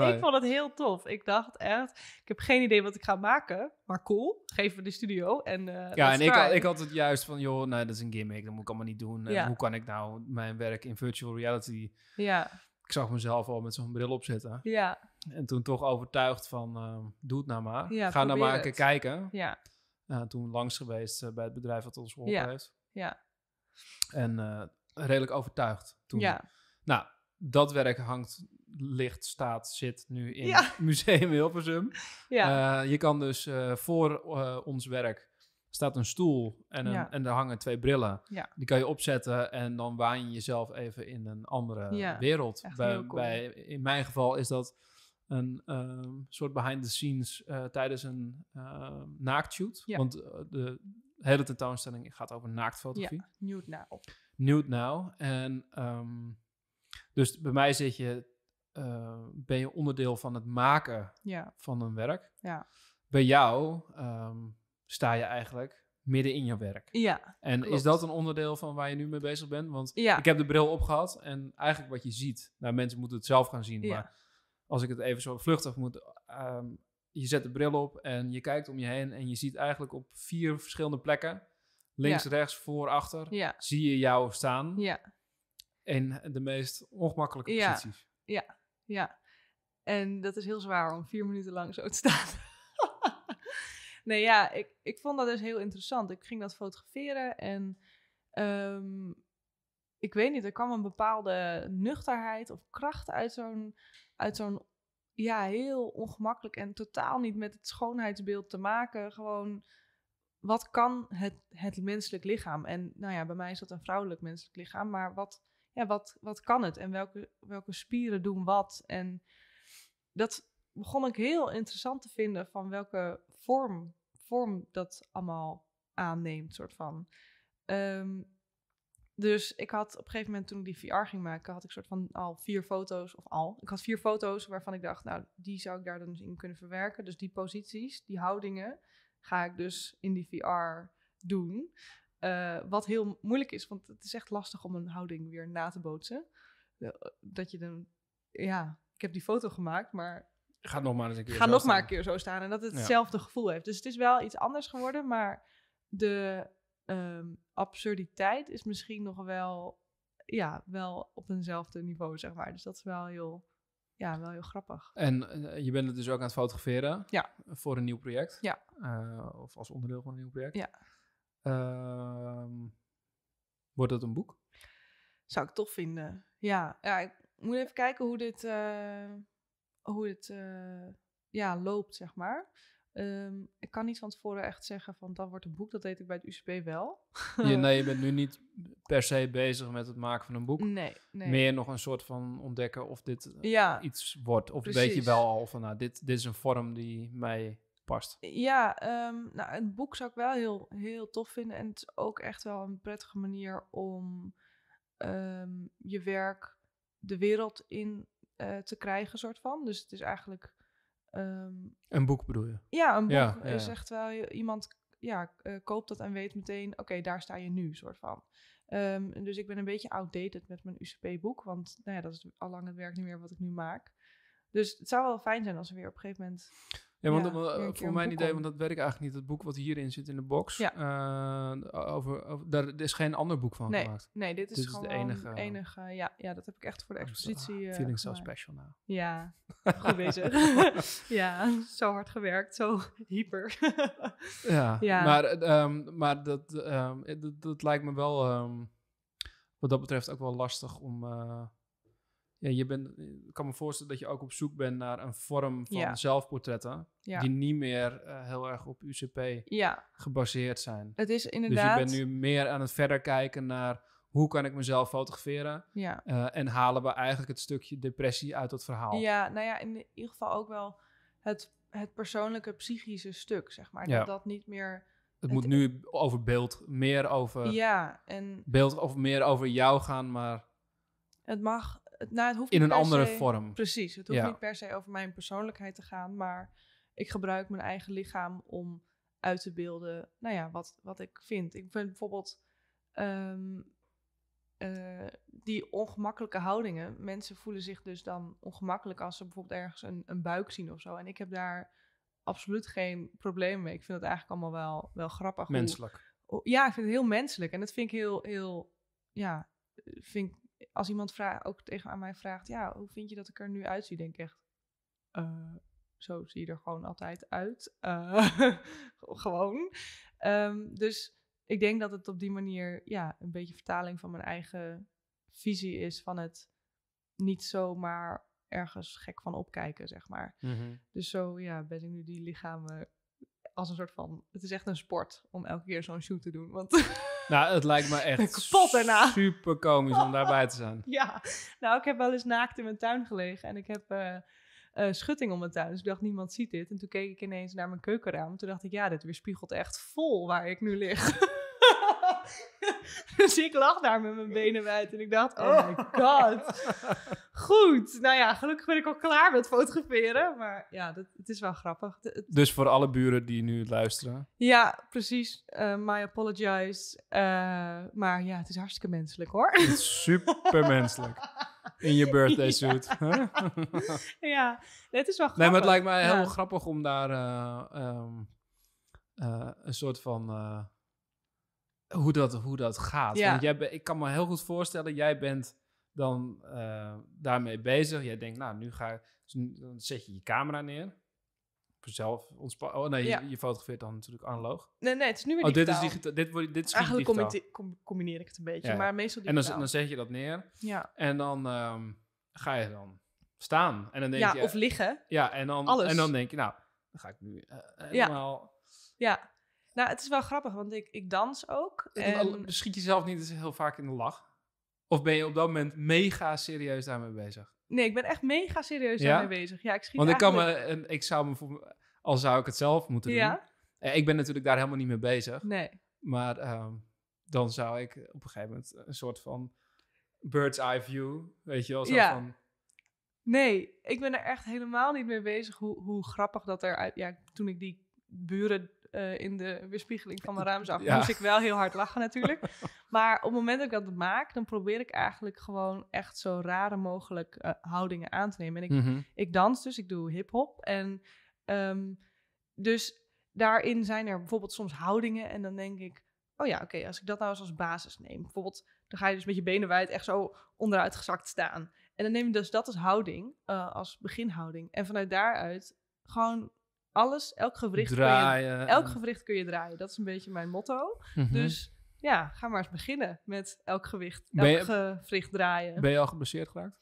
nee. Ik vond het heel tof. Ik dacht echt, ik heb geen idee wat ik ga maken. Maar cool, geef me de studio. En, uh, ja, en ik had, ik had het juist van, joh, nee, dat is een gimmick. Dat moet ik allemaal niet doen. Ja. En hoe kan ik nou mijn werk in virtual reality... Ja. Ik zag mezelf al met zo'n bril opzetten. Ja. En toen toch overtuigd van, uh, doe het nou maar. Ja, ga nou maar een keer kijken. Ja. Uh, toen langs geweest uh, bij het bedrijf dat ons geholpen ja. heeft. Ja. En... Uh, redelijk overtuigd toen. Ja. Nou, dat werk hangt, ligt, staat, zit nu in ja. Museum Hilversum. Ja. Uh, je kan dus uh, voor uh, ons werk staat een stoel en, een, ja. en er hangen twee brillen. Ja. Die kan je opzetten en dan waan je jezelf even in een andere ja. wereld. Bij, cool. bij, in mijn geval is dat een uh, soort behind the scenes uh, tijdens een uh, naaktshoot. Ja. Want uh, de hele tentoonstelling gaat over naaktfotografie. Ja, nude now. Nude now. En um, dus bij mij zit je, uh, ben je onderdeel van het maken ja. van een werk. Ja. Bij jou um, sta je eigenlijk midden in je werk. Ja, en klopt. Is dat een onderdeel van waar je nu mee bezig bent? Want ja. ik heb de bril opgehad en eigenlijk wat je ziet... Nou, mensen moeten het zelf gaan zien, ja. maar als ik het even zo vluchtig moet... Um, je zet de bril op en je kijkt om je heen en je ziet eigenlijk op vier verschillende plekken... Links, ja. rechts, voor, achter. Ja. Zie je jou staan. Ja. In de meest ongemakkelijke ja. posities. Ja, ja. En dat is heel zwaar om vier minuten lang zo te staan. nee, ja, ik, ik vond dat dus heel interessant. Ik ging dat fotograferen en... Um, ik weet niet, er kwam een bepaalde nuchterheid of kracht uit zo'n... Uit zo'n ja, heel ongemakkelijk en totaal niet met het schoonheidsbeeld te maken. Gewoon... wat kan het, het menselijk lichaam? En nou ja, bij mij is dat een vrouwelijk menselijk lichaam. Maar wat, ja, wat, wat kan het? En welke, welke spieren doen wat? En dat begon ik heel interessant te vinden van welke vorm, vorm dat allemaal aanneemt, soort van. Um, dus ik had op een gegeven moment, toen ik die V R ging maken, had ik soort van al vier foto's, of al. Ik had vier foto's waarvan ik dacht, nou, die zou ik daar dan in kunnen verwerken. Dus die posities, die houdingen, ga ik dus in die V R doen. Uh, wat heel moeilijk is, want het is echt lastig om een houding weer na te bootsen. Dat je dan, ja, ik heb die foto gemaakt, maar... Ga nog maar eens een keer, ga nog maar een keer zo staan. En dat het hetzelfde ja. gevoel heeft. Dus het is wel iets anders geworden, maar de... Um, absurditeit is misschien nog wel, ja, wel op eenzelfde niveau, zeg maar. Dus dat is wel heel, ja, wel heel grappig. En uh, je bent het dus ook aan het fotograferen? Ja. Voor een nieuw project? Ja. Uh, of als onderdeel van een nieuw project? Ja. Uh, wordt dat een boek? Zou ik tof vinden, ja. Ja, ik moet even kijken hoe dit, uh, hoe dit uh, ja, loopt, zeg maar. Um, ik kan niet van tevoren echt zeggen van dat wordt een boek, dat deed ik bij het U C P wel. Je, nee, je bent nu niet per se bezig met het maken van een boek. Nee, nee. Meer nog een soort van ontdekken of dit ja, iets wordt. Of precies. Weet je wel al van nou, dit, dit is een vorm die mij past. Ja, um, nou, een boek zou ik wel heel, heel tof vinden. En het is ook echt wel een prettige manier om um, je werk de wereld in uh, te krijgen, soort van. Dus het is eigenlijk... Um, een boek bedoel je? Ja, een boek ja, ja, ja. is echt wel... Iemand ja, uh, koopt dat en weet meteen... Oké, okay, daar sta je nu, soort van. Um, dus ik ben een beetje outdated met mijn U C P-boek. Want nou ja, dat is al lang het werk niet meer wat ik nu maak. Dus het zou wel fijn zijn als er weer op een gegeven moment... Ja, want ja, dat, voor mijn idee, om. want dat weet ik eigenlijk niet. Het boek wat hierin zit in de box... Ja. Uh, over, over, daar is geen ander boek van nee, gemaakt. Nee, dit is dit gewoon de enige... enige ja, ja, dat heb ik echt voor de expositie... Uh, feeling uh, so gemaakt. Special now. Ja, goed bezig. Ja, zo hard gewerkt, zo hyper. ja, ja, maar, um, maar dat, um, dat, dat lijkt me wel... Um, wat dat betreft ook wel lastig om... Uh, Ja, je bent, ik kan me voorstellen dat je ook op zoek bent naar een vorm van ja. zelfportretten... Ja. die niet meer uh, heel erg op U C P ja. gebaseerd zijn. Het is inderdaad... Dus je bent nu meer aan het verder kijken naar... hoe kan ik mezelf fotograferen... Ja. Uh, en halen we eigenlijk het stukje depressie uit dat verhaal. Ja, nou ja, in ieder geval ook wel het, het persoonlijke psychische stuk, zeg maar. Ja. Dat dat niet meer... Het, het moet nu over beeld, meer over... Ja, en... Beeld of meer over jou gaan, maar... Het mag... Het, nou, het hoeft in een andere se, vorm. Precies, het hoeft ja. niet per se over mijn persoonlijkheid te gaan, maar ik gebruik mijn eigen lichaam om uit te beelden, nou ja, wat, wat ik vind. Ik vind bijvoorbeeld um, uh, die ongemakkelijke houdingen. Mensen voelen zich dus dan ongemakkelijk als ze bijvoorbeeld ergens een, een buik zien of zo. En ik heb daar absoluut geen probleem mee. Ik vind het eigenlijk allemaal wel, wel grappig. Menselijk. Hoe, ja, ik vind het heel menselijk. En dat vind ik heel, heel, ja, vind ik... Als iemand vraagt, ook tegen aan mij vraagt... ja, hoe vind je dat ik er nu uitzie? Denk ik echt... Uh, zo zie je er gewoon altijd uit. Uh, gewoon. Um, dus ik denk dat het op die manier... ja, een beetje vertaling van mijn eigen visie is... van het niet zomaar ergens gek van opkijken, zeg maar. Mm-hmm. Dus zo ja, ben ik nu die lichamen... als een soort van... Het is echt een sport om elke keer zo'n shoot te doen, want... Nou, het lijkt me echt super komisch om daarbij te zijn. Ja, nou, ik heb wel eens naakt in mijn tuin gelegen en ik heb uh, uh, schutting om mijn tuin. Dus ik dacht, niemand ziet dit. En toen keek ik ineens naar mijn keukenraam. Toen dacht ik, ja, dit weerspiegelt echt vol waar ik nu lig. Dus ik lag daar met mijn benen wijd en ik dacht, oh my god. Goed, nou ja, gelukkig ben ik al klaar met fotograferen. Maar ja, dat, het is wel grappig. Het, dus voor alle buren die nu luisteren. Ja, precies. Uh, my apologize. Uh, maar ja, het is hartstikke menselijk hoor. Het is super menselijk. In je birthday suit. Ja, ja, het is wel grappig. Nee, maar het lijkt mij heel ja. grappig om daar uh, um, uh, een soort van... Uh, Hoe dat, hoe dat gaat. Ja. Want jij ben, ik kan me heel goed voorstellen, jij bent dan uh, daarmee bezig. Jij denkt, nou, nu ga ik... Dan zet je je camera neer. Zelf ontspannen. Oh nee, ja. je, je fotografeert dan natuurlijk analoog. Nee, nee, het is nu weer oh, digitaal. Dit is digita- dit wordt, dit is Eigenlijk digitaal. Com- combineer ik het een beetje, ja. maar meestal digitaal. En dan, dan zet je dat neer. Ja. En dan um, ga je dan staan. En dan denk ja, je, of liggen. Ja, en dan, en dan denk je, nou, dan ga ik nu uh, helemaal... Ja, ja. Nou, het is wel grappig, want ik, ik dans ook. En... Schiet jezelf niet eens heel vaak in de lach? Of ben je op dat moment mega serieus daarmee bezig? Nee, ik ben echt mega serieus ja? daarmee bezig. Ja, ik schiet want ik eigenlijk... kan me, ik zou me voor, al zou ik het zelf moeten ja? doen. Ik ben natuurlijk daar helemaal niet mee bezig. Nee. Maar um, dan zou ik op een gegeven moment een soort van bird's eye view, weet je wel, zo ja. van... Nee, ik ben er echt helemaal niet mee bezig hoe, hoe grappig dat eruit... Ja, toen ik die buren uh, in de weerspiegeling van mijn raam zag, ja. moest ik wel heel hard lachen natuurlijk. Maar op het moment dat ik dat maak, dan probeer ik eigenlijk gewoon echt zo rare mogelijk uh, houdingen aan te nemen. En ik, mm-hmm. ik dans dus, ik doe hiphop. En um, dus daarin zijn er bijvoorbeeld soms houdingen en dan denk ik... Oh ja, oké, okay, als ik dat nou eens als basis neem. Bijvoorbeeld, dan ga je dus met je benen wijd echt zo onderuit gezakt staan. En dan neem je dus dat als houding, uh, als beginhouding. En vanuit daaruit gewoon alles, elk gewricht, draaien. Kun je, elk gewricht kun je draaien. Dat is een beetje mijn motto. Mm-hmm. Dus ja, ga maar eens beginnen met elk gewicht, elk ben je, gewricht draaien. Ben je al geblesseerd geraakt?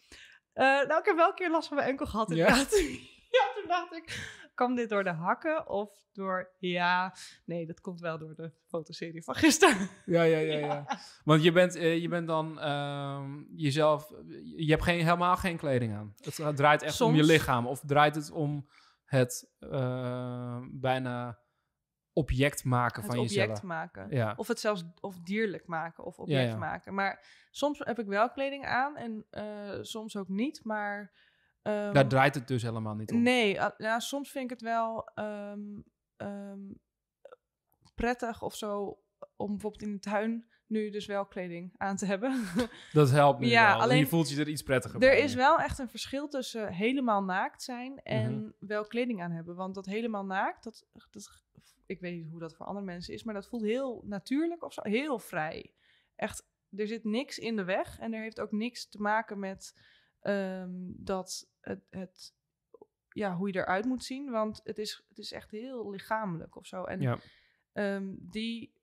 Uh, nou, ik heb wel een keer last van mijn enkel gehad inderdaad. Yeah. Ja, toen dacht ik, kwam dit door de hakken of door... Ja, nee, dat komt wel door de fotoserie van gisteren. Ja, ja, ja. ja. ja. Want je bent, je bent dan um, jezelf... Je hebt geen, helemaal geen kleding aan. Het draait echt soms om je lichaam. Of draait het om het uh, bijna object maken het van jezelf. Het object maken. Ja. Of het zelfs of dierlijk maken of object ja, ja. maken. Maar soms heb ik wel kleding aan en uh, soms ook niet, maar... Um, Daar draait het dus helemaal niet om. Nee, uh, nou, soms vind ik het wel um, um, prettig of zo om bijvoorbeeld in de tuin nu dus wel kleding aan te hebben. Dat helpt nu ja, wel. Alleen, en je voelt je er iets prettiger bij. Er is wel echt een verschil tussen helemaal naakt zijn en mm-hmm. wel kleding aan hebben. Want dat helemaal naakt, dat, dat, ik weet niet hoe dat voor andere mensen is, maar dat voelt heel natuurlijk of zo, heel vrij. Echt, er zit niks in de weg en er heeft ook niks te maken met... Um, dat het, het, ja, hoe je eruit moet zien, want het is, het is echt heel lichamelijk of zo. En ja. Um, die,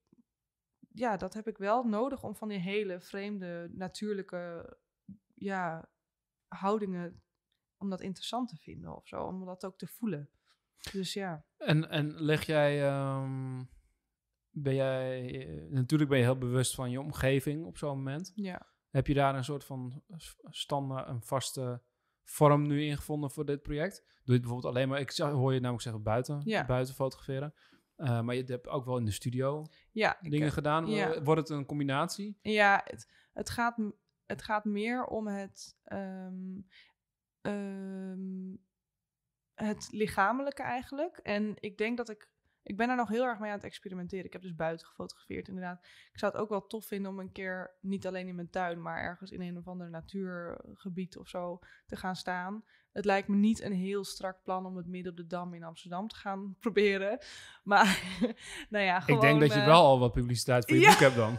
ja, dat heb ik wel nodig om van die hele vreemde, natuurlijke, ja, houdingen, om dat interessant te vinden of zo, om dat ook te voelen. Dus ja. En, en leg jij, um, ben jij, natuurlijk ben je heel bewust van je omgeving op zo'n moment. Ja. Heb je daar een soort van standaard, een vaste vorm nu ingevonden voor dit project? Doe je het bijvoorbeeld alleen maar, ik hoor je namelijk zeggen buiten, ja. buiten fotograferen. Uh, maar je hebt ook wel in de studio ja, dingen ik, gedaan. Ja. Wordt het een combinatie? Ja, het, het, gaat, het gaat meer om het, um, um, het lichamelijke eigenlijk. En ik denk dat ik, ik ben er nog heel erg mee aan het experimenteren. Ik heb dus buiten gefotografeerd, inderdaad. Ik zou het ook wel tof vinden om een keer niet alleen in mijn tuin, maar ergens in een of ander natuurgebied of zo te gaan staan. Het lijkt me niet een heel strak plan om het midden op de Dam in Amsterdam te gaan proberen. Maar, nou ja, gewoon... Ik denk dat je uh, wel al wat publiciteit voor je ja. boek hebt dan.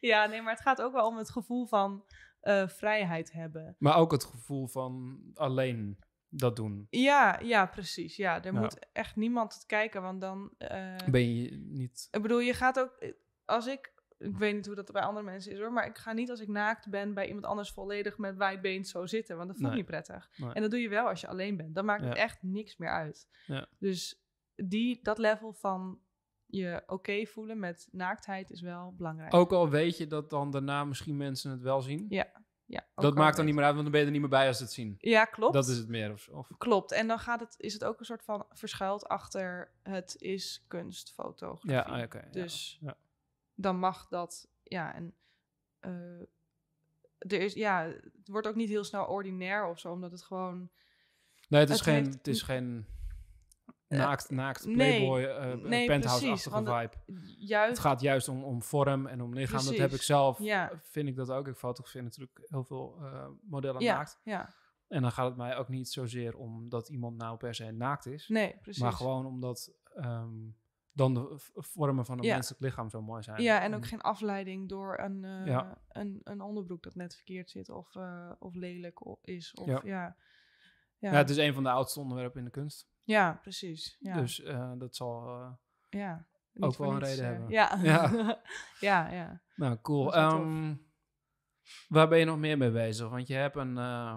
Ja, nee, maar het gaat ook wel om het gevoel van uh, vrijheid hebben. Maar ook het gevoel van alleen... dat doen. Ja, ja, precies. Ja, er ja. moet echt niemand het kijken, want dan... Uh, ben je niet... Ik bedoel, je gaat ook... Als ik... Ik weet niet hoe dat bij andere mensen is hoor, maar ik ga niet als ik naakt ben bij iemand anders volledig met wijdbeens zo zitten, want dat voelt nee. niet prettig. Nee. En dat doe je wel als je alleen bent. Dan maakt ja. het echt niks meer uit. Ja. Dus die, dat level van je oké okay voelen met naaktheid is wel belangrijk. Ook al weet je dat dan daarna misschien mensen het wel zien. Ja. Ja, dat maakt dan niet meer uit, want dan ben je er niet meer bij als ze het zien. Ja, klopt. Dat is het meer. Of, of. Klopt. En dan gaat het, is het ook een soort van verschuild achter het is kunstfotografie. Ja, okay, dus ja. dan mag dat. Ja, en uh, er is, ja, het wordt ook niet heel snel ordinair of zo, omdat het gewoon... Nee, het is het geen... Heeft, het is geen... Naakt, naakt, Playboy, nee, uh, nee, penthouse-achtige vibe. Het, juist, het gaat juist om, om vorm en om lichaam. Precies, dat heb ik zelf, ja. vind ik dat ook. Ik fotografeer natuurlijk heel veel uh, modellen ja, naakt. Ja. En dan gaat het mij ook niet zozeer om dat iemand nou per se naakt is. Nee, precies. Maar gewoon omdat um, dan de vormen van een ja. menselijk lichaam zo mooi zijn. Ja, en, en ook geen afleiding door een, uh, ja. een, een onderbroek dat net verkeerd zit of, uh, of lelijk is. Of, ja. Ja, ja. Ja, het is een van de oudste onderwerpen in de kunst. Ja, precies. Ja. Dus uh, dat zal uh, ja, ook wel een niets, reden uh, hebben. Ja. Ja. ja, ja. Nou, cool. Um, waar ben je nog meer mee bezig? Want je hebt een uh,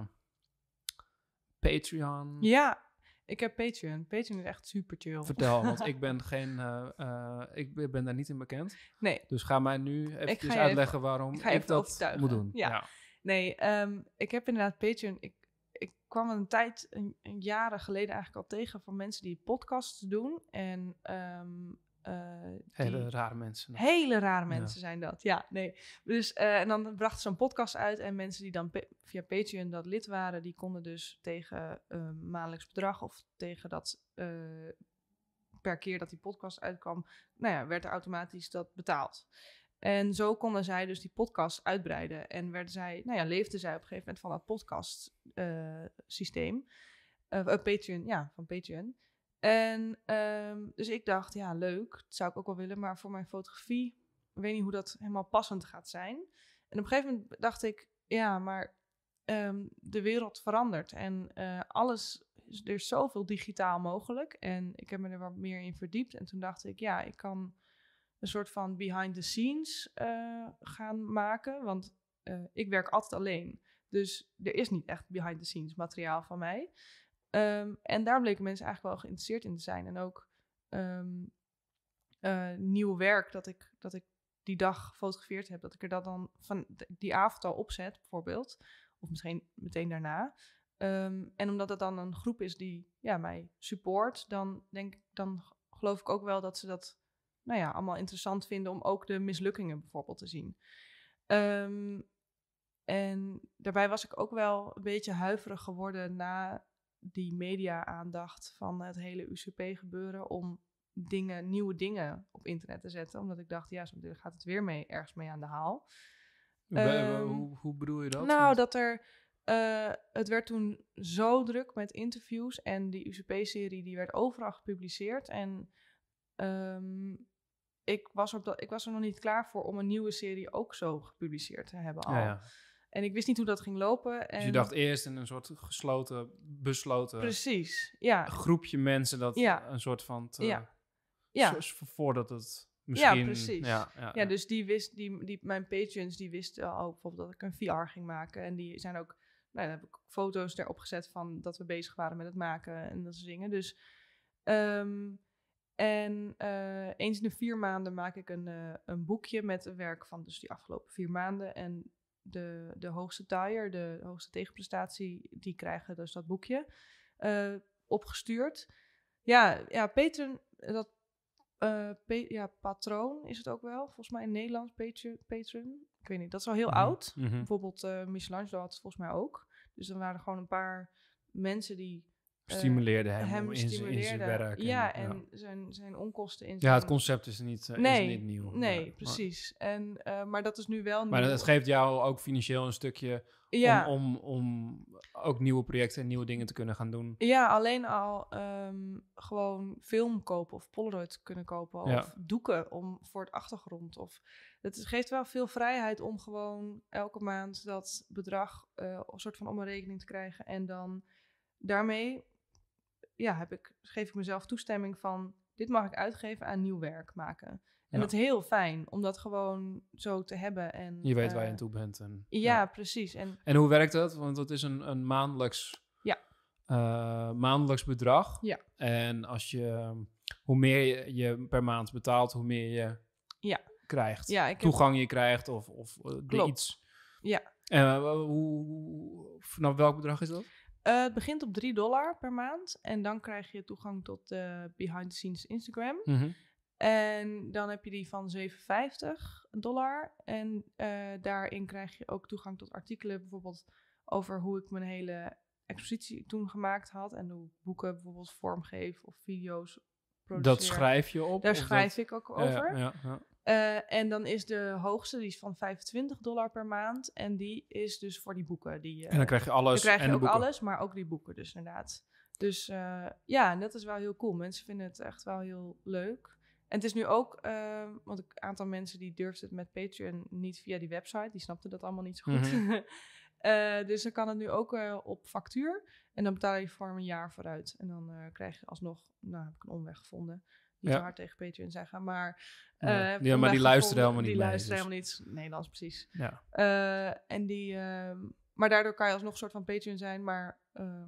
Patreon. Ja, Ik heb Patreon. Patreon is echt super chill. Vertel, want ik ben geen, uh, uh, ik ben daar niet in bekend. Nee. Dus ga mij nu eventjes ga uitleggen even, waarom ik, ik dat overtuigen. moet doen. Ja. ja. Nee, um, ik heb inderdaad Patreon. Ik, ik kwam een tijd, een, een jaren geleden eigenlijk al tegen van mensen die podcasts doen en. Um, Uh, hele rare mensen. Hele rare mensen ja. zijn dat, ja. nee. Dus, uh, en dan brachten ze een podcast uit en mensen die dan pe- via Patreon dat lid waren, die konden dus tegen uh, maandelijks bedrag of tegen dat uh, per keer dat die podcast uitkwam, nou ja, werd er automatisch dat betaald. En zo konden zij dus die podcast uitbreiden en werden zij, nou ja, leefden zij op een gegeven moment van dat podcast uh, systeem. Uh, uh, Patreon, ja, van Patreon. En um, dus ik dacht, ja, leuk, dat zou ik ook wel willen, maar voor mijn fotografie, ik weet niet hoe dat helemaal passend gaat zijn. En op een gegeven moment dacht ik, ja, maar um, de wereld verandert en uh, alles, er is zoveel digitaal mogelijk. En ik heb me er wat meer in verdiept en toen dacht ik, ja, ik kan een soort van behind the scenes uh, gaan maken, want uh, ik werk altijd alleen. Dus er is niet echt behind the scenes materiaal van mij. Um, en daar bleken mensen eigenlijk wel geïnteresseerd in te zijn. En ook um, uh, nieuw werk dat ik, dat ik die dag gefotografeerd heb. Dat ik er dat dan van die avond al opzet, bijvoorbeeld. Of misschien meteen daarna. Um, en omdat het dan een groep is die ja, mij support. Dan, denk ik, dan geloof ik ook wel dat ze dat nou ja, allemaal interessant vinden. Om ook de mislukkingen bijvoorbeeld te zien. Um, en daarbij was ik ook wel een beetje huiverig geworden na die media-aandacht van het hele U C P-gebeuren om dingen, nieuwe dingen op internet te zetten. Omdat ik dacht, ja, zo gaat het weer mee, ergens mee aan de haal. Bij, um, hoe, hoe bedoel je dat? Nou, dat er... Uh, het werd toen zo druk met interviews en die U C P-serie die werd overal gepubliceerd. En um, ik, was op dat, ik was er nog niet klaar voor om een nieuwe serie ook zo gepubliceerd te hebben al. Ja, ja. En ik wist niet hoe dat ging lopen. En dus je dacht eerst in een soort gesloten, besloten... Precies, ja. groepje mensen dat ja. een soort van... Te, ja. ja. Voordat het misschien... Ja, precies. Ja, ja, ja, ja. dus die wist, die, die, mijn patrons die wisten al bijvoorbeeld dat ik een V R ging maken. En die zijn ook... Nou, daar heb ik foto's erop gezet van dat we bezig waren met het maken en dat soort dingen. Dus... Um, En uh, eens in de vier maanden maak ik een, uh, een boekje met het werk van dus die afgelopen vier maanden. En... De, de hoogste tier, de hoogste tegenprestatie, die krijgen dus dat boekje uh, opgestuurd. Ja, ja, Patreon, dat uh, pa- ja, patroon is het ook wel, volgens mij in Nederlands, Patreon. Patreon. Ik weet niet, dat is al heel mm-hmm. oud. Mm-hmm. Bijvoorbeeld uh, Michelangelo had het volgens mij ook. Dus dan waren er gewoon een paar mensen die... Stimuleerde hem, hem in zijn werk. En, ja, en ja. Zijn, zijn onkosten in zijn... Ja, het concept is niet, uh, nee, is niet nieuw. Nee, maar, precies. Maar, en, uh, maar dat is nu wel nieuw. Maar dat geeft jou ook financieel een stukje... Ja. Om, om, om ook nieuwe projecten en nieuwe dingen te kunnen gaan doen. Ja, alleen al um, gewoon film kopen of Polaroid kunnen kopen. Of ja. doeken om, voor het achtergrond. Of, het geeft wel veel vrijheid om gewoon elke maand dat bedrag... Uh, een soort van om een rekening te krijgen. En dan daarmee... Ja, heb ik, geef ik mezelf toestemming van... dit mag ik uitgeven aan nieuw werk maken. En ja. dat is heel fijn om dat gewoon zo te hebben. En, je weet uh, waar je aan toe bent. En, ja, ja, precies. En, en hoe werkt dat? Want dat is een, een maandelijks, ja. uh, maandelijks bedrag. Ja. En als je, hoe meer je, je per maand betaalt, hoe meer je ja. krijgt. Ja, ik Toegang heb... je krijgt of, of uh, iets. Ja. En uh, hoe, hoe, vanaf welk bedrag is dat? Uh, het begint op drie dollar per maand. En dan krijg je toegang tot de uh, behind the scenes Instagram. Mm-hmm. En dan heb je die van zevenenvijftig dollar. En uh, daarin krijg je ook toegang tot artikelen. Bijvoorbeeld over hoe ik mijn hele expositie toen gemaakt had. En hoe boeken bijvoorbeeld vormgeef of video's produceer. Dat schrijf je op? Daar schrijf dat... ik ook over. Ja, ja, ja. Uh, en dan is de hoogste, die is van vijfentwintig dollar per maand. En die is dus voor die boeken. Die, uh, en dan krijg je alles. Dan krijg je en ook de boeken. alles, maar ook die boeken dus inderdaad. Dus uh, ja, en dat is wel heel cool. Mensen vinden het echt wel heel leuk. En het is nu ook, uh, want een aantal mensen die durfden het met Patreon niet via die website. Die snapten dat allemaal niet zo goed. Mm-hmm. uh, dus dan kan het nu ook uh, op factuur. En dan betaal je voor een jaar vooruit. En dan uh, krijg je alsnog, nou heb ik een omweg gevonden... Niet ja. hard tegen Patreon zeggen, maar... Uh, ja, ja, maar die luisteren helemaal niet Die luisteren helemaal niet, Nederlands precies. Ja. Uh, en die, uh, maar daardoor kan je alsnog een soort van Patreon zijn, maar uh,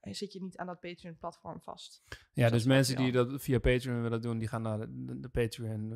en zit je niet aan dat Patreon-platform vast. Ja, dus, dus mensen die dat via Patreon willen doen, die gaan naar de, de Patreon,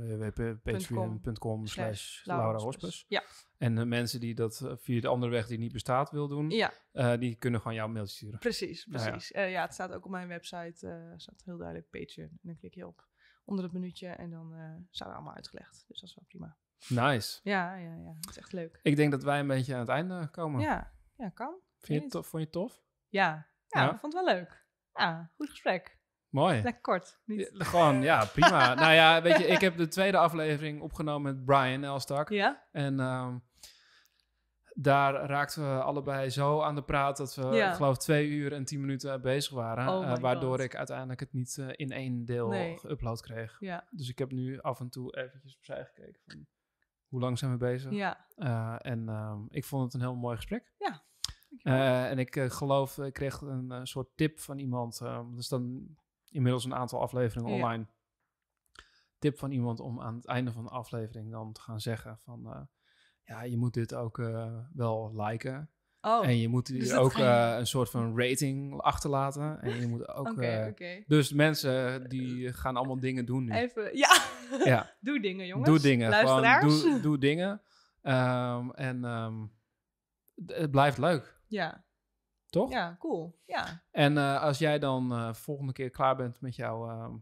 patreon.com slash Laura Hospes. Ja. En de mensen die dat via de andere weg die niet bestaat wil doen, ja. uh, die kunnen gewoon jouw mail sturen. Precies, precies. Nou ja. Uh, ja, het staat ook op mijn website, uh, staat heel duidelijk Patreon. En dan klik je op onder het menuutje en dan uh, zijn we allemaal uitgelegd. Dus dat is wel prima. Nice. Ja, ja, ja. Dat is echt leuk. Ik denk dat wij een beetje aan het einde komen. Ja, ja kan. Vind je tof, vond je het tof? Ja. Ja, ja, ik vond het wel leuk. Ja, goed gesprek. Mooi. Lekker kort. Niet... Ja, gewoon, ja, prima. Nou ja, weet je, ik heb de tweede aflevering opgenomen met Brian Elstak. Ja. En um, daar raakten we allebei zo aan de praat dat we, ja. ik geloof, twee uur en tien minuten bezig waren. Oh uh, waardoor God. ik uiteindelijk het niet uh, in één deel nee. geüpload kreeg. Ja. Dus ik heb nu af en toe eventjes opzij gekeken van hoe lang zijn we bezig. Ja. Uh, en um, ik vond het een heel mooi gesprek. Ja. Uh, en ik uh, geloof, ik kreeg een uh, soort tip van iemand. Uh, dus dan inmiddels een aantal afleveringen ja. online. Tip van iemand om aan het einde van de aflevering dan te gaan zeggen van... Uh, ja, je moet dit ook uh, wel liken. Oh, en je moet hier dus ook ga je... uh, een soort van rating achterlaten. En je moet ook... okay, uh, okay. Dus mensen die gaan allemaal dingen doen nu. Even, ja. ja. Doe dingen, jongens. Doe dingen. Luisteraars. Doe, doe dingen. Um, en um, d- het blijft leuk. Ja. Toch? Ja, cool. Ja. En uh, als jij dan uh, volgende keer klaar bent met jouw uh,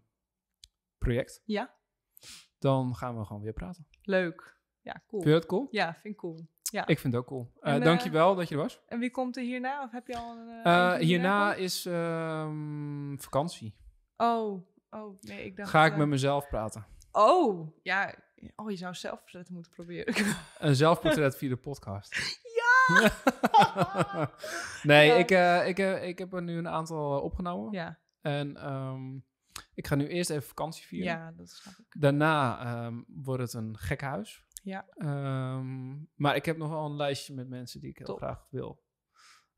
project, ja. dan gaan we gewoon weer praten. Leuk. Ja, cool. Vind je dat cool? Ja, vind ik cool. Ja. Ik vind het ook cool. Uh, en, dankjewel uh, dat je er was. En wie komt er hierna? Of heb je al een... Uh, uh, hierna is um, vakantie. Oh, oh, nee, ik dacht... Ga ik uh, met mezelf praten. Oh, ja. Oh, je zou zelfportretten moeten proberen. Een zelfportret via de podcast. Ja! nee, ja. Ik, uh, ik, uh, ik heb er nu een aantal opgenomen. Ja. En... Um, ik ga nu eerst even vakantie vieren. Ja, dat snap ik. Daarna um, wordt het een gek huis. Ja. Um, maar ik heb nog wel een lijstje met mensen die ik heel Top. graag wil.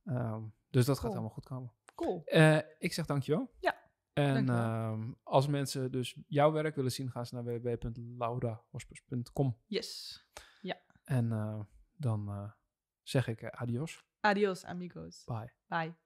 Um, dus dat cool. gaat helemaal goed komen. Cool. Uh, ik zeg dankjewel. Ja. En dankjewel. Um, als mensen dus jouw werk willen zien, gaan ze naar w w w punt laura hospes punt com. Yes. Ja. En uh, dan uh, zeg ik uh, adios. Adios, amigos. Bye. Bye.